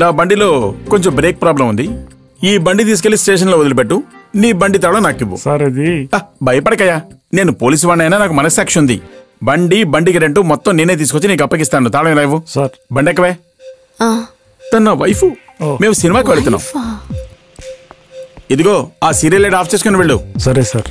నా బండిలో కొంచెం బ్రేక్ ప్రాబ్లం ఉంది. ఈ బండి తీసుకెళ్లి స్టేషన్ లో వదిలిపెట్టు. నీ బండి తాళం నాకు ఇవ్వు. భయపడకయ్యా, నేను పోలీసు వాడినైనా నాకు మనస్సాక్షి ఉంది. బండి బండికి రెంటు మొత్తం నేనే తీసుకొచ్చి నీకు అప్పగిస్తాను. తాళం ఇలా ఇవ్వు. బండి ఎక్కవే. తన వైఫ్ మేము సినిమాకి వెళుతున్నాం. ఇదిగో ఆ సీరియల్ లైట్ ఆఫ్ చేసుకుని వెళ్ళు. సరే సార్.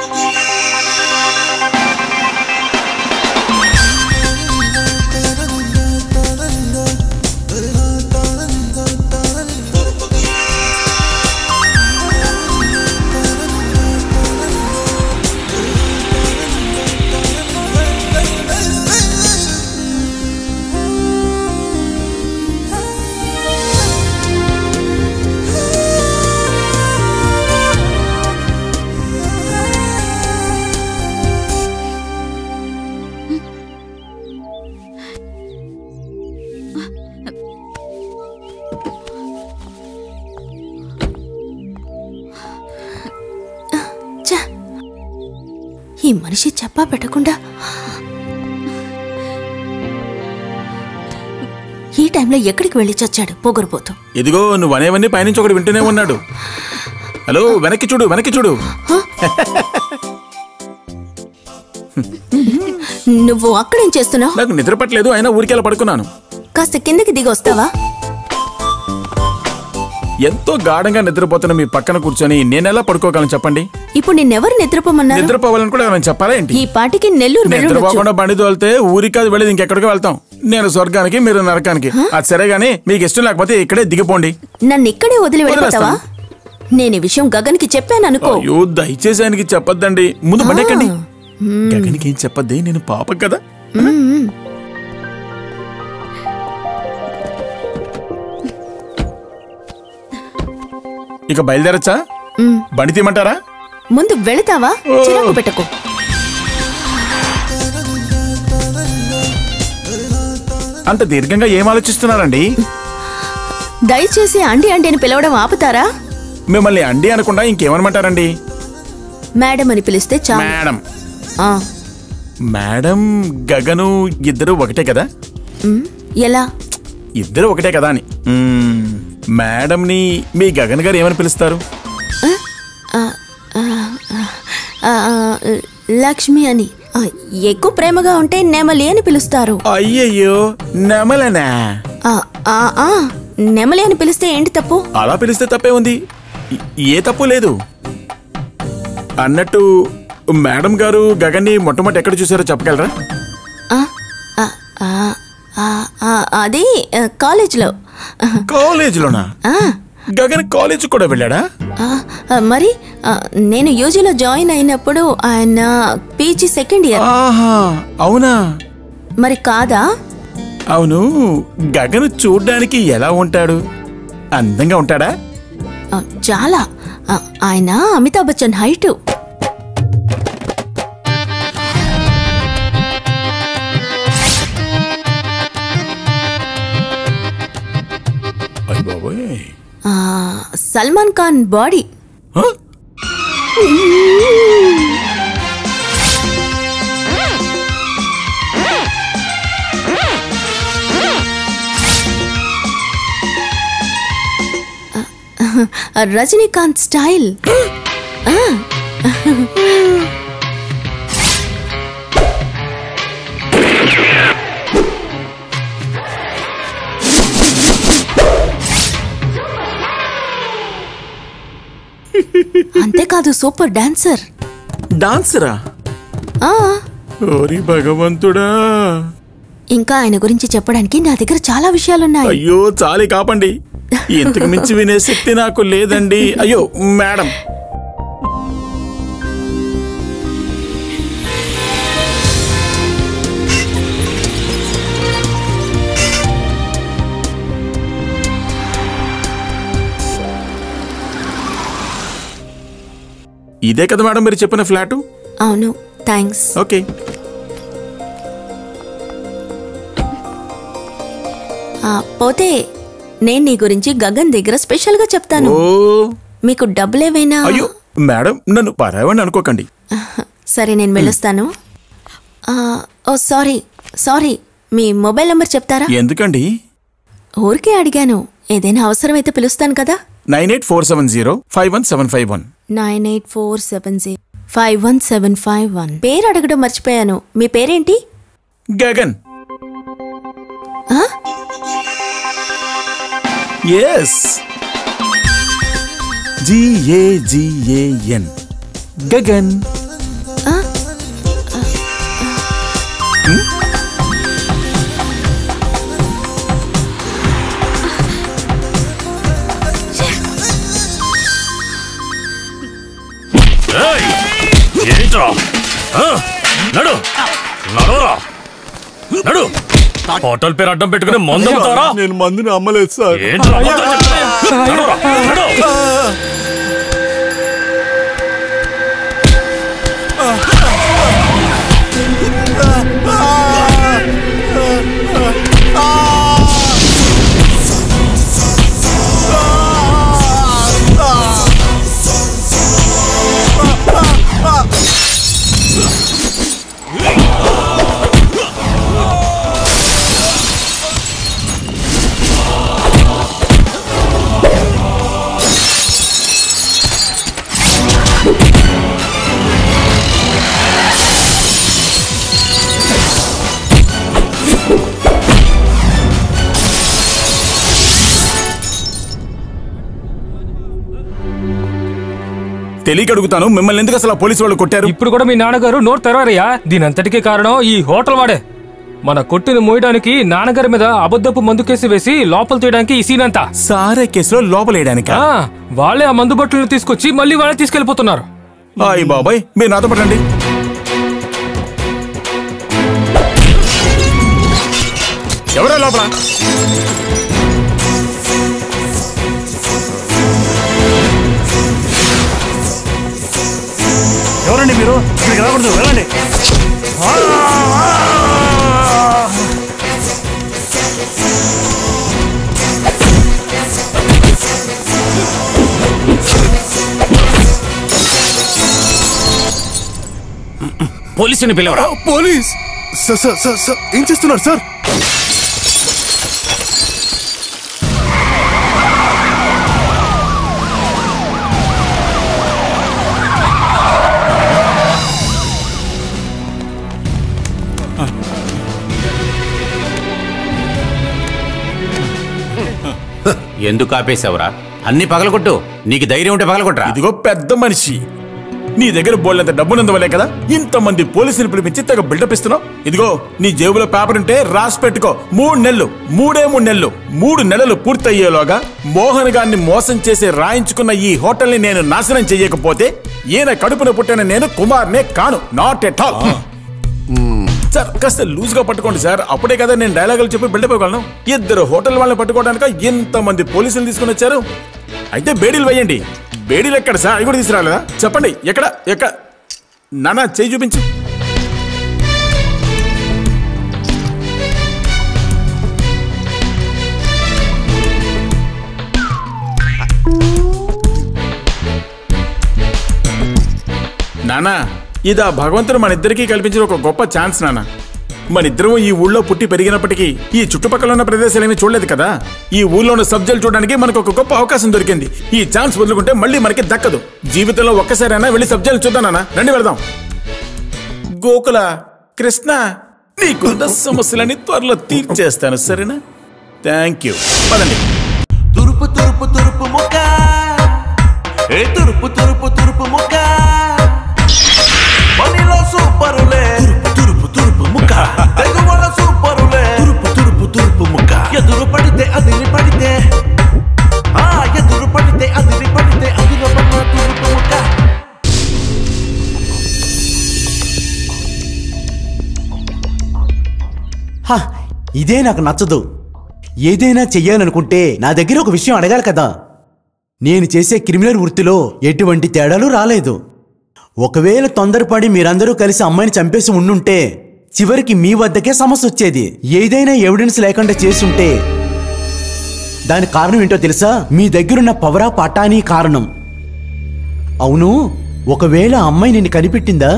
మనిషి చెప్పా పెట్టకుండా ఈ టైంలో ఎక్కడికి వెళ్ళి చచ్చాడు పొగరుపోతు. ఇదిగో నువ్వు అనేవన్నీ పైనుంచి ఒకటి వింటూనే ఉన్నాడు. హలో వెనక్కి చూడు వెనక్కి చూడు. నువ్వు అక్కడేం చేస్తున్నావు? నాకు నిద్ర పట్టలేదు, అయినా ఊరికెలా పడుకున్నాను. కాస్త కిందకి దిగి వస్తావా? ఎంతో గాఢంగా నిద్రపోతున్న మీ పక్కన కూర్చొని నేనెలా పడుకోగలను చెప్పండి? ఇప్పుడు నిన్నెవరు నిద్రపోమన్నా? నిద్రపోవాలని కూడా ఏమైనా చెప్పాలా ఏంటి? ఈ పాటికి నెల్లూరు నిద్రపోకుండా బండి తోలితే ఊరికాదు వెళ్ళేది ఇంకెక్కడికి వెళ్తాం. నేను స్వర్గానికి మీరు నరకానికి. అది సరే గానీ మీకు ఇష్టం లేకపోతే ఇక్కడే దిగిపోండి. నన్ను ఇక్కడే వదిలి వెళ్ళిపోతావా? నేను ఈ విషయం గగన్కి చెప్పాను అనుకో. దయచేసి ఆయనకి చెప్పొద్దండి, ముందు బండి ఎక్కండి. గగన్కి ఏం చెప్పద్ది, నేను పాపం కదా. ఇక బయలుదేరచ్చా? బండి తీయమంటారా? ముందు వెళతావా? చిరాకు పెట్టకు. అంత దీర్ఘంగా ఏం ఆలోచిస్తున్నారండి? దయచేసి అండి అండి అని పిలవడం ఆపుతారా? మిమ్మల్ని అండి అనకుండా ఇంకేమనమంటారండి? మేడం అని పిలిస్తే చాలు. మేడం మేడం గగను ఇద్దరు ఒకటే కదా? ఎలా ఇద్దరు ఒకటే కదా అని మేడంని మీ గగన్ గారు ఏమని పిలుస్తారు? లక్ష్మి అని. ఎక్కువ ప్రేమగా ఉంటే నెమలి అని పిలుస్తారు. అయ్యయ్యో నెమలనా? నెమలి అని పిలిస్తే ఏంటి తప్పు? అలా పిలిస్తే తప్పే ఉంది, ఏ తప్పు లేదు. అన్నట్టు మేడం గారు గగన్ని మొట్టమొదటి ఎక్కడ చూసారో చెప్పగలరా? అది కాలేజ్లో. కాలేజ్లోనా? గగన్ కాలేజ్ కూడా వెళ్ళాడా? మరి నేను యూజీలో జాయిన్ అయినప్పుడు ఆయన పీజీ సెకండ్ ఇయర్. అవునా? మరి కాదా? అవును. గగన్ చూడ్డానికి ఎలా ఉంటాడు? అందంగా ఉంటాడా? చాలా. ఆయన Amitabh Bachchan height. Salman Khan body. Rajinikanth style. అంతేకాదు సూపర్ డాన్సర్. డాన్సరా? ఓరి భగవంతుడా. ఇంకా ఆయన గురించి చెప్పడానికి నా దగ్గర చాలా విషయాలున్నాయి. అయ్యో చాలే కాపండి, ఇంతకు మించి వినే శక్తి నాకు లేదండి. అయ్యో మేడం. ఇదే కదా మేడం మీరు చెప్పిన ఫ్లాటు? అవును. థ్యాంక్స్. ఓకే. పోతే నేను నీ గురించి గగన్ దగ్గర స్పెషల్ గా చెప్తాను. మీకు డబ్బులేవైనా? అయ్యో మేడం నన్ను పరాయమని అనుకోకండి. సరే నేను వెళ్ళొస్తాను. ఓ సారీ సారీ మీ మొబైల్ నెంబర్ చెప్తారా? ఎందుకండి? ఊరికే అడిగాను, ఏదైనా అవసరం అయితే పిలుస్తాను కదా. Nine eight four seven zero five one seven five one. Nine eight four seven zero five one seven five one. పేరు అడగడం మర్చిపోయాను, మీ పేరేంటి? Gagan. yes g a g a n Gagan. ఏంట్రా నడు నడవరా నడు. హోటల్ పేరు అడ్డం పెట్టుకుని మందుతారా? నేను మందుని అమ్మలేదు సార్. తెలియకడుగుతాను మిమ్మల్ని ఎందుకు అసలు పోలీసు వాళ్ళు కొట్టారు? ఇప్పుడు కూడా మీ నాన్నగారు నోరు తెరవరయ్యా. దీనంతటికీ కారణం ఈ హోటల్ వాడే. మన కొట్టును మోయడానికి నాన్నగారి మీద అబద్ధపు మందు కేసు వేసి లోపల తీయడానికి ఈ సీన్ అంతా. సారే కేసులో లోపలేయడానికి వాళ్ళే ఆ మందు బట్టలను తీసుకొచ్చి మళ్ళీ వాళ్ళే తీసుకెళ్లిపోతున్నారు. హాయ్ బాబాయ్ మీరు నాతో పట్టండి. ఎవరో లోపల ఎవరండి మీరు? ఇక్కడికి రాకూడదు, వెళ్ళండి. పోలీసుని పిలవరా? పోలీస్ ఏం చేస్తున్నారు సార్? ఎందుకు ఆపేసావురా? అన్ని పగలగొట్టు, నీకు ధైర్యం ఉంటే పగలగొట్టరా. ఇదిగో పెద్ద మనిషి, నీ దగ్గర బోల్డంత డబ్బునందువలే కదా ఇంతమంది పోలీసులు పిలిపించి తెగ బిల్డప్ ఇస్తున్నావు. ఇదిగో నీ జేబులో పేపర్ ఉంటే రాసి పెట్టుకో. మూడు నెలలు మూడే మూడు నెలలు మూడు నెలలు పూర్తయ్యేలోగా మోహన్ గారిని మోసం చేసి రాయించుకున్న ఈ హోటల్ని నేను నాశనం చెయ్యకపోతే ఈయన కడుపున పుట్టిన నేను కుమార్నే కాను. Not at all. సార్ కాస్త లూజ్ గా పట్టుకోండి సార్, అప్పుడే కదా నేను డైలాగులు చెప్పి బిల్డప్ ఇవ్వగలను. ఇద్దరు హోటల్ వాళ్ళని పట్టుకోవడానికి ఎంతమంది పోలీసులు తీసుకుని వచ్చారు. అయితే బేడీలు వేయండి. బేడీలు ఎక్కడ సార్? అవి కూడా తీసుకురాలేదా? చెప్పండి ఎక్కడ ఎక్కడ. నానా చేయి చూపించు. నానా ఇది ఆ భగవంతుడు మన ఇద్దరికీ కల్పించిన ఒక గొప్ప ఛాన్స్ నాన్న. మన ఇద్దరం ఈ ఊళ్ళో పుట్టి పెరిగినప్పటికీ ఈ చుట్టుపక్కల ఉన్న ప్రదేశాలు ఏమీ చూడలేదు కదా. ఈ ఊళ్ళో ఉన్న సబ్జెక్టులు చూడడానికి మనకు ఒక గొప్ప అవకాశం దొరికింది. ఈ ఛాన్స్ వదులుకుంటే మళ్ళీ మనకి దక్కదు. జీవితంలో ఒక్కసారైనా వెళ్ళి సబ్జెక్టులు చూద్దాం నాన్న. రండి వెళదాం. గోకుల కృష్ణ, నీకున్న సమస్యలని త్వరలో తీర్చేస్తాను సరేనా? Thank you. పదండి. తురుపు తురుపు తురుపు ముక్క, ఏ తురుపు తురుపు తురుపు ముక్క, సూపరులే తురుపు తురుపు ముక్క, తెలుగుల సూపరులే తురుపు తురుపు తురుపు ముక్క, ఎదురు పడితే అదిరి పడితే ఆ ఎదురు పడితే అదిరి పడితే అదిరి పడిన తురుపు ముక్క. ఇదే నాకు నచ్చదు. ఏదైనా చెయ్యాలనుకుంటే నా దగ్గర ఒక విషయం అడగాలి కదా. నేను చేసే క్రిమినల్ వృత్తిలో ఎటువంటి తేడాలు రాలేదు. ఒకవేళ తొందరపడి మీరందరూ కలిసి అమ్మాయిని చంపేసి ఉండుంటే చివరికి మీ వద్దకే సమస్య వచ్చేది. ఏదైనా ఎవిడెన్స్ లేకుండా చేసుంటే దాని కారణం ఏంటో తెలుసా? మీ దగ్గరున్న పవరా పటాని కారణం. అవును, ఒకవేళ అమ్మాయి నిన్ను కనిపెట్టిందా?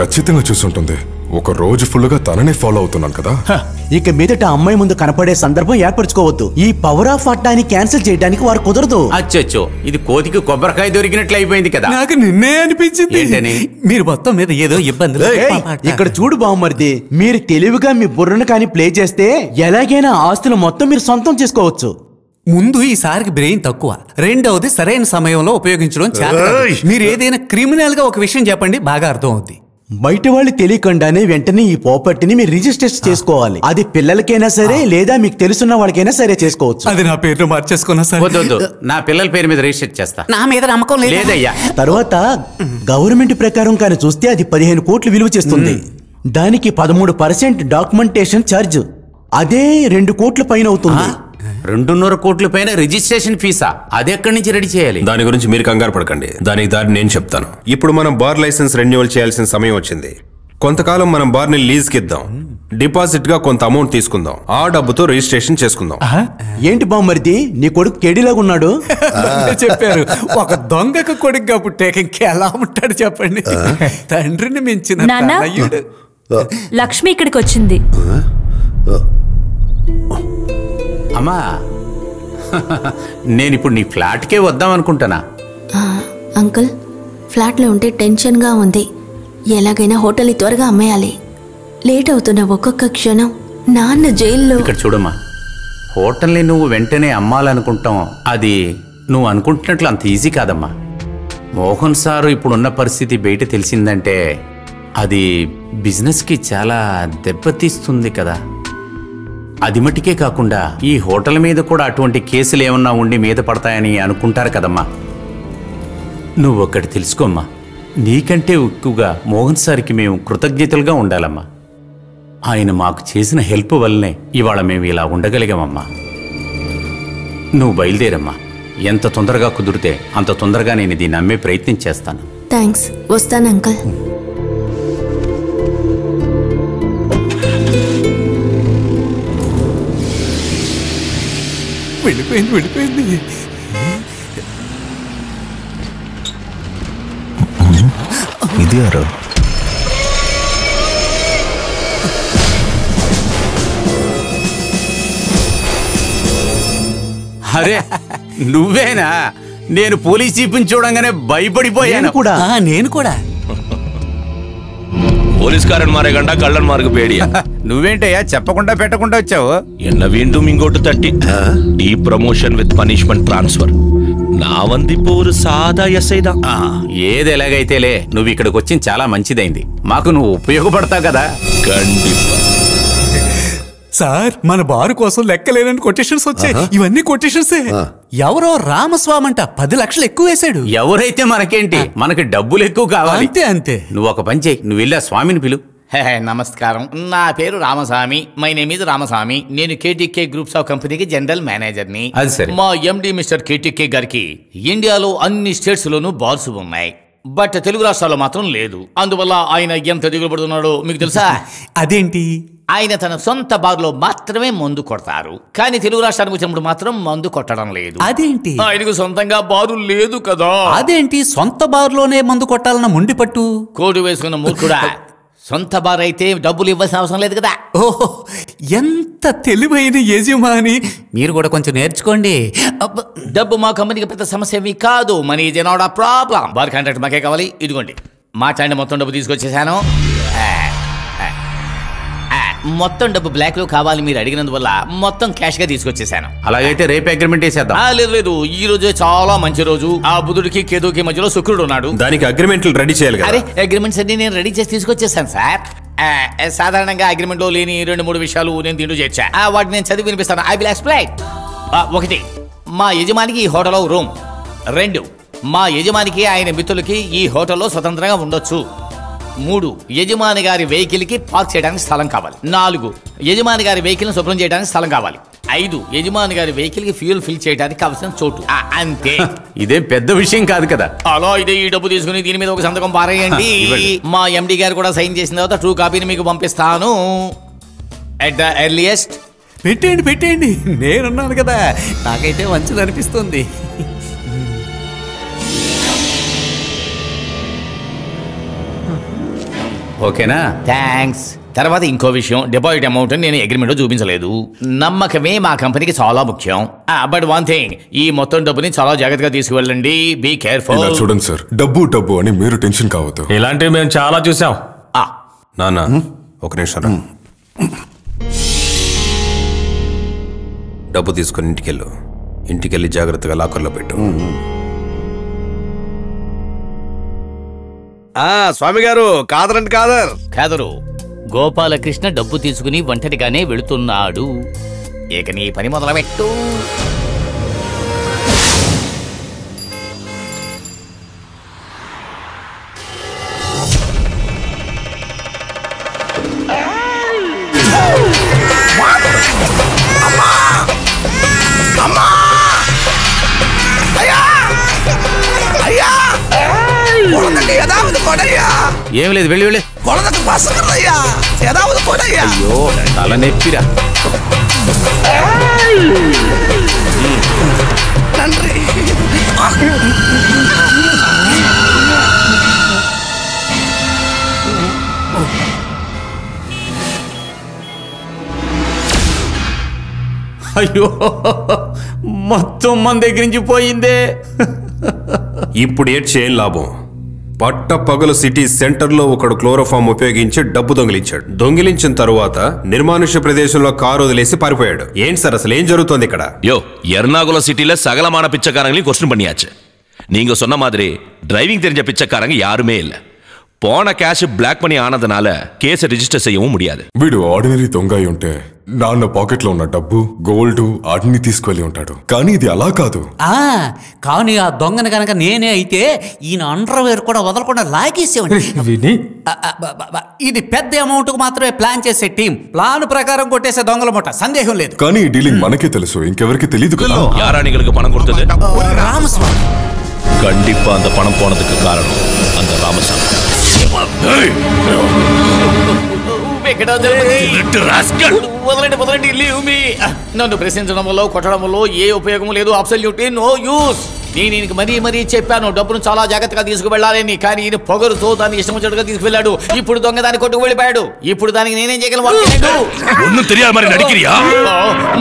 ఖచ్చితంగా చూసుంటుంది. ఒక రోజు ఫుల్గా తననే ఫాలో అవుతున్నాను కదా. ఇక మీదట అమ్మాయి ముందు కనపడే సందర్భం ఏర్పరచుకోవద్దు. ఈ పవర్ ఆఫ్ అట్టాని క్యాన్సిల్ చేయడానికి వారు కుదరదు. అచ్చో, ఇది కోతికి కొబ్బరికాయ దొరికినట్లు అయిపోయింది కదా. నాకు నిన్నే అనిపించింది. మీరు మొత్తం మీద ఏదో ఇబ్బంది. ఇక్కడ చూడు బామ్మర్ది, మీరు తెలివిగా మీ బుర్రను కానీ ప్లే చేస్తే ఎలాగైనా ఆస్తులు మొత్తం మీరు సొంతం చేసుకోవచ్చు. ముందు ఈసారికి బ్రెయిన్ తక్కువ, రెండవది సరైన సమయంలో ఉపయోగించడం చాలా. మీరు ఏదైనా క్రిమినల్ గా ఒక విషయం చెప్పండి, బాగా అర్థం అవుద్ది. బయట వాళ్ళు తెలియకుండానే వెంటనే ఈ ప్రాపర్టీని మీరు రిజిస్టర్ చేసుకోవాలి. అది పిల్లలకైనా సరే లేదా మీకు తెలుసున్న వాళ్ళకైనా సరే చేసుకోవచ్చు. అది నా పేరు మార్చేసుకున్నా సరే, నా పిల్లల పేరు మీద రిజిస్టర్ చేస్తా. నా మీద నమ్మకం లేదయ్యా. తర్వాత గవర్నమెంట్ ప్రకారం కానీ చూస్తే అది పదిహేను కోట్లు విలువ చేస్తుంది. దానికి పదమూడు పర్సెంట్ డాక్యుమెంటేషన్ ఛార్జ్, అదే రెండు కోట్ల పైన అవుతుంది. రెండున్నర కోట్ల పైన రిజిస్ట్రేషన్ ఫీసా? అది ఎక్కడి నుంచి రెడీ చేయాలి? దాని గురించి మీరు కంగారు పడకండి, దానికి దారి నేను చెప్తాను. ఇప్పుడు మనం బార్ లైసెన్స్ రెన్యువల్ చేయాల్సిన సమయం వచ్చింది. కొంతకాలం మనం బార్ ని లీజ్ కిద్దాం, డిపాజిట్ గా కొంత అమౌంట్ తీసుకుందాం, ఆ డబ్బుతో రిజిస్ట్రేషన్ చేసుకుందాం. ఏంటి బామ్మర్ది, నీ కొడుకు కేడీలాగా ఉన్నాడు చెప్పారు. ఒక దొంగకు కొడుకుగా పుట్టాక ఇంకెలా ఉంటాడు చెప్పండి. తండ్రిని మించిన లక్ష్మి ఇక్కడికి వచ్చింది. అమ్మా, నేనిప్పుడు నీ ఫ్లాట్కే వద్దాం అనుకుంటానా? అంకుల్, ఫ్లాట్లో ఉంటే టెన్షన్గా ఉంది. ఎలాగైనా హోటల్ని త్వరగా అమ్మేయాలి. లేట్ అవుతున్న ఒక్కొక్క క్షణం నాన్న జైల్లో. ఇక్కడ చూడమ్మా, హోటల్ని నువ్వు వెంటనే అమ్మాలనుకుంటాం, అది నువ్వు అనుకుంటున్నట్లు అంత ఈజీ కాదమ్మా. మోహన్ సార్ ఇప్పుడున్న పరిస్థితి బయట తెలిసిందంటే అది బిజినెస్కి చాలా దెబ్బతీస్తుంది కదా. అది మటుకే కాకుండా ఈ హోటల్ మీద కూడా అటువంటి కేసులు ఏమన్నా ఉండి మీద పడతాయని అనుకుంటారు కదమ్మా. నువ్వు ఒక్కటి తెలుసుకోమ్మా, నీకంటే ఎక్కువగా మోహన్ సార్కి మేము కృతజ్ఞతలుగా ఉండాలమ్మా. ఆయన మాకు చేసిన హెల్ప్ వల్లనే ఇవాళ మేము ఇలా ఉండగలిగామమ్మా. నువ్వు బయలుదేరమ్మా, ఎంత తొందరగా కుదిరితే అంత తొందరగా నేను దీన్ని నమ్మే ప్రయత్నం చేస్తాను. థ్యాంక్స్, వస్తాను అంకల్. వెళ్ళిపోయింది వెళ్ళిపోయింది ఇది ఆరో అరే నువ్వేనా? నేను పోలీస్ చీఫ్ని చూడంగానే భయపడిపోయాను కూడా. నేను కూడా పోలీస్కారని మారే గంట కళ్ళని మారకు పేడియా. నువ్వేంటయ్యా చెప్పకుండా పెట్టకుండా వచ్చావు? ఎన్న వీంటూ ఇంకోటి తట్టి D promotion with punishment transfer. నా వంది పోరు సాదా ఎస్ఐదా. ఏది ఎలాగైతేలే నువ్వు ఇక్కడికి వచ్చి చాలా మంచిదైంది. మాకు నువ్వు ఉపయోగపడతావు కదా. సార్ మన బారు కోసం లెక్కలేనని కొటేషన్స్ వచ్చాయి. ఇవన్నీ కొటేషన్సే. ఎవరో రామస్వామి అంట పది లక్షలు ఎక్కువ వేశాడు. ఎవరైతే మనకేంటి, మనకి డబ్బులు ఎక్కువ కావాలి అంతే అంతే. నువ్వు ఒక పని చేయి, నువ్వు వెళ్ళి స్వామిని పిలు. హే నమస్కారం, నా పేరు Ramaswamy. My name is Ramaswamy. నేను కేటీకే గ్రూప్స్ ఆఫ్ కంపెనీకి జనరల్ మేనేజర్ని. మా ఎండి మిస్టర్ కేటీకే గారికి ఇండియాలో అన్ని స్టేట్స్ లోనూ బాల్స్ ఉన్నాయి, బట్ తెలుగు రాష్ట్రాల్లో మాత్రం లేదు. అందువల్ల ఆయన ఎంత దిగులు పడుతున్నాడో మీకు తెలుసా? అదేంటి, ఆయన తన సొంత బార్లో మాత్రమే మందు కొడతారు, కానీ తెలుగు రాష్ట్రానికి వచ్చినప్పుడు మాత్రం మందు కొట్టడం లేదు. అదేంటి? ఆయనకు సొంతంగా బారు లేదు కదా. అదేంటి సొంత బార్లోనే మందు కొట్టాలన్న మొండి పట్టు? కోటు వేసుకున్న మూర్ఖుడా, సొంత బార్ అయితే డబ్బులు ఇవ్వాల్సిన అవసరం లేదు కదా. ఓహో ఎంత తెలివైన యజమాని, మీరు కూడా కొంచెం నేర్చుకోండి. డబ్బు మా కంపెనీకి పెద్ద సమస్య ఏమీ కాదు. Money is not a problem. Bar contract మాకే కావాలి. ఇదిగోండి మాట్లాడి మొత్తం డబ్బు తీసుకొచ్చేసాను. మొత్తం డబ్బు బ్లాక్ లో కావాలి మీరు అడిగినందువల్ల మొత్తం క్యాష్ గా తీసుకొచ్చేసాను. అలాగైతే రేపు అగ్రిమెంట్ చేసేద్దాం. లేదు లేదు, ఈ రోజే చాలా మంచి రోజు. ఆ బుధుడికి కేతుకి మధ్యలో శుక్రుడు ఉన్నాడు. దానికి అగ్రిమెంట్లు రెడీ చేయాలి. అరే అగ్రిమెంట్స్ అన్ని నేను రెడీ చేసి తీసుకొచ్చేసాను సార్. సాధారణంగా అగ్రిమెంట్ లో లేని రెండు మూడు విషయాలు నేను దీంట్లో చేర్చా. వాటిని నేను చదివి వినిపిస్తాను. I will explain. ఒకటి, మా యజమానికి ఈ హోటల్లో రూమ్. రెండు, మా యజమానికి ఆయన మిత్రులకి ఈ హోటల్లో స్వతంత్రంగా ఉండొచ్చు. మూడు, యజమాని గారి వెహికల్ కి పార్క్ చేయడానికి స్థలం కావాలి. నాలుగు, యజమాని గారి వెహికల్ శుభ్రం చేయడానికి స్థలం కావాలి. ఐదు, యజమాని గారి వెహికల్ కి ఫ్యూల్ ఫిల్ చేయడానికి కావలసిన చోటు. అంతే, ఇదే పెద్ద విషయం కాదు కదా. అలా ఇదే ఈ డబ్బు తీసుకుని దీని మీద ఒక సంతకం పారేయండి. మా ఎండి గారు కూడా సైన్ చేసిన తర్వాత ట్రూ కాపీని మీకు పంపిస్తాను ఎట్ ద ఎర్లియెస్ట్. పెట్టేయండి పెట్టేయండి, నేనున్నాను కదా. నాకైతే మంచిది అనిపిస్తుంది. ఓకేనా? థ్యాంక్స్. తర్వాత ఇంకో విషయం, డిపాజిట్ అమౌంట్ నేను అగ్రిమెంట్ చూపించలేదు. నమ్మకమే మా కంపెనీకి చాలా ముఖ్యం. బట్ వన్ థింగ్, ఈ మొత్తం డబ్బుని చాలా జాగ్రత్తగా తీసుకువెళ్ళండి. Be careful. చూడండి సార్, డబ్బు డబ్బు అని మీరు టెన్షన్ కావద్దు. ఇలాంటివి మేము చాలా చూసాం. నానా ఒక నిమిషం, డబ్బు తీసుకొని ఇంటికెళ్ళు. ఇంటికెళ్ళి జాగ్రత్తగా లాకర్లో పెట్టు. స్వామి గారు కాదరండి. కాదర్ కాదరు గోపాలకృష్ణ డబ్బు తీసుకుని ఒంటరిగానే వెళుతున్నాడు. ఇక నీ పని మొదలుపెట్టు. ఏం లేదు, వెళ్ళి వెళ్ళి అయ్యో తల నెప్పిరా. అయ్యో మొత్తం మన దగ్గర నుంచి పోయిందే. ఇప్పుడు ఏడ్ చేయం లాభం. పట్ట పగలు సిటీ సెంటర్లో ఒకడు క్లోరోఫామ్ ఉపయోగించి డబ్బు దొంగిలించాడు. దొంగిలించిన తర్వాత నిర్మానుష్య ప్రదేశంలో కారు వదిలేసి పారిపోయాడు. ఏంటి సార్ అసలు ఏం జరుగుతుంది ఇక్కడ? యో ఎర్నాకుళం సిటీలో సగలమాన పిచ్చకారంగా క్వశ్చన్ పనియాచ్చు. நீங்க சொன்ன மாதிரி டிரைவிங் தெரிஞ்ச பிச்சைக்காரங்க யாருமே இல்ல. போன கேஷ் பிளாக் பண்ணி ஆனதனால கேஸ் ரெஜிஸ்டர் செய்யவும் முடியாது. వీడు ఆర్డినరీ దొంగై ఉంటే నాన్న పాకెట్ లో ఉన్న డబ్బు గోల్డ్ అన్ని తీసుకెళ్లి ఉంటాడు. కానీ ఇది అలా కాదు. ఆ కానీ ఆ దొంగన గనక నేనే అయితే ఈన అండర్‌వేర్ కూడా వదలకుండా లాగేసేవాడి. వీని ఇది పెద్ద అమౌంట్ కు మాత్రమే ప్లాన్ చేసే టీం. ప్లాన్ ప్రకారం కొట్టేసే దొంగల మోట సందేహం లేదు. కానీ డీలింగ్ మనకే తెలుసు. ఇంకెవరికి తెలియదు కదా. యారా నీకు పణం కొడుతది? రామస్వామి கண்டிப்பா அந்த பணம் போனதுக்கு காரணம் அந்த ராமசாமி. ஏய் வெக்கடா ஜெர்மனி ரெட் ராஸ்கல் முதலடி முதலடி లీవ్ మీ నన్ను ప్రశ్నించడంలో కొట్టడంలో ఏ ఉపయోగం లేదు. Absolutely no use. నేను నీకు మరీ మరీ చెప్పాను డబ్బును చాలా జాగ్రత్తగా తీసుకువెళ్ళాలని, కానీ ఈయన పొగరుతో దాన్ని ఇష్టం వచ్చినట్టుగా తీసుకువెళ్ళాడు. ఇప్పుడు దొంగ దాన్ని కొట్టుకు వెళ్ళిపోయాడు. ఇప్పుడు దానికి నేనేం చేయగలను?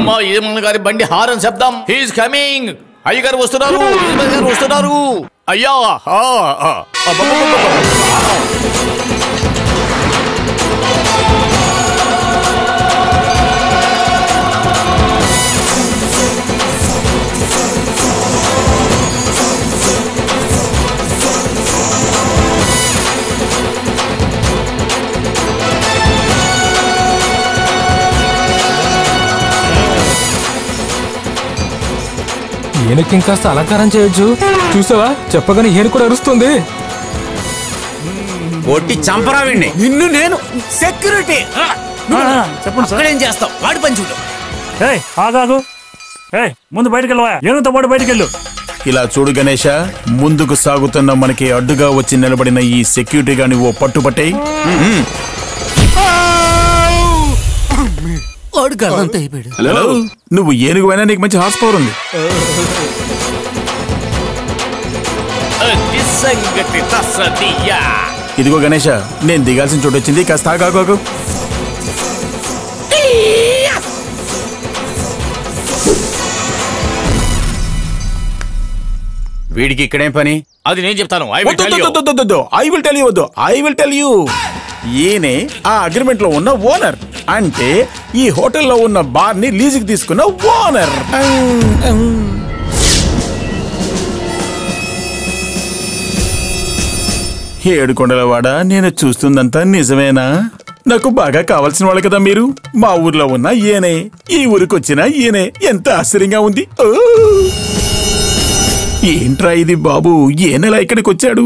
మా యజమాని గారి బండి హారన్ శబ్దం. He's coming. అయ్యగారు వస్తున్నారు, అయ్యగారు వస్తున్నారు. అయ్యా ఈయనకి ఇంకాస్త అలంకారం చేయొచ్చు. చూసావా, చెప్పగానే ఈయన కూడా అరుస్తుంది. కొట్టి చంపరావండి నిన్ను నేను. సెక్యూరిటీ చెప్పండి సార్. ఏం చేస్తావు? వాడి పని చూడు. ఏయ్ ఆగాగు. ఏయ్ ముందు బయటికి వెళ్ళవా? ఏనుతో పాటు బయటికి వెళ్ళు. ఇలా చూడు గణేష, ముందుకు సాగుతున్న మనకి అడ్డుగా వచ్చి నిలబడిన ఈ సెక్యూరిటీ గాని ఓ పట్టుపట్టే. హలో, నువ్వు ఏనుగు అయినా నీకు మంచి హార్స్ పవర్ ఉంది. ఇదిగో గణేష, నేను దిగాల్సిన చోటు వచ్చింది. కాస్త ఆగాకు. వీడికి ఇక్కడేం పని? అది నేను చెప్తాను. I will tell you. Though I will tell you. I will tell you. ఈయనే ఆ అగ్రిమెంట్ లో ఉన్న ఓనర్. అంటే ఈ హోటల్లో ఉన్న బార్ ని లీజుకి తీసుకున్న ఓనర్. ఏడుకొండలవాడ, నేను చూస్తుందంతా నిజమేనా? నాకు బాగా కావాల్సిన వాళ్ళు కదా మీరు. మా ఊర్లో ఉన్న ఈయనే, ఈ ఊరికి వచ్చిన ఈయనే. ఎంత ఆశ్చర్యంగా ఉంది. ఏంట్రా ఇది బాబు, ఏ నెల ఇక్కడికి వచ్చాడు?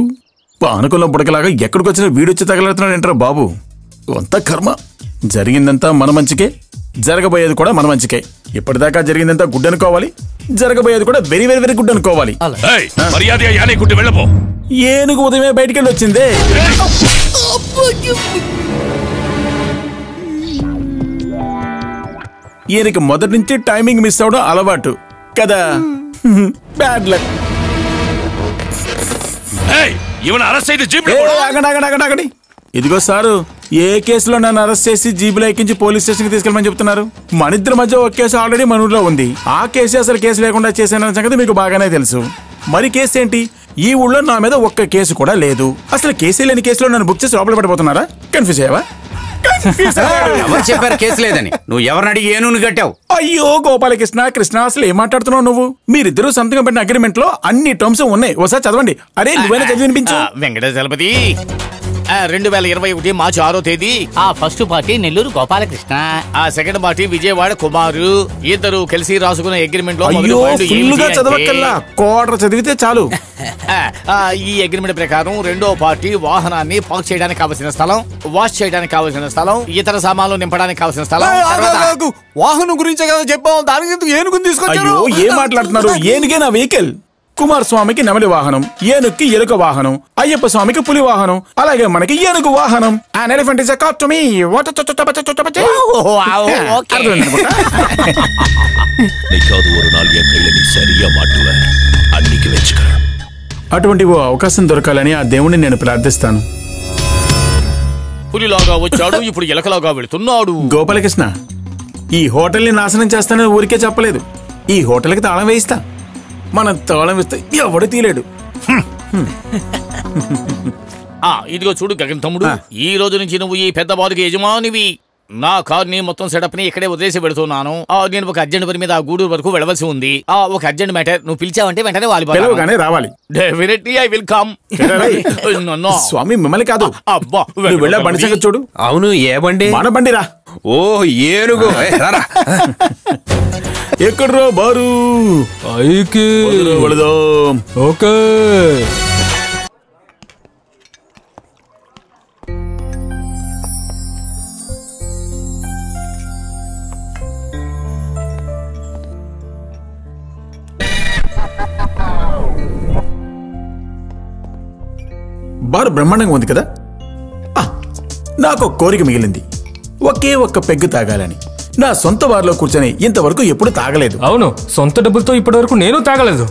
పానకులం పుడకలాగా ఎక్కడికొచ్చినా వీడొచ్చి తగలడుతున్నాడు ఏంట్రా బాబు. అంత కర్మ. జరిగిందంతా మన మంచికే, జరగబోయేది కూడా మన మంచికే. ఇప్పటిదాకా జరిగిందంతా గుడ్ అనుకోవాలి, జరగబోయేది కూడా వెరీ వెరీ వెరీ గుడ్ అనుకోవాలి. ఏనుగు ఉదయమే బయటికి వెళ్ళి వచ్చిందే. ఈయనకి మొదటి నుంచి టైమింగ్ మిస్ అవడం అలవాటు కదా. Bad luck. ఇదిగో సారు, ఏ కేసులో నన్ను అరెస్ట్ చేసి జీబులో ఎక్కించి పోలీస్ స్టేషన్ కి తీసుకెళ్ళమని చెప్తున్నారు? మన ఇద్దరి మధ్య ఒక కేసు ఆల్రెడీ మన ఊర్లో ఉంది. ఆ కేసు అసలు కేసు లేకుండా చేశానన్న సంగతి మీకు బాగానే తెలుసు. మరి కేసు ఏంటి? ఈ ఊళ్ళో నా మీద ఒక్క కేసు కూడా లేదు. అసలు కేసే లేని కేసులో నన్ను బుక్ చేసి లోపల పడిపోతున్నారా? కన్ఫ్యూజ్ అయ్యావా? చెప్పారు కేసు లేదని. నువ్వు ఎవరిని అడిగి ఏను కట్టావు? అయ్యో గోపాలకృష్ణ కృష్ణ, అసలు ఏం మాట్లాడుతున్నావు నువ్వు? మీరిద్దరూ సంతకం పెట్టిన అగ్రిమెంట్ లో అన్ని టర్మ్స్ ఉన్నాయి. ఒకసారి చదవండి. అరే నువ్వైనా చదివి వినిపించు. వెంకటేశ్వరపతి, రెండు వేల ఇరవై ఒకటి మార్చి ఆరో తేదీ ఆ ఫస్ట్ పార్టీ నెల్లూరు గోపాలకృష్ణ, ఆ సెకండ్ పార్టీ విజయవాడ కుమారు, ఇద్దరు కలిసి రాసుకున్న అగ్రిమెంట్ లో చదివితే చాలు. ఈ అగ్రిమెంట్ ప్రకారం రెండో పార్టీ వాహనాన్ని పార్క్ చేయడానికి కావలసిన స్థలం, వాష్ చేయడానికి కావలసిన స్థలం, ఇతర సామాన్లు నింపడానికి కావలసిన స్థలం. వాహనం గురించే కదా చెప్పాము, దానికి ఏనుగుని తీసుకొచ్చారు. ఏం మాట్లాడుతున్నారు? ఏనుగే నా వెహికల్. కుమారస్వామికి నెమలి వాహనం, ఏనుక్కి ఎలుక వాహనం, అయ్యప్ప స్వామికి పులి వాహనం, అలాగే మనకి ఏనుగు వాహనం. An elephant is a car to me. What a chotapachotapachotapachai. Okay. నీకదు ஒரு நாள் ஏகையில சரியா மாட்டுவ. అన్నికి వెచ్చుక. అటువంటి ఓ అవకాశం దొరకాలని ఆ దేవుణ్ణి నేను ప్రార్థిస్తాను. పులిలాగా వచ్చాడు, ఇప్పుడు ఎలుకలాగా వెళ్తున్నాడు. గోపాలకృష్ణ, ఈ హోటల్ ని నాశనం చేస్తానని ఊరికే చెప్పలేదు. ఈ హోటల్ కి తాళం వేయిస్తా. మనం తాళం వేస్తే ఎవడు తీలేడు. ఇదిగో చూడు గగన్ తమ్ముడు, ఈ రోజు నుంచి నువ్వు ఈ పెద్ద బాధకి యజమానివి. Na car ni moton setup ni ekade udesi berdo naano. Ah, ni nbo urgent pari me da gudu berku berda sundi. Ah, wo urgent matter nu pilcha ante matter ne wali ba. Hello gaane Ravali. Definitely I will come. No no. Swami mamale kado. Abba. Nu berda bandi sagat chodu. Aunu ye bandi. Mana bandi ra. Oh ye nuko. Eh rara. Ekadra baru. Aike. Bodra bodam. Okay. Bar Brahmanang won't get Ah Nako Korik Milindi. Wake waka peggutagalani. Na Santa Barlo Kurchani, Yentavarku you put a tagaledo. Oh no, Santa Dabuto you put a Kunero tagaledo.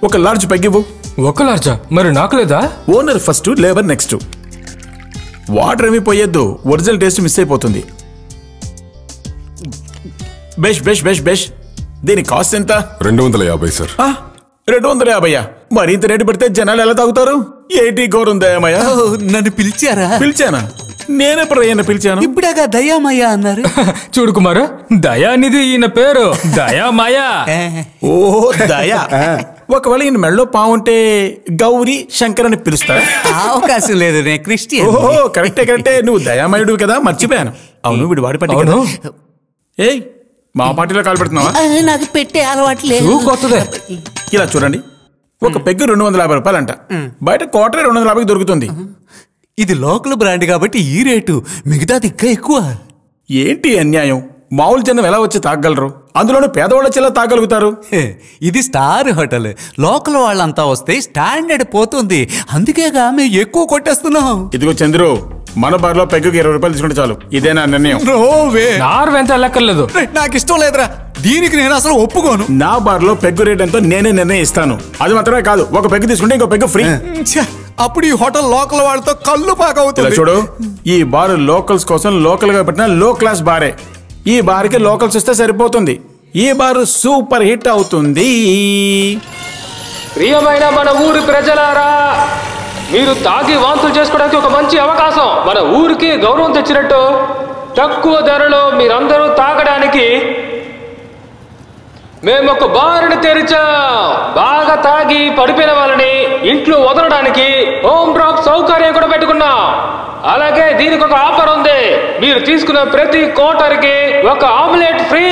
Waka large peggibo. Waka larger, Marinacleda? Owner first to labor next to. Water me poyedo, original taste to Missay Potundi. Besh, besh, besh, besh. Then it costs center. Rendon the Layaway, sir. Ah? Red on the Rabaya. Marin the Red Birthday General Alatautaro? Yeti Goran Daya Maya. Oh, Nan Pilchara. Pilchana. Nera Prayan Pilchana. Ibraga Daya Maya. Churukumara? Daya Nidi in a pero. Daya Maya. Oh, Daya. Wakavali in Mello Pounte Gauri Shankaran Pilsta. How Castle Christian? Oh, correct. No, Daya Maya Dukada, Machipan. I know with what particular. Hey, Ma Patila Calbertna. I'm not a pet. Who got to that? Here, Churani. Look a peg run on the lab palanta. Bite a quarter on the labic Durgutundi. It the local brandica, but ye re to Migda the Kaikua. Yeti and Yayo. Maul Janavella with a tagalro. Andro Piadola Chella tagal witharu. It is star hotel. Local Alantaos, they standard potundi. Handicame Yeko Cotasuna. It go Chandro. Manabarlo Pegu repels going to Chalo. Idena and Neo. No way. Narventa Lacalado. Nakistoledra. Dirikinasro Opugonu. Now Barlo Pegurate and the Nene Nene Istano. Adamatrakado. Walk a peg this window, peg free. Up you hotel local or the Kalupago. Ye bar locals cousin, local but not low class barre. Ye bark local sisters are potundi. Ye bar super hit outundi. Rio Mina Manavur Prejalara. మీరు తాగి వాంతులు చేసుకోవడానికి ఒక మంచి అవకాశం మన ఊరికి గౌరవం తెచ్చినట్టు తక్కువ ధరలో మీరందరూ తాగడానికి మేము ఒక బార్ని తెరిచాం బాగా తాగి పడిపోయిన వాళ్ళని ఇంట్లో వదలడానికి హోమ్ డ్రాప్ సౌకర్యం కూడా పెట్టుకున్నాం అలాగే దీనికి ఒక ఆఫర్ ఉంది మీరు తీసుకున్న ప్రతి కోటర్కి ఒక omelette free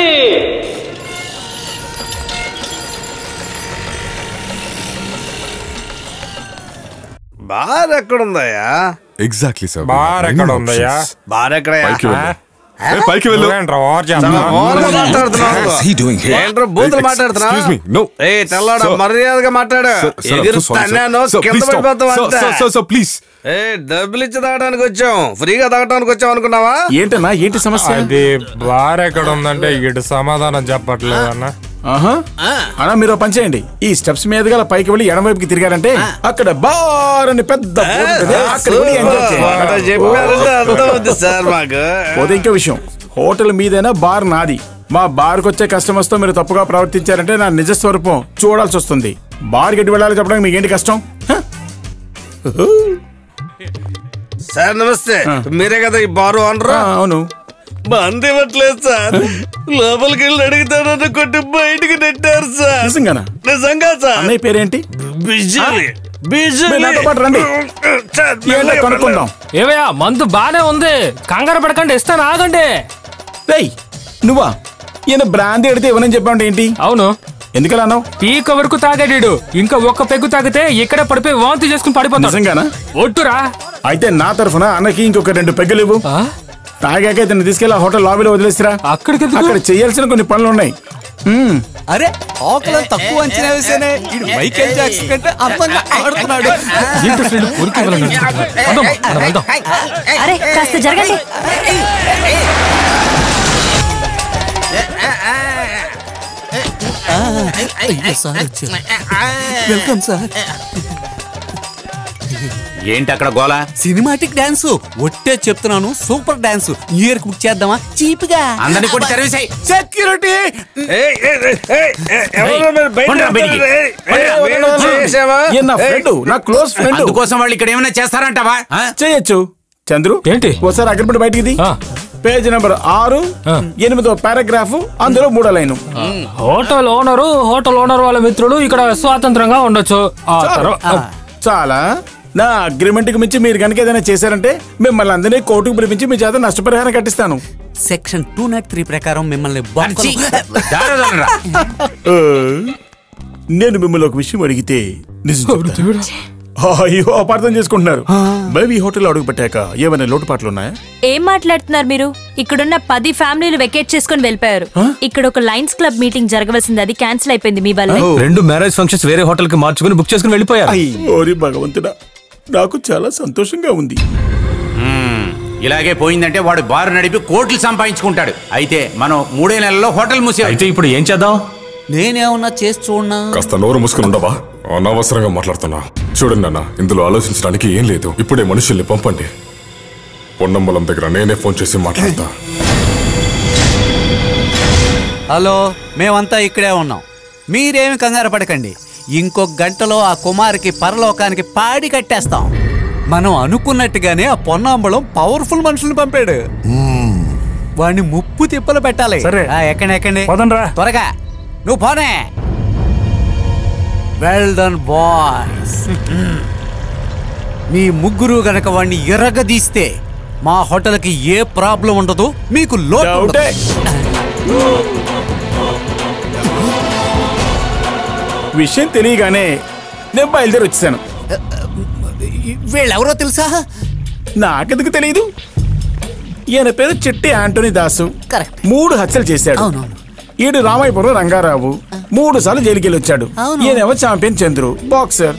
Bar ekadundaya? Exactly sir. Bar ekadundaya? Bar ekadaya? Hey, Pike vellu. What is he doing here? Excuse me. No. Hey, tell her to mariyadaga matladu. Sir, sir, please stop. Sir, sir, sir, please. Hey, double ichi daagadaniki vacham. Free ga daagadaniki vacham anukunnava? Entana? Enti samasya? Adi bar ekadundante idu samadhanam cheppatledana. Uh-huh. Ana meeru pani cheyandi. Ee steps meedaga la paiki velli edan వైపుకి తిరిగారంటే అక్కడ bar అని పెద్ద board ఉంది. అక్కడ ఉండి enjoy చేయాలి. అలా చెప్పారంటే అర్థమవుతుంది సార్ మాకు. పోతే ఇంకో విషయం. హోటల్ మీదేనా బార్ నాది. మా బార్కి వచ్చే కస్టమర్స్ తో మీరు తప్పుగా ప్రవర్తించారంటే నా నిజ స్వరూపం చూడాల్సి వస్తుంది. బార్ గెట్ వెళ్ళాలి చెప్పడానికి మీకు ఏంటి కష్టం? సార్ నమస్తే. మీరే కదా ఈ బార్ ఓనర్? అవును. Band eventలేదు సార్ లోపలికి వెళ్ళి అడుగుతానని కొట్టి బయటికి నెట్టారు సార్ నిజంగానా నిజంగా సార్ అన్నయ్య పేరేంటి బిజలి బిజలి నాతో పాటు రండి ఏంటో కనుక్కుందాం ఏవయ్యా మందు బానే ఉంది కంగారు పడకండి ఇస్తాను ఆగండి ఏయ్ నువ్వా ఈయన బ్రాండ్ ఎడితే ఇవ్వనని చెప్పావు ఏంటి అవును ఎందుకలా అన్నావు పీక వరకు తాగాడు ఇంకా ఒక్క పెగ్గు తాగితే ఇక్కడ పడిపోయి వాంతి చేసుకుని పడిపోతాడు నిజంగానా ఒట్టురా అయితే నా తరఫున అన్నకి ఇంకొక రెండు పెగ్గులు ఇవ్వు తాగాక ఇతను తీసుకెళ్ళి ఆ హోటల్ లాబీలో వదిలేసిరా అక్కడికి అక్కడ చేయాల్సిన కొన్ని పనులు ఉన్నాయి అరే ఆకలం తక్కువ అంచనా వేసేనే ఇది మైకేల్ జాక్సన్ కంటే అందంగా ఆడుతున్నాడు ఏంటి ఫ్రెండ్ ఊరికి వెళ్ళను అదం అదం అరే కాస్త జరగండి అయ్యో సార్ వెల్కమ్ సార్ ఏంటి అక్కడ గోల సినిమాటిక్ డాన్స్ ఒట్టే చెప్తున్నాను super dance new year cook చేద్దామా చీప్ గా అందరిని కొట్టి సర్వీస్ అయ్యి సెక్యూరిటీ ఏయ్ ఏయ్ ఎవరు మన బయట నా ఫ్రెండ్ నా క్లోజ్ ఫ్రెండ్ అందుకోసం వాళ్ళు ఇక్కడ ఏమైనా చేస్తారంటవా చేయొచ్చు Chandru, what's our agreement by T D? Page number Aru, Yenimito paragraph, and the Mudalino. Hotel owner, hotel owner, Valamitru, you could have Swatan Ranga on the show. Sala, na agreement to Michimikan and a chaser and day, Memalandane, Kotu, Primichimicha, and Astapara Katistano. Section two nat three precarum memale Banchi. Name Mimulok Vishimurite. This is oh, you are part of this. Maybe hotel out of Pateka. You have a lot of part of Luna. Amat let Narmiru. He could not paddy family vacate Cheskon Velper. He could a Lions Club meeting Jargavas and the cancel up in the Mibala. Rendu marriage functions very hotel can march when book Cheskon Velper. Ori Bagavantana. Dakuchala Santoshinga Undi. Ilage point that what a bar and a court some pints counted. Ite Mano Mudanello Hotel Museum. I take pretty enchada. Nena chest sona. Castanor Muscundava. అనవసరంగా మాట్లాడుతున్నా చూడండి అన్న ఇందులో ఆలోచించడానికి ఏం లేదు ఇప్పుడే మనుషుల్ని పంపండి పొన్నంబలం దగ్గర నేనే ఫోన్ చేసి మాట్లాడతా హలో మేమంతా ఇక్కడే ఉన్నాం మీరేమీ కంగారు పడకండి ఇంకో గంటలో ఆ కుమార్కి పరలోకానికి పాడి కట్టేస్తాం మనం అనుకున్నట్టుగానే ఆ పొన్నంబలం పవర్ఫుల్ మనుషుల్ని పంపాడు వాడిని ముప్పు తిప్పలు పెట్టాలి సరే ఎక్కడ ఎక్కడ పదండ్రా త్వరగా నువ్వు పోనే Well done, boys. Me Muguru Ganakavani Yeragadiste. Ma hotel ki ye problem undadu. Me ku lot. Vishayam teliyagane nenu bayaluderi vachanu. Veela evaro telusa? Naakenduku teliyadu. Iyana peru Chetti Antony Dasu. Correct. Moodu hatchalu chesadu. Avunu. Yedu Ramayapuram Rangaravu. మూడు సార్లు జైలుకి వచ్చాడు ఈయనేమో champion Chandru boxer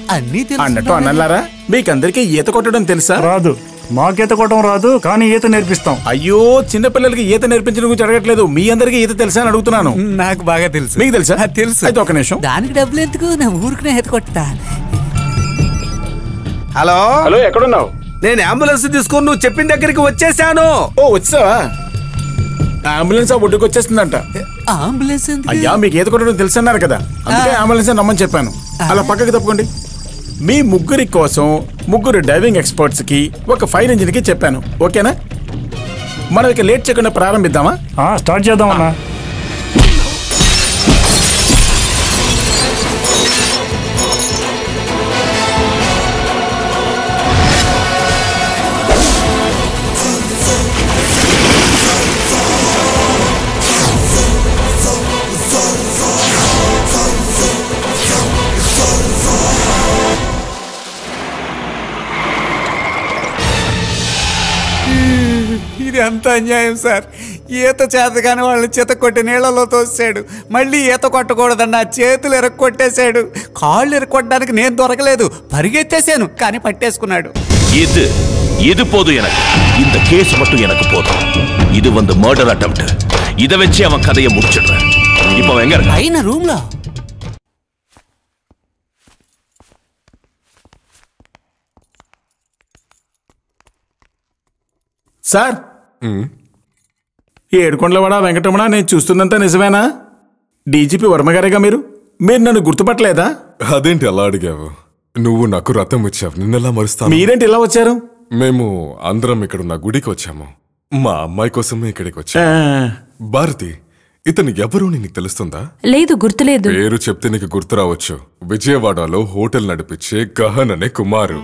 అన్నట్టు అన్నలారా మీకందరికీ ఈత కొట్టడం తెలుసా రాదు మాకేత కొట్టడం రాదు కానీ ఈత నేర్పిస్తాం అయ్యో చిన్నపిల్లలకి ఈత నేర్పించడం గురించి అడగట్లేదు మీ అందరికీ ఈత తెలుసా అని అడుగుతున్నాను నాకు బాగా తెలుసు మీకు తెలుసా తెలుసు అయితే ఒక నిమిషం దానికి డబ్బులు ఎందుకు నా ఊరికినే ఈత కొట్టా హలో హలో ఎక్కడ ఉన్నావు నేను అంబులెన్స్ తీసుకొని నువ్వు చెప్పిన దగ్గరికి వచ్చేసాను ఓ వచ్చావా అంబులెన్స్ ఒడ్డుకు వచ్చేస్తుందంట అయ్యా మీకు ఏది కొట్టడం తెలుసన్నారు కదా అందుకే అంబులెన్స్ నమ్మని చెప్పాను అలా పక్కకి తప్పుకోండి మీ ముగ్గురి కోసం ముగ్గురు డైవింగ్ ఎక్స్పర్ట్స్ కి ఒక ఫైర్ ఇంజిన్ కి చెప్పాను ఓకేనా మనం ఇక లేట్ చేయకుండా ప్రారంభిద్దామా స్టార్ట్ చేద్దామన్నా అంత అన్యాయం సార్ ఈత చేతగానే వాళ్ళ చేత కొట్టి నీళ్లలో తోసాడు మళ్ళీ ఈత కొట్టకూడదన్న చేతులు ఎరక్కొట్టేశాడు కాళ్ళు ఎరక్కొట్టడానికి నేను దొరకలేదు పరిగెత్తేసాను కానీ పట్టేసుకున్నాడు ఇది ఇది పోదు ఎనకు ఇంత కేసు మట్టు ఎనకు పోదు ఇది వంద మర్డర్ అటెంప్ట్ ఇద వచ్చి అవన్ కథయ ముడిచిడ్రా ఇప్పుడు వెంగర్ అయిన రూమ్లో సార్ ఏడుకొండలవాడ వెంకటరమణ నేను చూస్తున్నంత నిజమేనా డీజీపీ వర్మగారేగా మీరు మీరు నన్ను గుర్తుపట్టలేదా అదేంటి ఎలా అడిగావు నువ్వు నాకు రథం ఇచ్చావు నిన్నెలా మరుస్తాను మీరేంటి ఇలా వచ్చారు మేము అందరం ఇక్కడున్న గుడికి వచ్చాము మా అమ్మాయి కోసమే ఇక్కడికి వచ్చా భారతి ఇతను ఎవరు నీకు తెలుస్తుందా లేదు గుర్తులేదు పేరు చెప్తే నీకు గుర్తు రావచ్చు విజయవాడలో హోటల్ నడిపించే గహన్ అనే కుమారు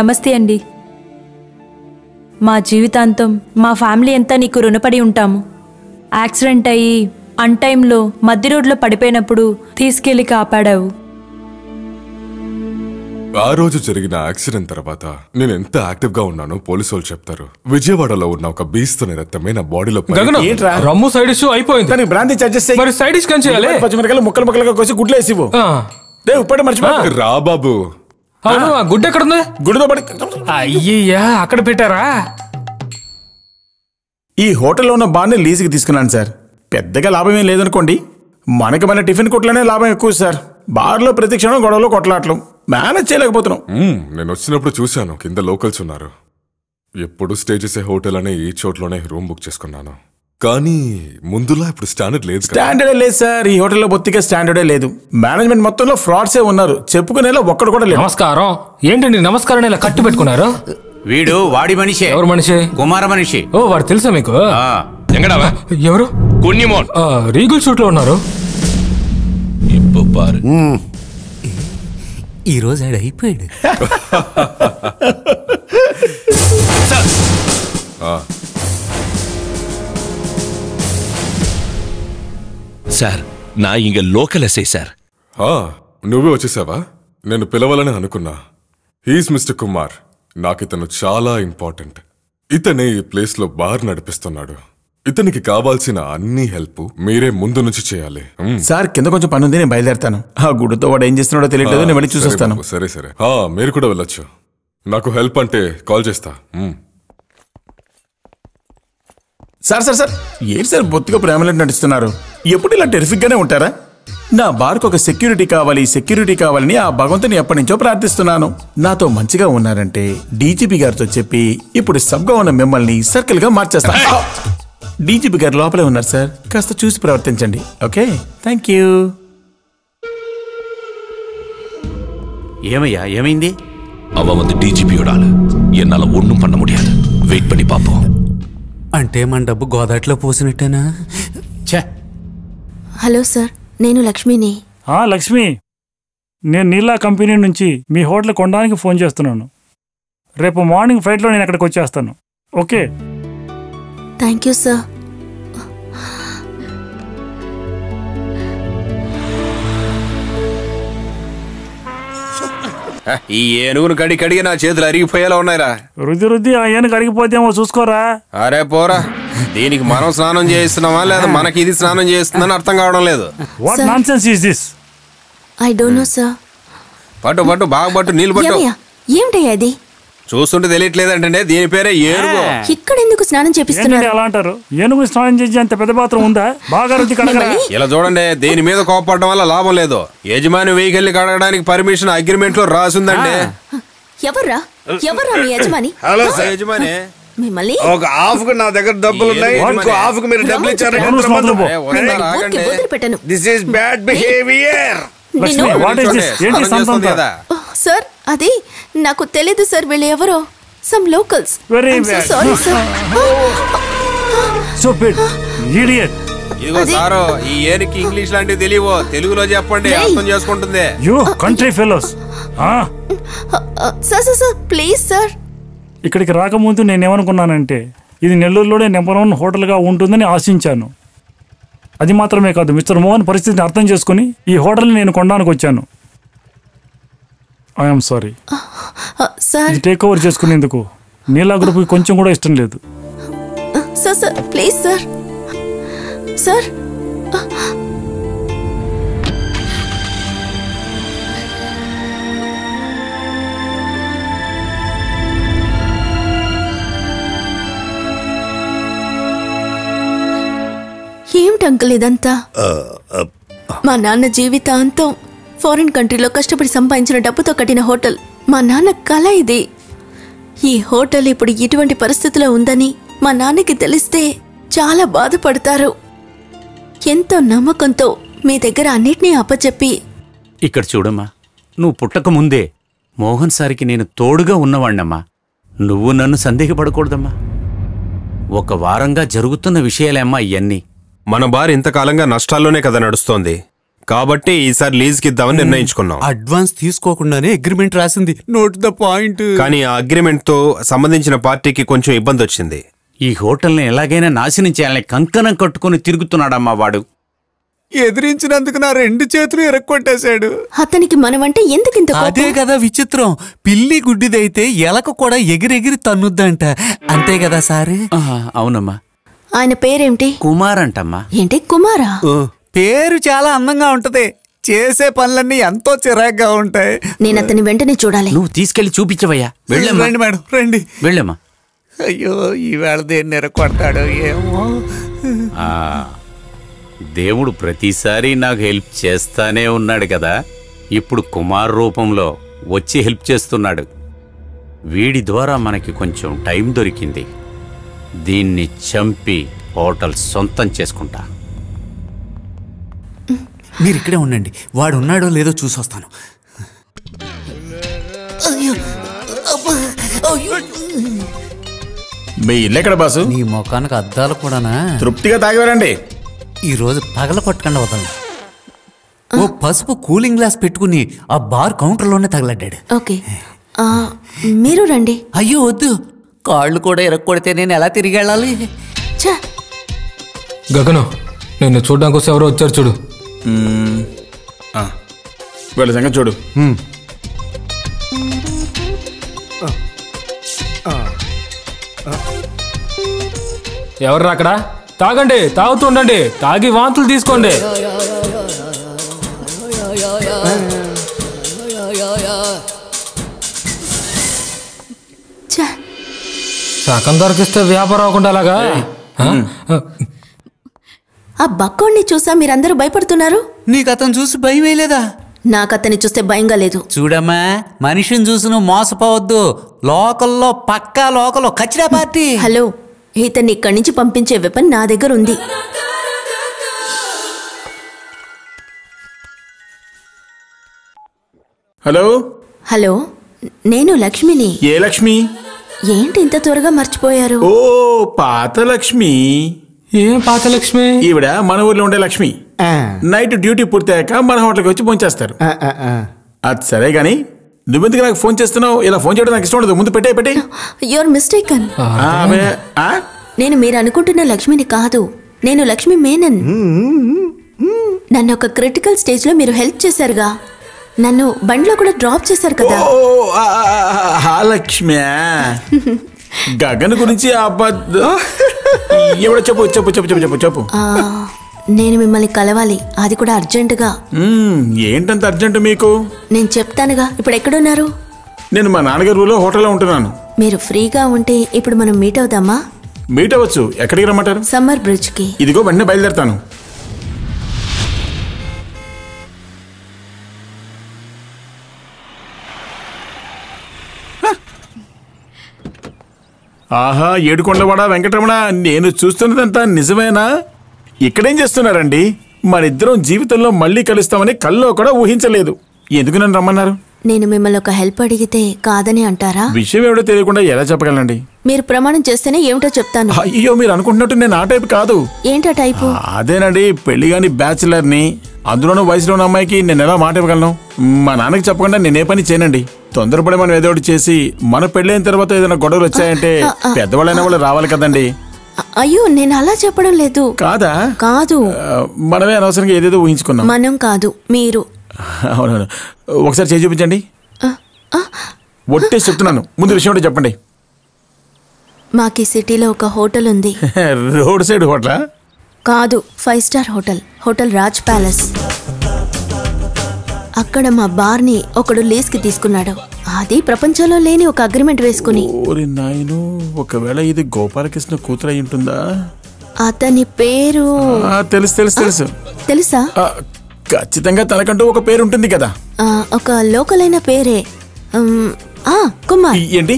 నమస్తే అండి మా జీవితాంతం మా ఫ్యామిలీ అంతా నీకు రుణపడి ఉంటాము యాక్సిడెంట్ అయ్యి అన్ టైంలో మధ్య రోడ్లో పడిపోయినప్పుడు తీసుకెళ్లి కాపాడావు ఆ రోజు జరిగిన యాక్సిడెంట్ తర్వాత నేను ఎంత యాక్టివ్ గా ఉన్నానో పోలీసు వాళ్ళు చెప్తారు విజయవాడలో ఉన్న ఒక బీస్తో రక్తమే నా బాడీలో రాబాబు అవును ఆ గుడ్డ ఎక్కడుంది గుడితో పడి అయ్యయ్యా అక్కడ పెట్టారా ఈ హోటల్లో ఉన్న బార్ని లీజుకి తీసుకున్నాను సార్ పెద్దగా లాభం ఏం లేదనుకోండి మనకి మన టిఫిన్ కొట్లనే లాభం ఎక్కువ సార్ బార్లో ప్రతి క్షణం గొడవలు కొట్లాటలు మేనేజ్ చేయలేకపోతున్నాం నేను వచ్చినప్పుడు చూశాను కింద లోకల్స్ ఉన్నారు ఎప్పుడు స్టే చేసే హోటల్ అనే ఈ చోట్లోనే రూమ్ బుక్ చేసుకున్నాను కానీ ముందులా ఇప్పుడు స్టాండర్డ్ లేదు స్టాండర్డే లేదు సార్ ఈ హోటల్లో బొత్తిగా స్టాండర్డే లేదు మేనేజ్మెంట్ మొత్తంలో ఫ్రాడ్సే ఉన్నారు చెప్పుకునేలా ఒక్కడు కూడా లేదు నమస్కారం ఏంటండి నమస్కారం ఇలా కట్టు పెట్టుకున్నారు వీడు వాడి మనిషే. ఎవరు మనిషే? కుమార మనిషి. ఓ వాడు తెలుసా మీకు? ఎవరు? కున్నిమోన్ రీగల్ షూట్ లో ఉన్నారు. ఈరోజు ఆయన అయిపోయాడు. సార్ నా ఇంక లోకల్ ఎస్ఐ సార్. నువ్వే వచ్చేసావా? నేను పిలవాలని అనుకున్నా. He's mister Kumar. నాకు ఇతను చాలా ఇంపార్టెంట్. ఇతనే ఈ ప్లేస్లో బార్ నడిపిస్తున్నాడు. ఇతనికి కావాల్సిన అన్ని హెల్ప్ మీరే ముందు నుంచి చేయాలి. సార్ కింద కొంచెం పనుంది, నేను బయలుదేరుతాను. ఆ గుడితో వాడు ఏం చేస్తున్నాడో తెలియట్లేదు, నేను వెళ్ళి చూసేస్తాను. సరే సరే మీరు కూడా వెళ్ళొచ్చు. నాకు హెల్ప్ అంటే కాల్ చేస్తా. సార్ సార్ సార్ ఏంటి సార్ బొత్తిగా ప్రేమలో నడుస్తున్నారు? ఎప్పుడు ఇలా టెరిఫిక్గానే ఉంటారా? నా బార్కు ఒక సెక్యూరిటీ కావాలి, సెక్యూరిటీ కావాలని ఆ భగవంతుని ఎప్పటి నుంచో ప్రార్థిస్తున్నాను. నాతో మంచిగా ఉన్నారంటే డీజీపీ గారితో చెప్పి ఇప్పుడు సబ్గా ఉన్న మిమ్మల్ని సర్కిల్ గా మార్చేస్తాను. డీజీపీ గారు లోపలే ఉన్నారు సార్, కాస్త చూసి ప్రవర్తించండి. Okay thank you. ఏమయ్యా ఏమైంది? அவன் வந்து டிஜிபியோட ஆளு, என்னால ஒன்றும் பண்ண முடியாது, வெயிட் பண்ணி பார்ப்போம். అంటే మన డబ్బు గోదాట్లో పోసినట్టేనా? హలో సార్, నేను లక్ష్మిని. లక్ష్మి, నేను నీలా కంపెనీ నుంచి మీ హోటల్ కొనడానికి ఫోన్ చేస్తున్నాను. రేపు మార్నింగ్ ఫ్లైట్లో నేను అక్కడికి వచ్చేస్తాను. Okay thank you sir. ఈ ఏనుగును కడి కడిగి నా చేతులు అరిగిపోయేలా ఉన్నాయిరా. రుద్ది రుద్ది ఆ ఏనుగు అరిగిపోతేమో చూసుకోరా. అరే పోరా, దీనికి మనం స్నానం చేస్తున్నామా లేదా మనకి ఇది స్నానం చేస్తుందని అర్థం కావడం లేదు. What nonsense is this? I don't know sir. పట్టు పట్టు, బాగా పట్టు, నీళ్ళు పట్టు. ఏమిటయ్యా అది? చూస్తుంటే తెలియట్లేదంటే దీని పేరే ఏనుగు. ఇక్కడ ఎందుకు స్నానం చేపిస్తున్నారు అలా అంటారు? ఏనుగు స్నానం చేసి అంత పెద్ద పాత్ర ఉందా? బాగా రుద్ది కడగరా. ఇలా చూడండి, దీని మీద కోపపడడం వల్ల లాభం లేదు. యజమాని వెహికల్ కడగడానికి పర్మిషన్ అగ్రిమెంట్ లో రాసిందండి. ఎవర్రా ఎవర్రా మీ యజమాని? హలో యజమాని, మిమ్మల్ని ఒక హాఫ్ కు నా దగ్గర డబ్బులు ఉన్నాయి, ఇంకో హాఫ్ కు మీరు డబ్బులు ఇచ్చారు. This is bad behaviour. What is this? ఏంటి సంతం కదా సార్? అది నాకు తెలియదు సార్, వీళ్ళు ఎవరో some locals. Very sorry sir. Stupid idiot. ఇదిగో సారో, ఈ ఏరికి ఇంగ్లీష్ లాంటివి తెలియవో తెలుగులో చెప్పండి, అర్థం చేసుకుంటుంది. You country fellows. Sir sir please sir, ఇక్కడికి రాకముందు నేనేమనుకున్నానంటే ఇది నెల్లూరులోనే నెంబర్ వన్ హోటల్గా ఉంటుందని ఆశించాను. అది మాత్రమే కాదు, మిస్టర్ మోహన్ పరిస్థితిని అర్థం చేసుకుని ఈ హోటల్ని నేను కొనడానికి వచ్చాను. ఐఎమ్ సారీ, టేక్ ఓవర్ చేసుకునేందుకు నీలా గ్రూప్కి కొంచెం కూడా ఇష్టం లేదు. ఏమిటి అంకుల్ ఇదంతా? మా నాన్న జీవితాంతం ఫారిన్ కంట్రీలో కష్టపడి సంపాదించిన డబ్బుతో కట్టిన హోటల్, మా నాన్న కళ ఇది. ఈ హోటల్ ఇప్పుడు ఇటువంటి పరిస్థితిలో ఉందని మా నాన్నకి తెలిస్తే చాలా బాధపడతారు. ఎంతో నమ్మకంతో మీ దగ్గర అన్నిటినీ అప్పచెప్పి. ఇక్కడ చూడమ్మా, నువ్వు పుట్టక ముందే మోహన్ సార్కి నేను తోడుగా ఉన్నవాణ్ణమ్మా, నువ్వు నన్ను సందేహపడకూడదమ్మా. ఒక వారంగా జరుగుతున్న విషయాలేమ్మా ఇవన్నీ. మన బార్ ఇంతకాలంగా నష్టాల్లోనే కదా నడుస్తోంది, కాబట్టి ఈసారి లీజ్కి ఇద్దామని నిర్ణయించుకున్నాం. అడ్వాన్స్ తీసుకోకుండానే అగ్రిమెంట్ రాసింది, నోట్ ద పాయింట్. కానీ ఆ అగ్రిమెంట్ తో సంబంధించిన పార్టీకి కొంచెం ఇబ్బంది వచ్చింది. ఈ హోటల్ని ఎలాగైనా నాశనం చేయాలని కంకణం కట్టుకుని తిరుగుతున్నాడమ్మా వాడు. ఎదిరించినందుకు నా రెండు చేతులు ఎరక్కొట్టేశాడు. అతనికి మనమంటే ఎందుకింత? అదే కదా విచిత్రం, పిల్లి గుడ్డిదైతే ఎలక కూడా ఎగిరెగిరి తన్నుద్దంట, అంతే కదా సార్? అవునమ్మా. ఆయన పేరేమిటి? కుమార్ అంటమ్మా. ఏంటి కుమారా? పేరు చాలా అందంగా ఉంటది, చేసే పనులన్నీ ఎంతో చిరాగ్గా ఉంటాయి. నేను అతని వెంటనే చూడాలి. నువ్వు తీసుకెళ్లి చూపించవయ్యా. రండి మేడం రండి. వెళ్ళమ్మా. అయ్యో ఈవేళ దేన్ని ఎరగొడతాడు ఏమో. దేవుడు ప్రతిసారి నాకు హెల్ప్ చేస్తానే ఉన్నాడు కదా, ఇప్పుడు కుమార్ రూపంలో వచ్చి హెల్ప్ చేస్తున్నాడు. వీడి ద్వారా మనకి కొంచెం టైం దొరికింది. దీన్ని చంపి హోటల్ సొంతం చేసుకుంటా. మీరు ఇక్కడే ఉండండి, వాడు ఉన్నాడో లేదో చూసొస్తాను. మీ ఇల్లెక్కడ బాసు? నీ ముఖానికి అద్దాలు కూడానా? తృప్తిగా తాగివారండి. ఈరోజు పగల కొట్టకండి అవుతాను. ఓ పసుపు కూలింగ్ గ్లాస్ పెట్టుకుని ఆ బార్ కౌంటర్లోనే తగలడ్డాడు. ఓకే మీరు రండి. అయ్యో వద్దు, కాళ్ళు కూడా ఇరక్కొడితే నేను ఎలా తిరిగి వెళ్ళాలి? గగను నేను చూడడానికి వస్తే ఎవరో వచ్చారు చూడు. వీళ్ళ సంగతి చూడు. ఎవర్రా అక్కడ? తాగండి, తాగుతూ ఉండండి, తాగి వాంతులు తీసుకోండి. సగం దొరికిస్తే వ్యాపారం అవ్వకుండా అలాగా? ఆ బక్కోడిని చూసా మీరందరూ భయపడుతున్నారు. నీకు అతను చూసి భయం వేయలేదా? నాకు అతన్ని చూస్తే భయంగా లేదు. చూడమ్మా, మనిషిని చూసి నువ్వు మోసపోవద్దు. లోకల్లో పక్కా లోకల్లో కచ్చిరా పార్టీ. హలో, ఇతన్ని ఇక్కడి నుంచి పంపించే వెపన్ నా దగ్గర ఉంది. హలో హలో నేను లక్ష్మిని. ఏ లక్ష్మి? ఏంటి ఇంత త్వరగా మర్చిపోయారు? ఓ పాత లక్ష్మి. ఏం పాత లక్ష్మి? ఈవిడ మన ఊర్లో ఉండే లక్ష్మి. నైట్ డ్యూటీ పూర్తయ్యాక మన హోటల్కి వచ్చి ఫోన్ చేస్తారు. అది సరే గాని నువ్వెందుకు నాకు ఫోన్ చేస్తున్నావు? ఇలా ఫోన్ చేయడం నాకు ఇష్టం ఉండదు. ముందు పెట్టే పెట్టే. Your mistake. నేను మీరు అనుకుంటున్న లక్ష్మిని కాదు, నేను లక్ష్మి మేనన్. నన్ను ఒక క్రిటికల్ స్టేజ్ లో మీరు హెల్ప్ చేశారుగా, నన్ను బండిలో కూడా డ్రాప్ చేశారు కదా. లక్ష్మి గగన్ గురించి చెప్పు చెప్పు చెప్పు చెప్పు చెప్పు. నేను మిమ్మల్ని కలవాలి, అది కూడా అర్జెంటుగా. ఏంటంత అర్జెంట్ మీకు? నేను చెప్తానుగా. ఇప్పుడు ఎక్కడున్నారు? నేను మా నాన్నగారు హోటల్లో ఉంటున్నాను. మీరు ఫ్రీగా ఉంటే ఇప్పుడు మనం మీట్ అవుదామా? మీట్ అవ్వచ్చు. ఎక్కడికి రమ్మంటారు? సమ్మర్ బ్రిడ్జ్ కి. ఇదిగో వెంటనే బయలుదేరుతాను. ఆహా, ఏడుకొండవాడ వెంకటరమణ, నేను చూస్తున్నదంతా నిజమేనా? ఇక్కడేం చేస్తున్నారండి? మనిద్దరం జీవితంలో మళ్ళీ కలుస్తామని కల్లో కూడా ఊహించలేదు. ఎందుకు నన్ను రమ్మన్నారు? నేను మిమ్మల్ని ఒక హెల్ప్ అడిగితే కాదని అంటారా? విషయం ఏమిటో తెలియకుండా ఎలా చెప్పగలండి? మీరు ప్రమాణం చేస్తేనే ఏమిటో చెప్తాను. అయ్యో, మీరు అనుకుంటున్నట్టు నేను ఆ టైప్ కాదు. ఏంటా టైపు? అదేనండి, పెళ్లి కాని బ్యాచులర్ ని, అందులోనూ వయసులో ఉన్న అమ్మాయికి నేను ఎలా మాట ఇవ్వగలను? మా నాన్నకి చెప్పకుండా నేనే పని చేయనండి. తొందరపడి మనం ఏదో ఒకటి చేసి మన పెళ్ళైన తర్వాత ఏదైనా గొడవలు వచ్చాయంటే పెద్దవాళ్ళైన వాళ్ళు రావాలి కదండి. అయ్యో, నేను అలా చెప్పడం లేదు. కాదా? కాదు, మనమే అనవసరంగా ఏదేదో ఊహించుకున్నాం. మనం కాదు, మీరు. అవునవును. ఒకసారి చేయి చూపించండి. ఒట్టేసి చెప్తున్నాను, ముందు విషయం ఏంటో చెప్పండి. మాకు ఈ సిటీలో ఒక హోటల్ ఉంది. రోడ్ సైడ్ హోటలా? కాదు, five star hotel, hotel Raj palace. అక్కడ మా బార్ని ఒకడు లీజ్కి తీసుకున్నాడు. అది ప్రపంచంలో లేని ఒక అగ్రిమెంట్ వేసుకుని. ఓరి నాయను, ఒకవేళ ఇది గోపాలకృష్ణ కూతురు అయి ఉంటుందా? అతని పేరు తెలుసు తెలుసు తెలుసు తెలుసా? ఖచ్చితంగా తనకంటూ ఒక పేరు ఉంటుంది కదా. ఒక లోకల్ అయిన పేరే. కుమార్. ఏంటి?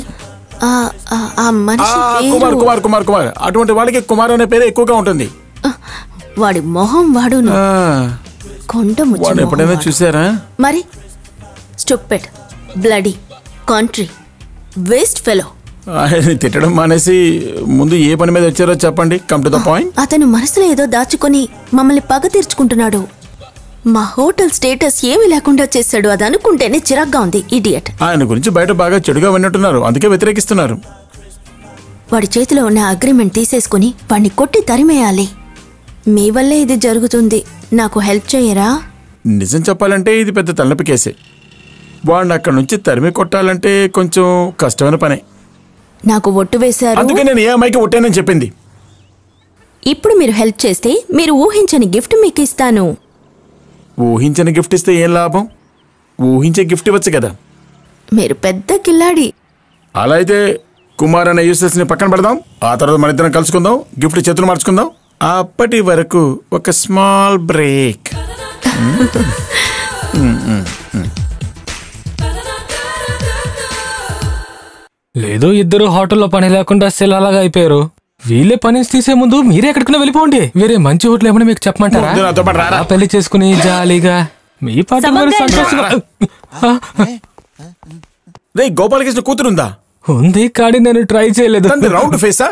కుమార్ కుమార్ కుమార్ కుమార్. అటువంటి వాళ్ళకి కుమార్ అనే పేరు ఎక్కువగా ఉంటుంది. వాడి మొహం వాడు కొండ ముచ్చు. ఎప్పుడైనా చూసారా? మరి stupid bloody country waste fellow. ఆయన తిట్టడం మానేసి ముందు ఏ పని మీద వచ్చారో చెప్పండి. Come to the point. అతను మనసులో ఏదో దాచుకొని మమ్మల్ని పగ తీర్చుకుంటున్నాడు. మా హోటల్ స్టేటస్ ఏమీ లేకుండా చేశాడు. అది అనుకుంటేనే చిరాగ్గా ఉంది. ఇడియట్. ఆయన గురించి బయట బాగా చెడుగా విన్నట్టున్నారు, అందుకే వ్యతిరేకిస్తున్నారు. వాడి చేతిలో ఉన్న అగ్రిమెంట్ తీసేసుకుని వాడిని కొట్టి తరిమేయాలి. మీ వల్లే ఇది జరుగుతుంది, నాకు హెల్ప్ చేయరా? నిజం చెప్పాలంటే ఇది పెద్ద తలనొప్పి కేసే. వాడిని అక్కడ నుంచి తరిమి కొట్టాలంటే కొంచెం కష్టమైన పనే. నాకు ఒట్టు వేశారు, అందుకే నేను ఏ అమ్మాయికి ఒట్టేనని చెప్పింది. ఇప్పుడు మీరు హెల్ప్ చేస్తే మీరు ఊహించని గిఫ్ట్ మీకు ఇస్తాను. ఊహించని గిఫ్ట్ ఇస్తే ఏం లాభం? ఊహించే గిఫ్ట్ ఇవ్వచ్చు కదా. మీరు పెద్ద కిల్లాడి. అలా అయితే కుమార్ అనే యూసెస్ ని పక్కన పెడదాం. ఆ తర్వాత మన ఇద్దరం కలుసుకుందాం, గిఫ్ట్ చేతులు మార్చుకుందాం. అప్పటి వరకు ఒక స్మాల్ బ్రేక్. లేదు, ఇద్దరు హోటల్లో పని లేకుండా సెల్ అలాగా అయిపోయారు. వీళ్ళే పని తీసే ముందు మీరే ఎక్కడికైనా వెళ్ళిపోండి. వేరే మంచి హోటల్ ఏమైనా మీకు చెప్పమంటారా? పెళ్లి చేసుకుని జాలీగా మీ పాట. గోపాలకృష్ణ కూతురుందా? ఉంది కాడి నేను ట్రై చేయలేదు. రౌండ్ ఫేసా?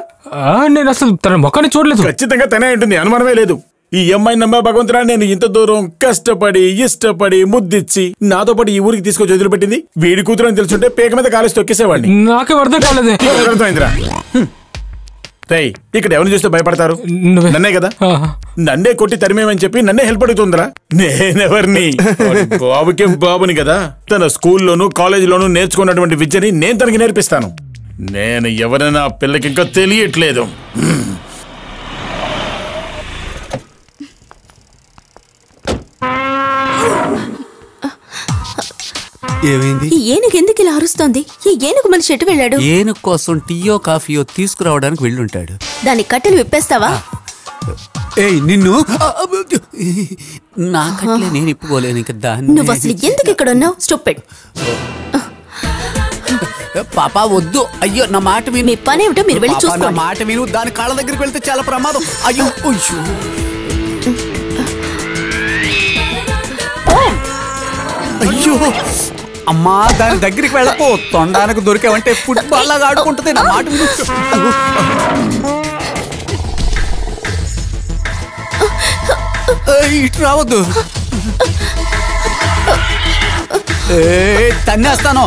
నేను అసలు తన మొక్కని చూడలేదు. ఖచ్చితంగా తనే ఉంటుంది, అనుమానమే లేదు. ఈ అమ్మాయి నమ్మ భగవంతురా, నేను ఇంత దూరం కష్టపడి ఇష్టపడి ముద్దిచ్చి నాతో పాటు ఈ ఊరికి తీసుకొచ్చి వదిలిపెట్టింది వీడి కూతురు అని తెలుసుంటే పేక మీద కాలేసి తొక్కేసేవాడిని. నాకే అర్థం కాలేదు. అర్థమైందిరా, ఇక్కడ ఎవరిని చూస్తే భయపడతారు? నన్నే కదా, నన్నే కొట్టి తరిమేమని చెప్పి నన్నే హెల్ప్ అడుగుతుందిరా. నేనెవరిని? బాబుకే బాబుని కదా. తన స్కూల్లోను కాలేజీలోను నేర్చుకున్నటువంటి విద్యని నేను తనకి నేర్పిస్తాను. నేను ఎవరైనా పిల్లకి ఇంకా తెలియట్లేదు. ఏనుగెందుకు ఇలా అరుస్తోంది? ఈ ఏనుగు మనిషి ఎటు వెళ్ళాడు? ఏనుగు కోసం టీయో కాఫీయో తీసుకురావడానికి వెళ్ళుంటాడు. దాని కట్టెలు విప్పేస్తావా? ఏయ్ నిన్ను, నా కట్టెలు నేను ఇప్పుకోలేను. ఇంకా దాన్ని నువ్వు అసలు ఎందుకు ఇక్కడ ఉన్నావు? స్టూపిడ్ పాపా, వద్దు. అయ్యో నా మాట విను. మీ పని ఏమిటో మీరు వెళ్ళి చూసుకో. నా మాట విను, దాని కాళ్ళ దగ్గరికి వెళ్తే చాలా ప్రమాదం. అయ్యో అయ్యో అయ్యో అమ్మా, దాని దగ్గరికి వెళ్ళకు. తొండానికి దొరికావంటే ఫుట్బాల్ లాగా ఆడుకుంటుంది. నా మాట విను. ఇటు రావద్దు, తన్నేస్తాను.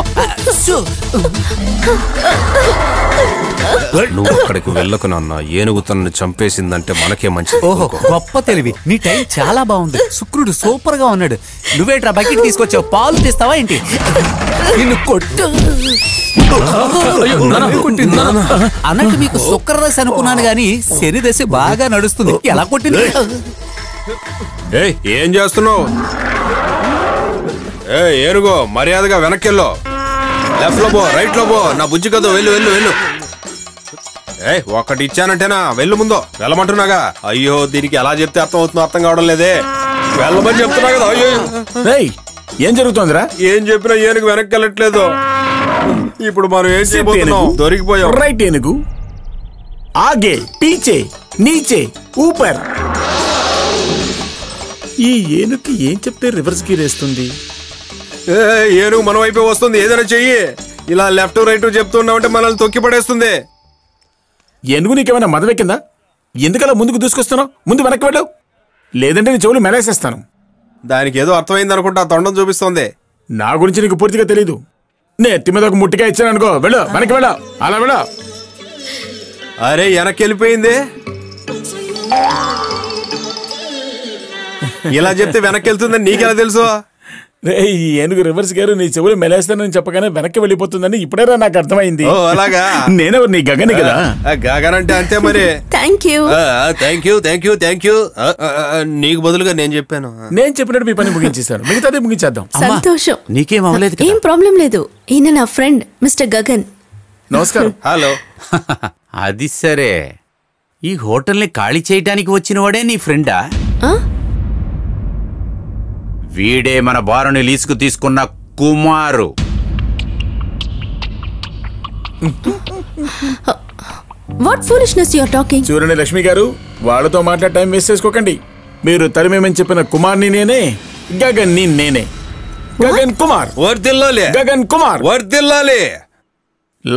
నువ్వు అక్కడికి వెళ్ళకు నాన్న. ఏనుగు తనను చంపేసిందంటే మనకే మంచి. ఓహో గొప్ప తెలివి, నీ టైం చాలా బాగుంది. శుక్రుడు సూపర్ గా ఉన్నాడు. నువ్వేట్రా బకెట్ తీసుకొచ్చావు? పాలు తీస్తావా ఏంటి? నిన్ను కొట్టు అన్నట్టు మీకు శుక్రదశ అనుకున్నాను గానీ శని దశ బాగా నడుస్తుంది. ఎలా కొట్టింది? ఏం చేస్తున్నావు? ఏ ఏనుగో, మర్యాదగా వెనక్కెళ్ళో. లెఫ్ట్ లో పో, రైట్ లో పో. నా బుజ్జి కదో, వెళ్ళు వెళ్ళు వెళ్ళు. ఏ ఒక్కటి ఇచ్చానంటేనా? వెళ్ళు, ముందో వెళ్ళమంటున్నాగా. అయ్యో దీనికి ఎలా చెప్తే అర్థం అవుతుందో అర్థం కావడం లేదే. వెళ్ళమని చెప్తున్నా కదా. అయ్యో ఏం జరుగుతుందిరా? ఏం చెప్పినా ఏనుగు వెనక్కి వెళ్ళట్లేదు. ఇప్పుడు మనం ఏం చేయబోతున్నాం? దొరికిపోయాం. రైట్ ఏనుగు, ఆగే పీచే నీచే ఊపర్. ఈ ఏనుగుకి ఏం చెప్తే రివర్స్ గేర్ వేస్తుంది? ఏనుగు మనం వైపే వస్తుంది. ఏదైనా చెయ్యి. ఇలా లెఫ్ట్ రైట్ చెప్తున్నామంటే మనల్ని తొక్కి పడేస్తుంది. ఏనుగు నీకేమైనా మదవెక్కిందా? ఎందుకలా ముందుకు దూసుకొస్తున్నావు? ముందు వెనక్కి వెళ్ళు, లేదంటే నీ చెవులు మెలేసేస్తాను. దానికి ఏదో అర్థమైంది అనుకుంటా, తొండం చూపిస్తోంది. నా గురించి నీకు పూర్తిగా తెలీదు. నే ఎత్తి మీద ఒక ముట్టిగా ఇచ్చాను అనుకో. వెళ్ళు వెనక్కి వెళ్ళా, అలా వెళ్ళా. అరే వెనక్కి వెళ్ళిపోయింది. ఇలా చెప్తే వెనక్కి వెళ్తుందని నీకెలా తెలుసు? ఏనుగు రివర్స్ గేరు నీ చెవులు మెలేస్తానని చెప్పగానే వెనక్కి వెళ్ళిపోతుందని ఇప్పుడేరా నాకు అర్థమైంది. అలాగా? నేనెవరు? నీ గగన్ కదా. గగన్ అంటే అంతే మరి. Thank you thank you thank you thank you. నీకు బదులుగా నేను చెప్పాను. నేను చెప్పినట్టు మీ పని ముగించేశాను, మిగతాది ముగించేద్దాం. సంతోషం. నీకేం అవ్వలేదు? ఏం ప్రాబ్లం లేదు. ఈయన నా ఫ్రెండ్ మిస్టర్ గగన్. నమస్కారం. హలో. అది సరే, ఈ హోటల్ని ఖాళీ చేయడానికి వచ్చిన వాడే నీ ఫ్రెండా? వీడే మన బారుని లీజుకు తీసుకున్న కుమారు. చూడండి లక్ష్మి గారు, వాళ్ళతో మాట్లాడే టైం వేస్ట్ చేసుకోకండి. మీరు తరిమేమని చెప్పిన కుమార్ని నేనే, గగన్ ని నేనే. గగన్ కుమార్ వర్దిల్లాలే, గగన్ కుమార్ వర్దిల్లాలే.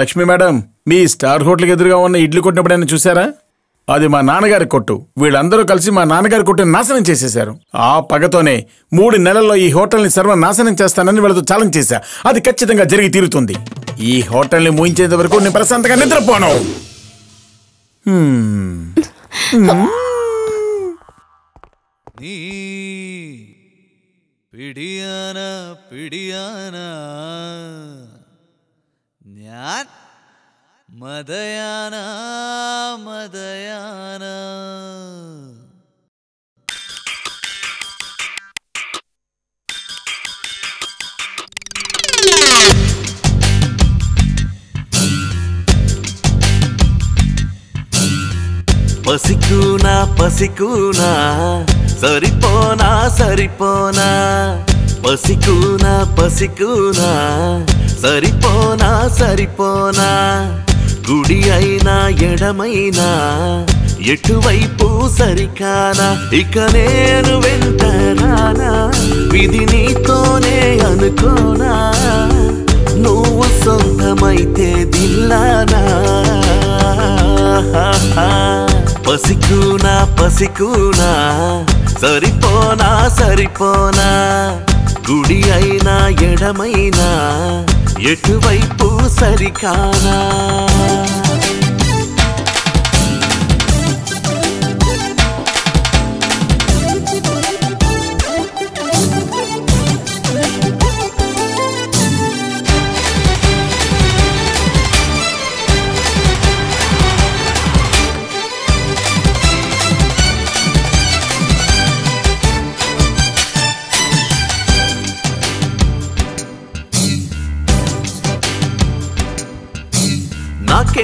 లక్ష్మి మేడం, మీ స్టార్ హోటల్కి ఎదురుగా ఉన్న ఇడ్లీ కొట్టినప్పుడైనా చూసారా? అది మా నాన్నగారి కొట్టు. వీళ్ళందరూ కలిసి మా నాన్నగారి కొట్టుని నాశనం చేసేశారు. ఆ పగతోనే మూడు నెలల్లో ఈ హోటల్ని సర్వనాశనం చేస్తానని వీళ్ళతో ఛాలెంజ్ చేశా. అది ఖచ్చితంగా జరిగి తీరుతుంది. ఈ హోటల్ని మూయించేంత వరకు నేను ప్రశాంతంగా నిద్రపోను. పిడియానా పిడియానా మదయానా మదయానా. పసికూనా పసికూనా సరిపోనా సరిపోనా. పసికూనా పసికూనా సరిపోనా సరిపోనా. గుడి అయినా ఎడమైనా ఎటువైపు సరికానా. ఇక నేను వెంటరానా, విధి నీతోనే అనుకోనా. ನೋವು ಸೊಂದ ಮೈತೆ ದಿಲ್ಲಾನ ಪಸಿಕೂನಾ ಪಸಿಕೂನಾ ಸರಿಪೋನಾ ಸರಿಪೋನಾ గుడి అయినా ఎడమైనా ఎటువైపు సరికానా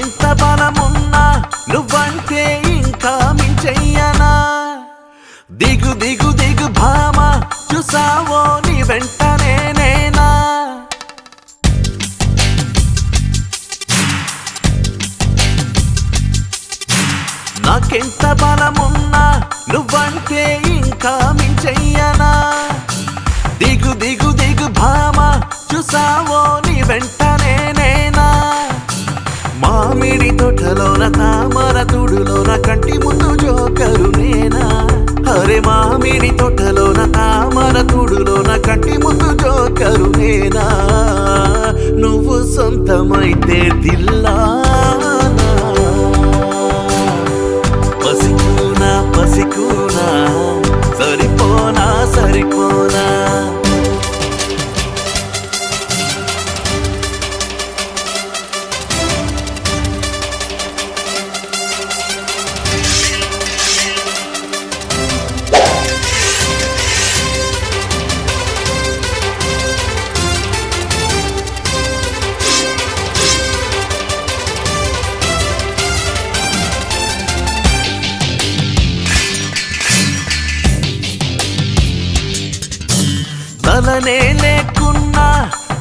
ఎంత బలమున్నా నువ్వంటే ఇంకా మించయ్యనా దిగు దిగు దిగు భామ చూసావో నీ వెంటనే నేనా నాకెంత బలమున్నా నువ్వంటే ఇంకా మించయ్యనా దిగు దిగు దిగు భామ చూసావో నీ వెంటనే నేనా మామిడి తోటలోన తామర తుడులోన కంటి ముందు జోకరు నేనా అరే మామిడి తోటలోన తామర తుడులోన కంటి ముందు జోకరు నేనా నువ్వు సొంతమైతే దిల్లానా పసికూనా పసికూనా సరిపోనా సరిపోనా తలనే లేకున్నా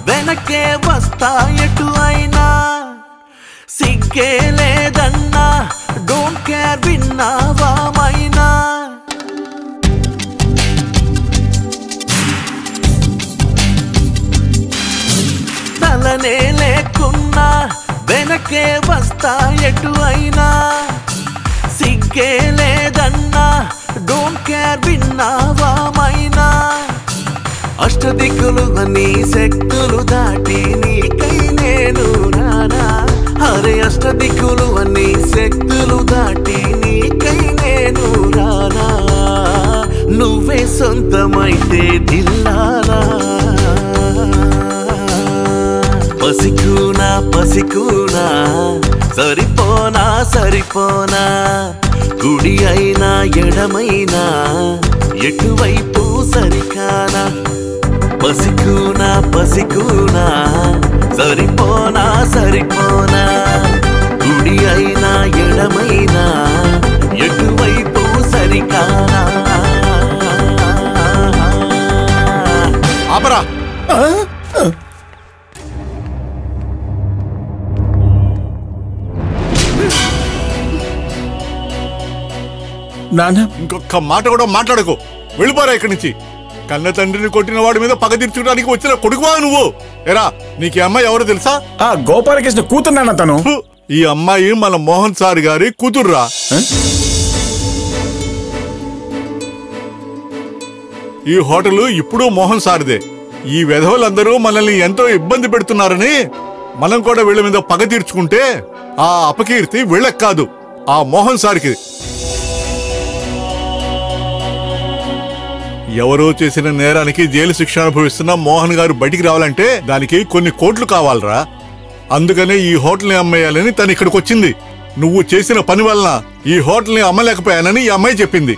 వెనకే వస్తాయటు అయినా సిగ్గే లేదన్నా డోంట్ కేర్ విన్నావామైనా తలనే లేకున్నా వెనకే వస్తాయటు అయినా సిగ్గే లేదన్నా డోంట్ కేర్ విన్నావామైనా అష్ట దిక్కులు అన్ని శక్తులు దాటి నీకై నేను రానా అరే అష్ట దిక్కులు అన్ని శక్తులు దాటి నీకై నేను రానా నువ్వే సొంతమైతే దిల్లానా పసికూనా పసికూనా సరిపోనా సరిపోనా గుడి అయినా ఎడమైనా ఎటువైపు సరికానా పసికూనా పసికూనా సరిపోనా సరిపోనా గుడి అయినా ఎడమైనా ఎటువైపు సరికానా ఆపరా నాన్న ఇంకొక మాట కూడా మాట్లాడకు వెళ్ళిపోరా ఇక్కడి నుంచి కన్న తండ్రిని కొట్టిన వాడి మీద పగ తీర్చుకోవడానికి వచ్చిన కొడుకువా నువ్వు ఎరా నీకు ఈ అమ్మాయి ఎవరో తెలుసా ఆ గోపాలకృష్ణ కూతురున్నా తను ఈ అమ్మాయి మన మోహన్ సార్ గారి కూతుర్రా ఈ హోటల్ ఇప్పుడు మోహన్ సార్దే ఈ వెధవలందరూ మనల్ని ఎంతో ఇబ్బంది పెడుతున్నారని మనం కూడా వీళ్ళ మీద పగ తీర్చుకుంటే ఆ అపకీర్తి వీళ్ళకి కాదు ఆ మోహన్ సార్కి ఎవరో చేసిన నేరానికి జైలు శిక్ష అనుభవిస్తున్న మోహన్ గారు బయటికి రావాలంటే దానికి కొన్ని కోట్లు కావాలరా అందుకనే ఈ హోటల్ని అమ్మేయాలని తను ఇక్కడికి వచ్చింది నువ్వు చేసిన పని వలన ఈ హోటల్ని అమ్మలేకపోయానని ఈ అమ్మాయి చెప్పింది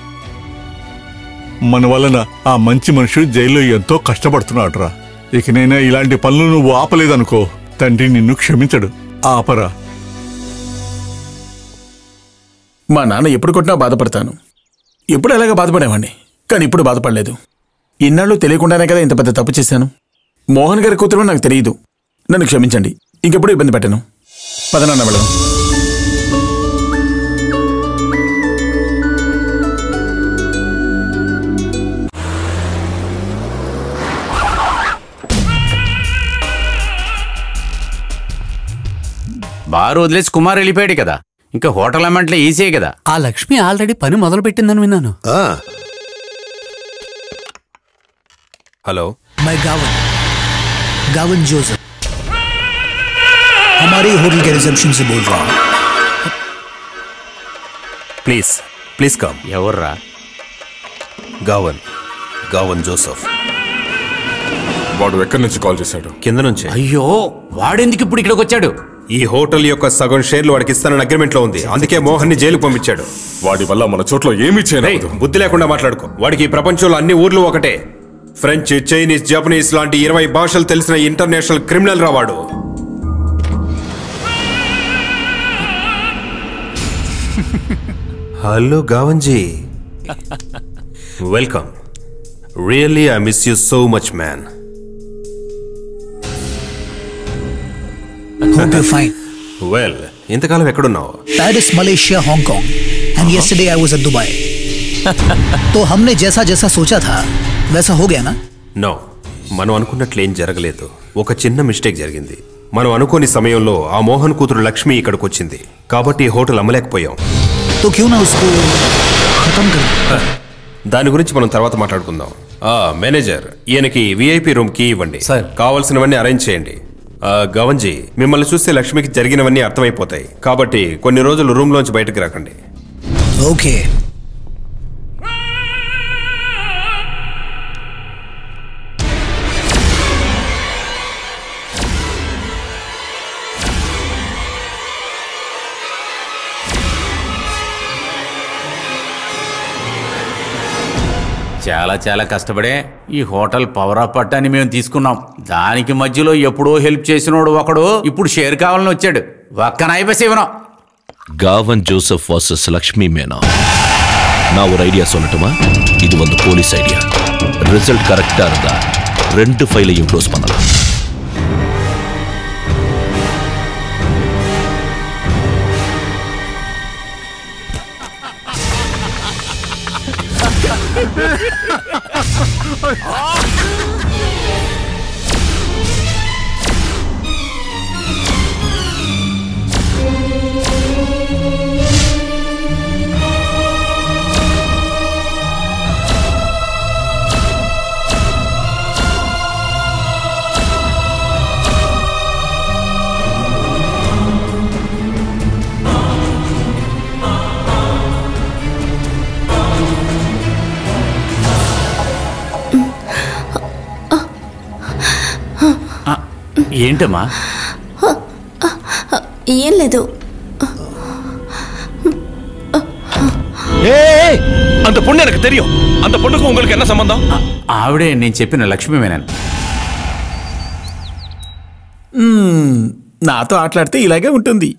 మన వలన ఆ మంచి మనుషుడు జైల్లో ఎంతో కష్టపడుతున్నాడు రా ఇకనైనా ఇలాంటి పనులు నువ్వు ఆపలేదనుకో తండ్రి నిన్ను క్షమించడు ఆపరా మా నాన్న ఎప్పుడు కొట్టినా బాధపడతాను ఎప్పుడు ఎలాగ బాధపడేవాడిని కానీ ఇప్పుడు బాధపడలేదు ఇన్నాళ్ళు తెలియకుండానే కదా ఇంత పెద్ద తప్పు చేశాను మోహన్ గారి కూతురు నాకు తెలియదు నన్ను క్షమించండి ఇంకెప్పుడు ఇబ్బంది పెట్టను పదనాన్న వెళ్ళను కారు వదిలేసి కుమార్ వెళ్ళిపోయాడు కదా, ఇంకా హోటల్ అమౌంట్లో ఈజీ కదా. ఆ లక్ష్మి ఆల్రెడీ పని మొదలు పెట్టిందని విన్నాను. Hello, my Gavin Gavin Joseph हमारे होटल के रिसेप्शन से बोल रहा हूँ. Please please come. एवर्रा गावन गावन जोसेफ వాడు ఎక్కడి నుంచి కాల్ చేశాడు? కింద నుంచి. అయ్యో వాడెందుకు ఇప్పుడు ఇక్కడికి వచ్చాడు? ఈ హోటల్ యొక్క సగం షేర్లు వాడికి ఇస్తానని అగ్రిమెంట్ లో ఉంది, అందుకే మోహన్ ని జైలుకు పంపించాడు. వాడి వల్ల మన చోట్ల ఏమీ చేయలేదు. బుద్ధి లేకుండా మాట్లాడుకో. వాడికి ఈ ప్రపంచంలో అన్ని ఊర్లు ఒకటే. ఫ్రెంచ్, చైనీస్, జపనీస్ లాంటి ఇరవై భాషలు తెలిసిన ఇంటర్నేషనల్ క్రిమినల్ రా వాడు. హలో గావంజీ, welcome. Really I miss you so much man. Hope you fine. Well, ఇంతకాలం ఎక్కడున్నావు? Paris, Malaysia, Hong Kong and yesterday I was at Dubai. तो हमने जैसा जैसा सोचा था वैसा हो गया ना? నో, మనం అనుకున్నట్లు ఏం జరగలేదు. ఒక చిన్న మిస్టేక్ జరిగింది. మనం అనుకోని సమయంలో ఆ మోహన్ కూతురు లక్ష్మి ఇక్కడికి వచ్చింది కాబట్టి హోటల్ అమ్మలేకపోయాం. तो क्यों ना उसको खत्म कर. దాని గురించి మనం తర్వాత మాట్లాడుకుందాం. మేనేజర్, ఈయనకి విఐపి రూమ్ కి ఇవ్వండి, కావాల్సినవన్నీ అరేంజ్ చేయండి. గవన్జీ, మిమ్మల్ని చూస్తే లక్ష్మికి జరిగినవన్నీ అర్థమైపోతాయి కాబట్టి కొన్ని రోజులు రూమ్ లోంచి బయటకు రాకండి. ఓకే. చాలా చాలా కష్టపడే ఈ హోటల్ పవర్ అప్ పట్టాన్ని మేము తీసుకున్నాం. దానికి మధ్యలో ఎప్పుడో హెల్ప్ చేసినోడు ఒకడు ఇప్పుడు షేర్ కావాలని వచ్చాడు. ఒక్క నాయపే సేవనం. గావన్ జోసెఫ్ వర్సెస్ లక్ష్మి మేనా. நான் ஒரு ஐடியா சொல்லட்டுமா? இது வந்து போலீஸ் ஐடியா. ரிசல்ட் கரெக்டா இருந்தா ரெண்டு ஃபைலையும் க்ளோஸ் பண்ணலாம். ఏంటమ్మా? ఏం లేదు. అంత పొండు నాకు తెలియదు. అంత పొండుకు ఉంగలకు ఎన్న సంబంధం? ఆవిడే నేను చెప్పిన లక్ష్మి మేనన్. నాతో ఆటలాడితే ఇలాగే ఉంటుంది.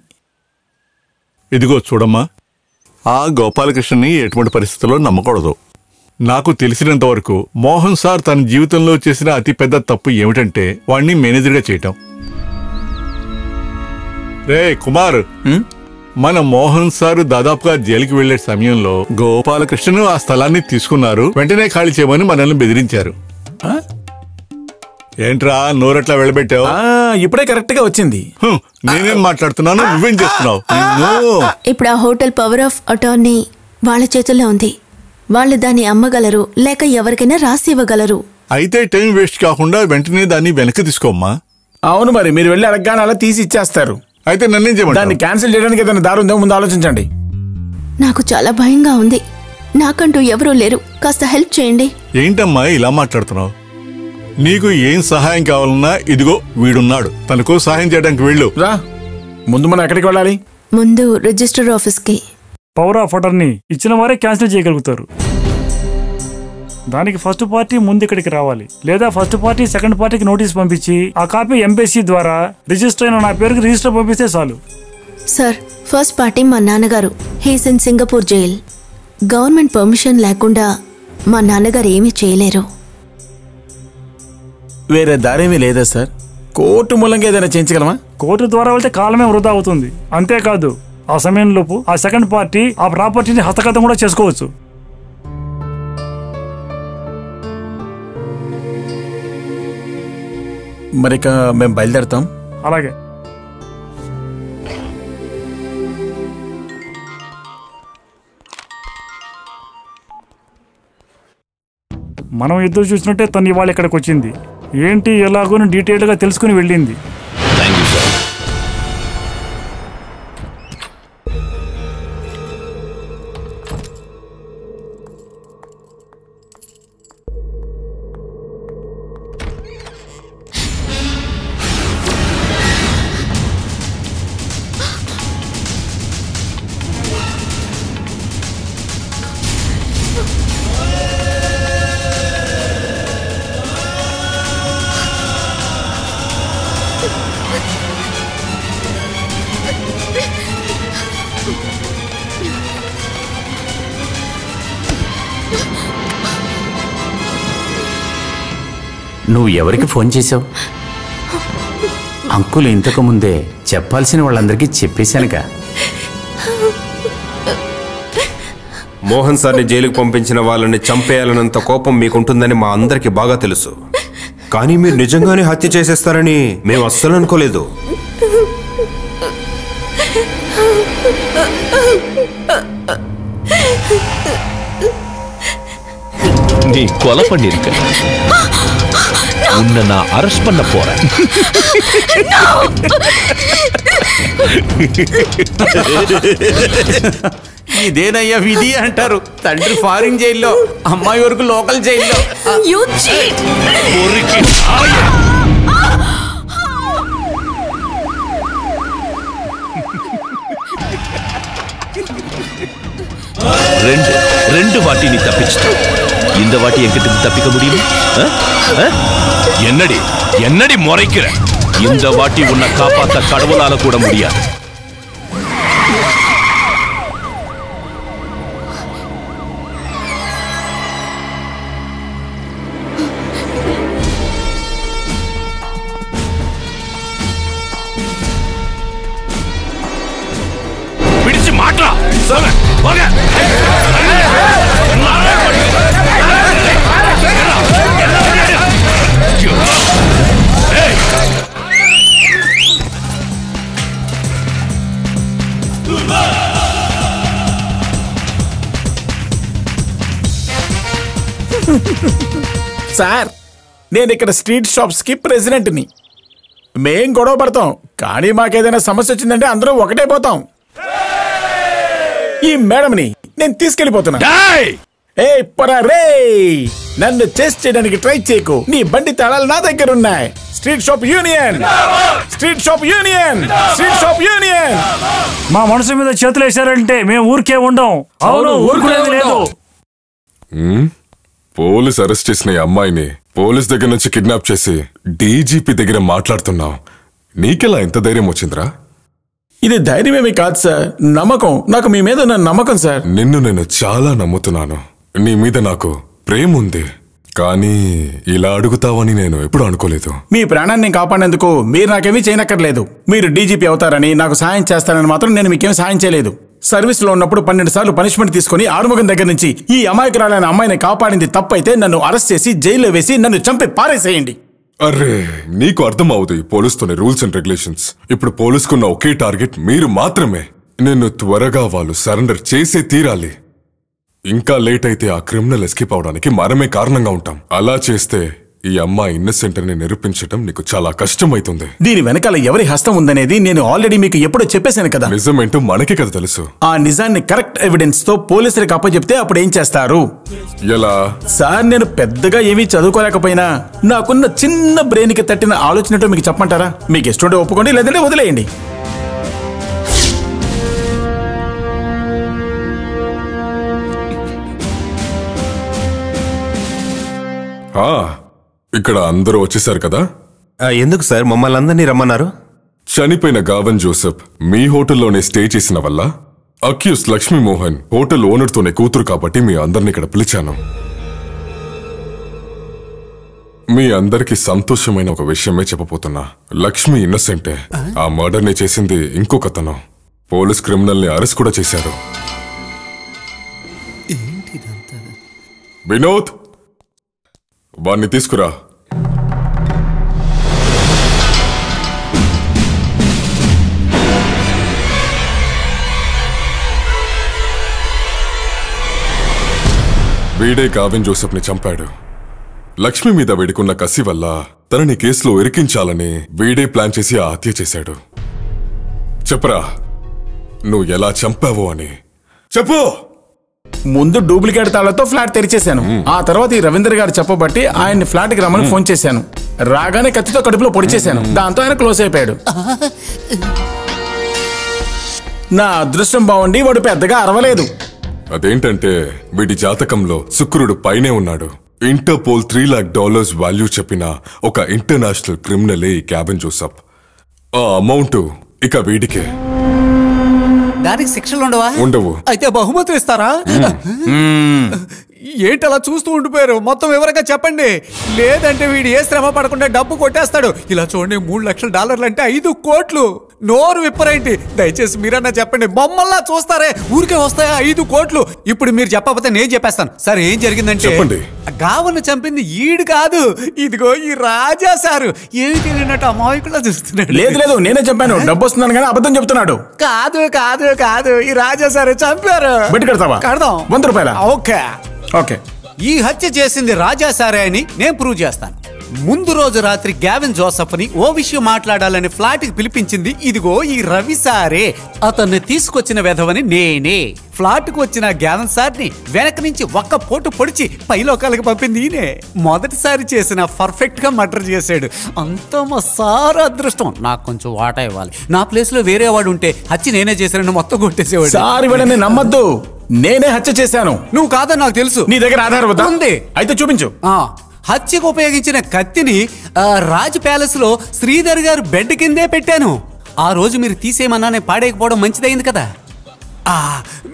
ఇదిగో చూడమ్మా, ఆ గోపాలకృష్ణని ఎటువంటి పరిస్థితుల్లో నమ్మకూడదు. నాకు తెలిసినంత వరకు మోహన్ సార్ తన జీవితంలో చేసిన అతిపెద్ద తప్పు ఏమిటంటే వాణ్ణి మేనేజర్గా చేయటం. రే కుమార్, మన మోహన్ సార్ దాదాపుగా జైలుకి వెళ్లే సమయంలో గోపాలకృష్ణను ఆ స్థలాన్ని తీసుకున్నారు, వెంటనే ఖాళీ చేయమని మనల్ని బెదిరించారు. ఏంట్రా నోరట్లా వెళ్ళబెట్టావు? ఇప్పుడే కరెక్ట్ గా వచ్చింది. నేనేం మాట్లాడుతున్నాను, నువ్వేం చేస్తున్నావు? ఇప్పుడు ఆ హోటల్ పవర్ ఆఫ్ అటార్నీ వాళ్ళ చేతుల్లో ఉంది. వాళ్ళు దాన్ని అమ్మగలరు, లేక ఎవరికైనా రాసి ఇవ్వగలరు. అయితే టైం వేస్ట్ కాకుండా వెంటనే దాన్ని వెనక్కి తీసుకోమ్మా. అవును, మరి మీరు వెళ్ళి అడగగానే అలా తీసి ఇచ్చేస్తారు. అయితే నన్నేం చేయమంటారు? దాన్ని క్యాన్సిల్ చేయడానికి ఏదైనా దారి ఉందో ముందు ఆలోచించండి. నాకు చాలా భయంగా ఉంది. నాకంటూ ఎవరూ లేరు, కాస్త హెల్ప్ చేయండి. ఏంటమ్మా ఇలా మాట్లాడుతున్నావు? నీకు ఏం సహాయం కావాలన్నా ఇదిగో వీడున్నాడు, తనకు సహాయం చేయడానికి వెళ్ళు. రా, ముందు మనం ఎక్కడికి వెళ్ళాలి? ముందు రిజిస్టర్ ఆఫీస్కి. పవర్ ఆఫ్ అటర్నీ ఇచ్చిన వారే క్యాన్సిల్ చేయగలుగుతారు. దానికి ఫస్ట్ పార్టీ ముందు ఇక్కడికి రావాలి, లేదా ఫస్ట్ పార్టీ సెకండ్ పార్టీకి నోటీస్ పంపించి ఆ కాపీ ఎంబెసీ ద్వారా రిజిస్టర్ అయిన నా పేరుకి రిజిస్టర్ పంపిస్తే చాలు. సార్, ఫస్ట్ పార్టీ మా నాన్నగారు. He's in Singapore jail. Government permission లేకుండా మా నాన్నగారు ఏమీ చేయలేరు. వేరే దారేమీ లేదా సార్? కోర్టు మూలంగా ఏదైనా చేయించగలమా? కోర్టు ద్వారా వెళ్తే కాలమే వృధా అవుతుంది. అంతేకాదు ఆ సమయంలోపు ఆ సెకండ్ పార్టీ ఆ ప్రాపర్టీని హస్తగతం కూడా చేసుకోవచ్చు. మరిక మేము బయలుదేరుతాం. అలాగే. మనం ఎదురు చూసినట్టే తను ఇవాళ ఇక్కడికి వచ్చింది. ఏంటి ఎలాగో డీటెయిల్గా తెలుసుకుని వెళ్ళింది. నువ్వు ఎవరికి ఫోన్ చేసావు? అంకుల్ ఇంతకు ముందే చెప్పాల్సిన వాళ్ళందరికీ చెప్పేశానుగా. మోహన్ సార్ని జైలుకు పంపించిన వాళ్ళని చంపేయాలన్నంత కోపం మీకుంటుందని మా అందరికీ బాగా తెలుసు. కానీ మీరు నిజంగానే హత్య చేసేస్తారని మేము అస్సలు అనుకోలేదు. నీ కొలపండి உன்னை நான் அரெஸ்ட் பண்ண போறேன். ఇదేనయ్యా విధి అంటారు. తండ్రి ఫారిన్ జైల్లో, అమ్మాయి వరకు లోకల్ జైల్లో. రెండు రెండు వాటి నీ తప్పించుతావు. இந்த வாட்டி எங்கிட்ட தப்பிக்க முடியுமா? என்னடி என்னடி முறைக்கிற? இந்த வாட்டி உன்னை காப்பாற்ற கடவுளால கூட முடியாது. பிடிச்சு மாட்டா சொல்ல போங்க. సార్, నేను ఇక్కడ స్ట్రీట్ షాప్స్కి ప్రెసిడెంట్ని. మేం గొడవ పడతాం, కానీ మాకేదైనా సమస్య వచ్చిందంటే అందరూ ఒకటే పోతాం. ఈ మేడంని నేను తీసుకెళ్ళిపోతున్నా. ఏ పరారే, నన్ను చేసి చేయడానికి ట్రై చేయకు. నీ బండి తాళాలు నా దగ్గర ఉన్నాయి. Street shop union, street shop union, street shop union. మా మనసు మీద చేతులు వేశారంటే మేము ఊరికే ఉండం. అవును, ఊరుకునేది లేదు. పోలీస్ అరెస్ట్ చేసిన ఈ అమ్మాయిని పోలీస్ దగ్గర నుంచి కిడ్నాప్ చేసి డీజీపీ దగ్గర మాట్లాడుతున్నావు. నీకెలా ఎంత ధైర్యం వచ్చిందిరా? ఇది ధైర్యమేమి కాదు సార్, నమ్మకం. నాకు మీ మీద నమ్మకం సార్. నిన్ను నేను చాలా నమ్ముతున్నాను. నీ మీద నాకు ప్రేమ ఉంది, కానీ ఇలా అడుగుతావని నేను ఎప్పుడు అనుకోలేదు. మీ ప్రాణాన్ని కాపాడేందుకు మీరు నాకేమీ చేయనక్కర్లేదు. మీరు డీజీపీ అవుతారని, నాకు సాయం చేస్తానని మాత్రం నేను మీకేమి సాయం చేయలేదు. సర్వీస్లో ఉన్నప్పుడు పన్నెండు సార్లు పనిష్మెంట్ తీసుకుని ఆరుముఖం దగ్గర నుంచి ఈ అమాయకురాలైన అమ్మాయిని కాపాడింది తప్పైతే నన్ను అరెస్ట్ చేసి జైల్లో వేసి నన్ను చంపి పారేసేయండి. అరే, నీకు అర్థం అవుతాయి పోలీసుతోనే రూల్స్ అండ్ రెగ్యులేషన్స్. ఇప్పుడు పోలీసుకున్న ఒకే టార్గెట్ మీరు మాత్రమే. నిన్ను త్వరగా వాళ్ళు సరెండర్ చేసే తీరాలి. ఇంకా లేట్ అయితే ఆ క్రిమినల్ ఎస్కేప్ అవడానికి మనమే కారణంగా ఉంటాం. అలా చేస్తే ఈ అమ్మాయి ఇన్నోసెంట్ అని నిరూపించడం నీకు చాలా కష్టమైతుంది. దీని వెనకాల ఎవరి హస్తం ఉందనేది నేను ఆల్రెడీ మీకు ఎప్పుడో చెప్పేశాను కదా. నిజమేంటో మనకే కదా తెలుసు. ఆ నిజాన్ని కరెక్ట్ ఎవిడెన్స్ తో పోలీసులకు అప్పచెప్తే అప్పుడు ఏం చేస్తారు? ఎలా సార్, నేను పెద్దగా ఏమీ చదువుకోలేకపోయినా నాకున్న చిన్న బ్రెయిన్ కి తట్టిన ఆలోచనతో మీకు చెప్పమంటారా? మీకు ఇష్టంటే ఒప్పుకోండి, లేదంటే వదిలేయండి. ఇక్కడ అందరూ వచ్చేసారు కదా. ఎందుకు సార్ మమ్మల్ని అందరినీ రమ్మన్నారు? చనిపోయిన గావన్ జోసెఫ్ మీ హోటల్లోనే స్టే చేసిన వల్ల అక్యూస్ లక్ష్మీ మోహన్ హోటల్ ఓనర్తోనే కూతురు కాబట్టి మీ అందరిని ఇక్కడ పిలిచాను. మీ అందరికీ సంతోషమైన ఒక విషయమే చెప్పబోతున్నా. లక్ష్మి ఇన్నోసెంటే. ఆ మర్డర్ని చేసింది ఇంకొక తను. పోలీస్ క్రిమినల్ని అరెస్ట్ కూడా చేశారు. వినోద్, వాణ్ణి తీసుకురా. వీడే గావిన్ జోసెఫ్ని చంపాడు. Lakshmi మీద వేడుకున్న కసి వల్ల తనని కేసులో ఇరికించాలని వీడే ప్లాన్ చేసి హత్య చేశాడు. చెప్పరా నువ్వు ఎలా చంపావో అని. చెప్పు. ముందు డూప్లికేట్ తాళాలతో ఫ్లాట్ తెరిచేశాను. ఆ తర్వాత ఈ రవీందర్ గారు చెప్పబట్టి ఆయన్ని ఫ్లాట్కి రమ్మని ఫోన్ చేశాను. రాగానే కత్తితో కడుపులో పొడిచేశాను. దాంతో ఆయన క్లోజ్ అయిపోయాడు. నా అదృష్టం బాగుండి వాడు పెద్దగా అరవలేదు. అదేంటంటే వీడి జాతకంలో శుక్రుడు పైనే ఉన్నాడు. Interpol three lakh dollars value చెప్పిన ఒక ఇంటర్నేషనల్ క్రిమినలే ఈ గాగన్ జోసెఫ్. ఆ అమౌంట్ ఇక వీడికే. దానికి శిక్షలు ఉండవా? ఉండవు. అయితే బహుమతులు ఇస్తారా? ఏంటలా చూస్తూ ఉండిపోయారు? మొత్తం వివరంగా చెప్పండి, లేదంటే వీడు ఏ శ్రమ పడకుండా డబ్బు కొట్టేస్తాడు. ఇలా చూడండి, మూడు లక్షల డాలర్లు అంటే ఐదు కోట్లు. నోరు విప్పరేంటి, దయచేసి మీరన్నా చెప్పండి. మమ్మల్ని చూస్తారే, ఊరికే వస్తాయా ఐదు కోట్లు? ఇప్పుడు మీరు చెప్పకపోతే నేను చెప్పేస్తాను. సరే, ఏం జరిగిందంటే గావను చంపింది ఈడు కాదు, ఇదిగో ఈ రాజా సారు. ఏమి తెలియనట్టు అమాయకులా చూస్తున్నాడు. లేదు లేదు, నేనే చెప్పాను, డబ్బు వస్తున్నాను కానీ అబద్ధం చెప్తున్నాడు. కాదు కాదు కాదు, ఈ రాజా సారు చంపారు. బెట్టు కడతావా? కడదాం. వంద రూపాయల? Okay okay. ఈ హత్య చేసింది రాజా సారే అని నేను ప్రూవ్ చేస్తాను. ముందు రోజు రాత్రి గాగన్ జోసెఫ్ ని ఓ విషయం మాట్లాడాలని ఫ్లాట్ కి పిలిపించింది ఇదిగో ఈ రవి సారే. అతన్ని తీసుకొచ్చిన వెధవని నేనే. ఫ్లాట్ కు వచ్చిన గాగన్ సార్ ని వెనక నుంచి ఒక్క పోటు పొడిచి పైలోకాలకు పంపింది ఈయనే. మొదటిసారి చేసిన పర్ఫెక్ట్ గా మర్డర్ చేశాడు. అంత మా సార్ అదృష్టం. నాకు కొంచెం వాటా ఇవ్వాలి, నా ప్లేస్ లో వేరే వాడు ఉంటే హత్య నేనే చేశానని మొత్తం కొట్టేసేవాడు. సార్ ఇవ్వడని నమ్మద్దు, నేనే హత్య చేశాను. నువ్వు కాదని నాకు తెలుసు. నీ దగ్గర ఆధారం ఉంది? అయితే చూపించు. హత్యకు ఉపయోగించిన కత్తిని రాజ్ ప్యాలెస్ లో శ్రీధర్ గారు బెడ్ కిందే పెట్టాను. ఆ రోజు మీరు తీసేయమన్నా నేను పాడేయకపోవడం మంచిదైంది కదా.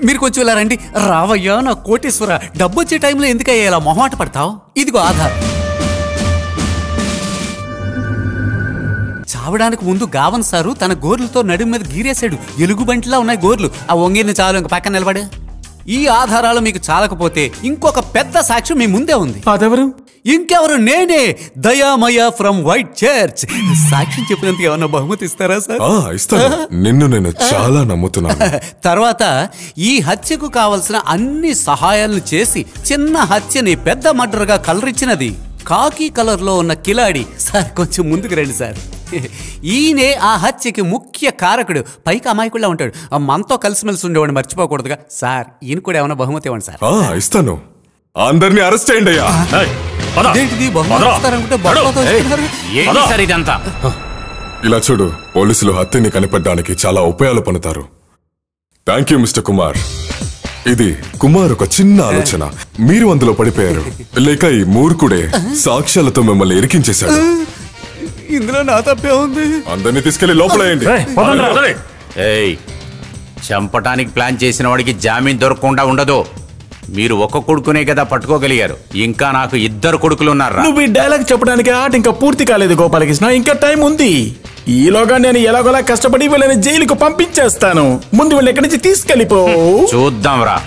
మీరు కొంచెం ఇలా రండి. రావయ్యా నా కోటేశ్వర, డబ్బు వచ్చే టైంలో ఎందుకయ్యా ఇలా మొహమాట పడతావు? ఇదిగో ఆధార్. చావడానికి ముందు గాగన్ సారు తన గోర్లతో నడుము మీద గీరేశాడు. ఎలుగుబంటిలా ఉన్నాయి గోర్లు. ఆ వంగిన చాలు, ఇంక పక్కన నిలబడు. ఈ ఆధారాలు మీకు చాలకపోతే ఇంకొక పెద్ద సాక్ష్యం మీ ముందే ఉంది. అదెవరు? ఇంకెవరు, నేనే, దయా మయ ఫ్రమ్ వైట్ చర్చ్. సాక్ష్యం చెప్పినందుకు ఏమన్నా బహుమతి ఇస్తారా సార్? ఇస్తాను, నిన్ను నేను చాలా నమ్ముతున్నాను. తర్వాత ఈ హత్యకు కావలసిన అన్ని సహాయాలను చేసి చిన్న హత్యని పెద్ద మర్డర్గా కలరిచ్చినది కాకి కలర్ లో ఉన్న కిలాడి సార్. కొంచెం ముందుకు రండి సార్. ఈయనే ఆ హత్యకి ముఖ్య కారకుడు. పైకి అమాయకుల్లా ఉంటాడు, మనతో కలిసిమెలిసి ఉండేవాడిని మర్చిపోకూడదుగా సార్. ఈయన కూడా ఏమైనా బహుమతి ఇవ్వండి సార్. ఇస్తాను. అందరినీ అరెస్ట్ చేయండి. ఇలా చూడు, పోలీసులు హత్యని కనిపెట్టడానికి చాలా ఉపాయాలు పనుతారు. Thank you mister Kumar. ఇది కుమార్ ఒక చిన్న ఆలోచన, మీరు అందులో పడిపోయారు. లేక ఈ మూర్ఖుడే సాక్ష్యాలతో మిమ్మల్ని ఇరికించేశాడు. ఇందులో నా తప్పే ఉంది. అందరినీ తీసుకెళ్లి లోపలేయండి. చంపటానికి ప్లాన్ చేసిన వాడికి జామీన్ దొరకకుండా ఉండదు. మీరు ఒక్క కొడుకునే కదా పట్టుకోగలిగారు, ఇంకా నాకు ఇద్దరు కొడుకులు ఉన్నారు. నువ్వు ఈ డైలాగ్ చెప్పడానికి ఆట ఇంకా పూర్తి కాలేదు గోపాలకృష్ణ, ఇంకా టైం ఉంది. ఈలోగా నేను ఎలాగోలా కష్టపడి వీళ్ళని జైలుకు పంపించేస్తాను. ముందు వీళ్ళు ఎక్కడి నుంచి తీసుకెళ్ళిపో చూద్దాం రా.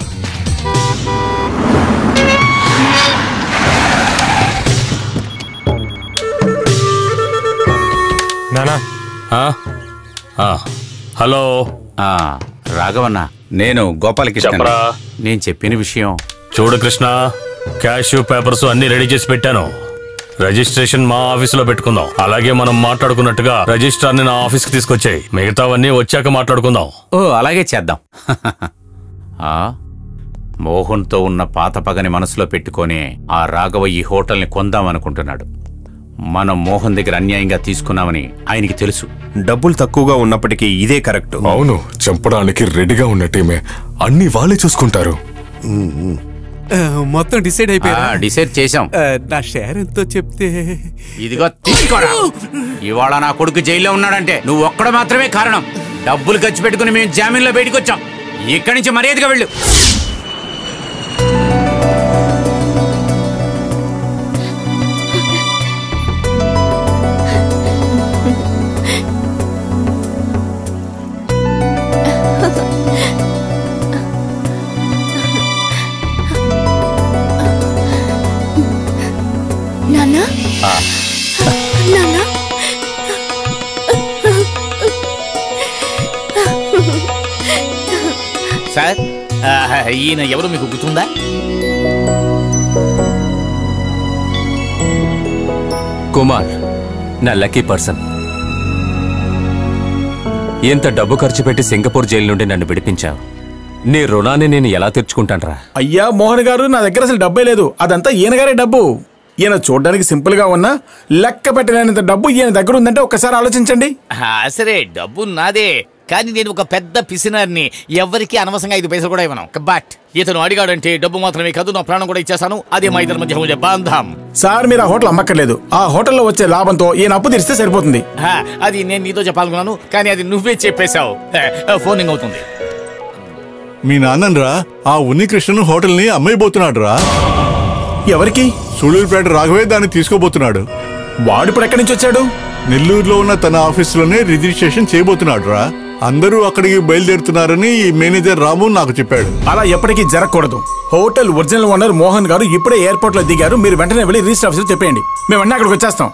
హలో రాఘవన్న, నేను గోపాలకృష్ణ. నేను చెప్పిన విషయం చూడు కృష్ణ, క్యాష్ పేపర్స్ అన్ని రెడీ చేసి పెట్టాను. రిజిస్ట్రేషన్ మా ఆఫీసులో పెట్టుకుందాం. అలాగే మనం మాట్లాడుకున్నట్టుగా రిజిస్ట్రార్ ని నా ఆఫీస్కి తీసుకొచ్చాయి. మిగతావన్నీ వచ్చాక మాట్లాడుకుందాం. ఓ అలాగే చేద్దాం. మోహన్తో ఉన్న పాత పగని మనసులో పెట్టుకొని ఆ రాఘవ ఈ హోటల్ని కొందాం అనుకుంటున్నాడు. మనం మోహన్ దగ్గర అన్యాయంగా తీసుకున్నామని ఆయనకి తెలుసు. డబ్బులు తక్కువగా ఉన్నప్పటికీ ఇదే కరెక్ట్. అవును, చంపడానికి రెడీగా ఉన్న టీమే అన్ని వాళ్ళే చూసుకుంటారు. మొత్తం డిసైడ్ అయిపోయా? డిసైడ్ చేశాం. నా షేర్ ఎంతో చెప్తే ఇదిగో తీసుకోరా. ఇవాళ నా కొడుకు జైల్లో ఉన్నాడంటే నువ్వు ఒక్కడ మాత్రమే కారణం. డబ్బులు ఖర్చు పెట్టుకుని మేము జామీన్లో బయటకు వచ్చాం. ఇక్కడి నుంచి మర్యాదగా వెళ్ళు. సార్, ఈయన ఎవరు మీకు గుర్తుందా? కుమార్ నా లక్కీ పర్సన్. ఎంత డబ్బు ఖర్చు పెట్టి సింగపూర్ జైలు నుండి నన్ను విడిపించావు. నీ రుణాన్ని నేను ఎలా తెచ్చుకుంటానరా? అయ్యా మోహన్ గారు, నా దగ్గర అసలు డబ్బే లేదు. అదంతా ఈయన గారే డబ్బు. ఈయన చూడడానికి సింపుల్ గా ఉన్నా లెక్క పెట్టలేనంత డబ్బు ఈయన దగ్గర ఉందంటే ఒకసారి ఆలోచించండి. సరే డబ్బు నాదే, కానీ నేను ఒక పెద్ద పిసినారిని. ఎవరికి అనవసరంగా ఐదు పైసలు కూడా ఇవ్వను. బట్ ఇతను అడిగాడంటే డబ్బు మాత్రమే కాదు, నా ప్రాణం కూడా ఇచ్చేసాను. అదే మా ఇద్దరి మధ్య బాంధం. సార్ మీరు ఆ హోటల్ అమ్మక్కర్లేదు. ఆ హోటల్లో వచ్చే లాభంతో ఈయన అప్పు తీరిస్తే సరిపోతుంది. అది నేను నీతో చెప్పాలనుకున్నాను, కానీ అది నువ్వే చెప్పేశావు. ఫోనింగ్ అవుతుంది. మీ నాన్నరా ఆ ఉన్ని కృష్ణను హోటల్ ని అమ్మైపోతున్నాడు రా. ఎవరికి? సూళూరుపేట రాఘవే దాన్ని తీసుకోబోతున్నాడు. వాడు ఇప్పుడు ఎక్కడి నుంచి వచ్చాడు? నెల్లూరులో ఉన్న తన ఆఫీసులోనే రిజిస్ట్రేషన్ చేయబోతున్నాడు రా. అందరూ అక్కడికి బయలుదేరుతున్నారని మేనేజర్ రాము నాకు చెప్పాడు. అలా ఎప్పటికీ జరగకూడదు. హోటల్ ఒరిజినల్ ఓనర్ మోహన్ గారు ఇప్పుడే ఎయిర్పోర్ట్ లో దిగారు. మీరు వెంటనే వెళ్ళి రిజిస్టర్ ఆఫీసులో చెప్పేయండి. మేము వెంటనే అక్కడికి వచ్చేస్తాం.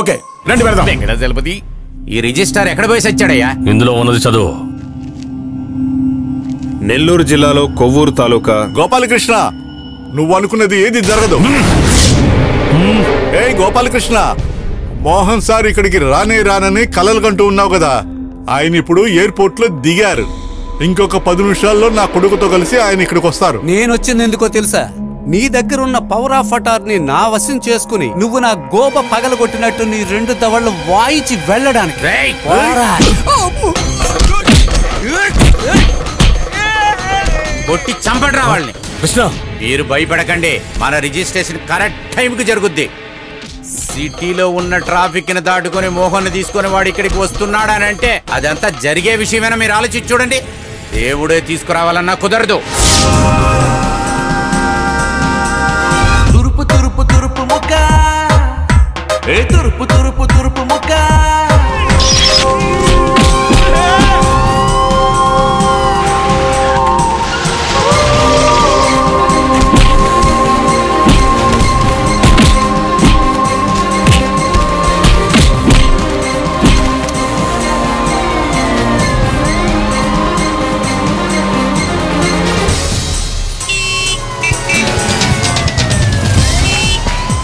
ఓకే రండి వెళ్దాం. జలపతి, ఈ రిజిస్టర్ ఎక్కడ పోయి వచ్చాడయ్యా? ఇందులో ఉన్నది చదువు. నెల్లూరు జిల్లాలో కొవ్వూరు తాలూకా. గోపాలకృష్ణ, నువ్వు అనుకున్నది ఏది జరగదు. ఏ గోపాలకృష్ణ, మోహన్ సార్ ఇక్కడికి రానే రానని కలలు కంటూ ఉన్నావు కదా. ఆయన ఇప్పుడు ఎయిర్పోర్ట్ లో దిగారు. ఇంకొక పది నిమిషాల్లో నా కొడుకుతో కలిసి ఆయన ఇక్కడికి వస్తారు. నేను వచ్చింది ఎందుకో తెలుసా? నీ దగ్గర ఉన్న పవర్ ఆఫ్ అటార్నీ నా వశం చేసుకుని నువ్వు నా గోప పగలగొట్టినట్టు నీ రెండు తవళ్ళు వాయించి వెళ్ళడానికి. చంపడరా వాళ్ళని. మీరు భయపడకండి, మన రిజిస్ట్రేషన్ కరెక్ట్ టైం కి జరుగుద్ది. సిటీలో ఉన్న ట్రాఫిక్ ని దాటుకుని మోహన్ తీసుకుని వాడు ఇక్కడికి వస్తున్నాడనంటే అదంతా జరిగే విషయమేనా? మీరు ఆలోచించి చూడండి. దేవుడే తీసుకురావాలన్నా కుదరదు. తురుపు తురుపు తురుపు ముక్క, ఏ తురుపు తురుపు తురుపు ముక్క.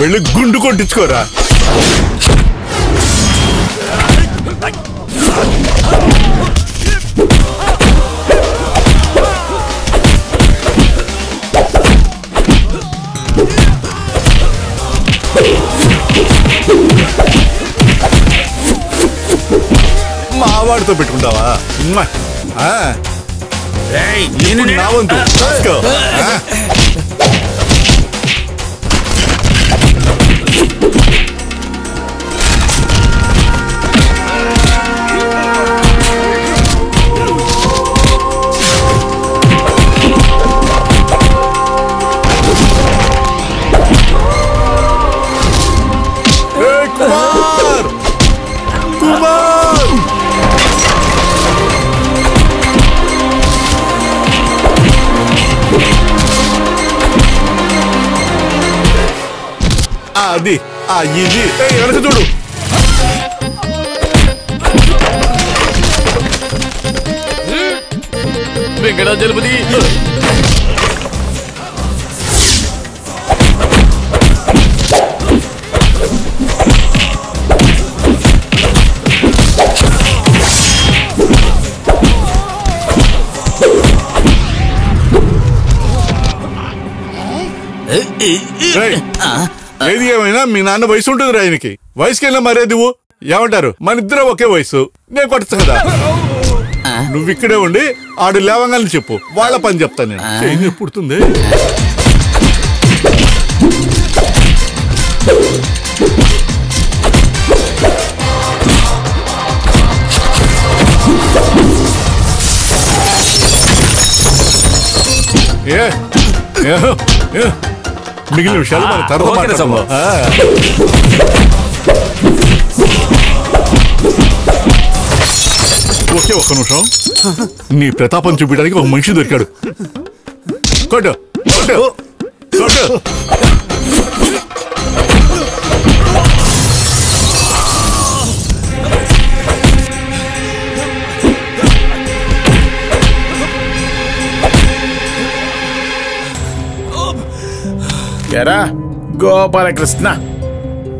వెళ్ళి గుండు కొట్టించుకోరా. మావాడితో పెట్టుకుంటావా? నేను నా వంతు. అది ఇది వెనక చూడు. వెంకటాచలపతి ఏది ఏమైనా మీ నాన్న వయసు ఉంటుంది రా. ఆయనకి వయసుకెళ్ళినా మరేది ఏమంటారు? మన ఇద్దరం ఒకే వయసు. నేను కొట్టచ్చు కదా. నువ్వు ఇక్కడే ఉండి ఆడు లేవంగానే చెప్పు, వాళ్ళ పని చెప్తాను నేను. ఏం పుడుతుంది? ఏ మిగిలిన విషయాలు మన తర్వాత ఓకే. ఒక్క నిమిషం, నీ ప్రతాపం చూపించడానికి ఒక మనిషి దొరికాడు. కొట్టు కొట్టు ఎరా గోపాలకృష్ణ,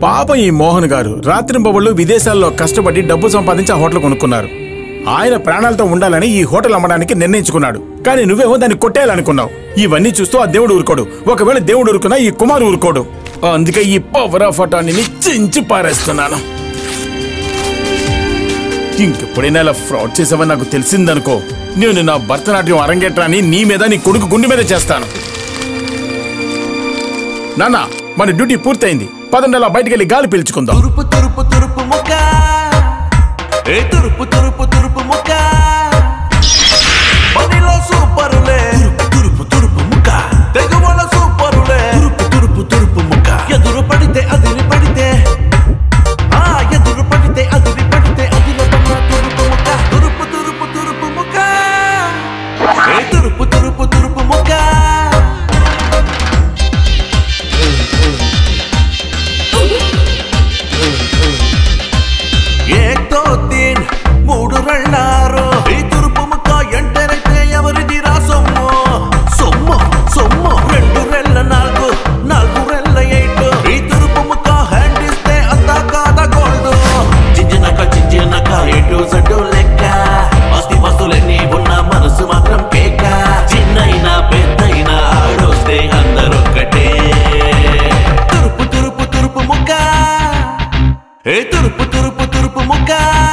పాపం ఈ మోహన్ గారు రాత్రింబవళ్ళు విదేశాల్లో కష్టపడి డబ్బు సంపాదించి ఆ హోటల్ కొనుక్కున్నారు. ఆయన ప్రాణాలతో ఉండాలని ఈ హోటల్ అమ్మడానికి నిర్ణయించుకున్నాడు. కానీ నువ్వేమో దాన్ని కొట్టేయాలనుకున్నావు. ఇవన్నీ చూస్తూ ఆ దేవుడు ఊరుకోడు. ఒకవేళ దేవుడు ఊరుకున్నా ఈ కుమారు ఊరుకోడు. అందుకే ఈ పవర్ ఆఫ్ అటార్నీని చించి పారేస్తున్నాను. ఇంకెప్పుడైనా ఇలా ఫ్రాడ్ చేసావని నాకు తెలిసిందనుకో, నేను నా భరతనాట్యం అరంగేట్రాన్ని నీ మీద, నీ కొడుకు గుండె మీద చేస్తాను. నాన్న, మన డ్యూటీ పూర్తయింది. పదండలా బయటికి వెళ్ళి గాలి పీల్చుకుందాం. తురుపు తురుపు తురుపు ముక్క, ఏ తురుపు తురుపు తురుపు ముక్క, పనిలో సూపరులే. తురుపు తురుపు తురుపు ముక్క, తెగువల సూపరులే. తురుపు తురుపు తురుపు ముక్క, ఎదురు పడితే అదిరి పడితే, ఆ ఎదురు పడితే అదిరి పడితే, అదిలో పడిన తురుపు ముక్క. తురుపు తురుపు తురుపు ముక్క, ఏ తురుపు తురుపు తురుపు ముక్క. ఈ తురుపు ముక్క ఎంటరైతే ఎవరిది రా సొమ్ము, సొమ్ము సొమ్ము. రెండు రెళ్ళ నాలుగు, నాలుగు రెళ్ళ ఎయిట్. ఈ తురుపు ముక్క హ్యాండ్ ఇస్తే అంతా కాదా గోల్డు. చించినక చించినక ఎటు సడ్డు లెక్క, ఆస్తి వస్తువులన్నీ ఉన్న మనసు మాత్రం కేక. చిన్నైనా పెద్దైనా ఆడొస్తే అందరొక్కటే. తురుపు తురుపు తురుపు ముక్క, ఏ తురుపు తురుపు తురుపు ముక్క.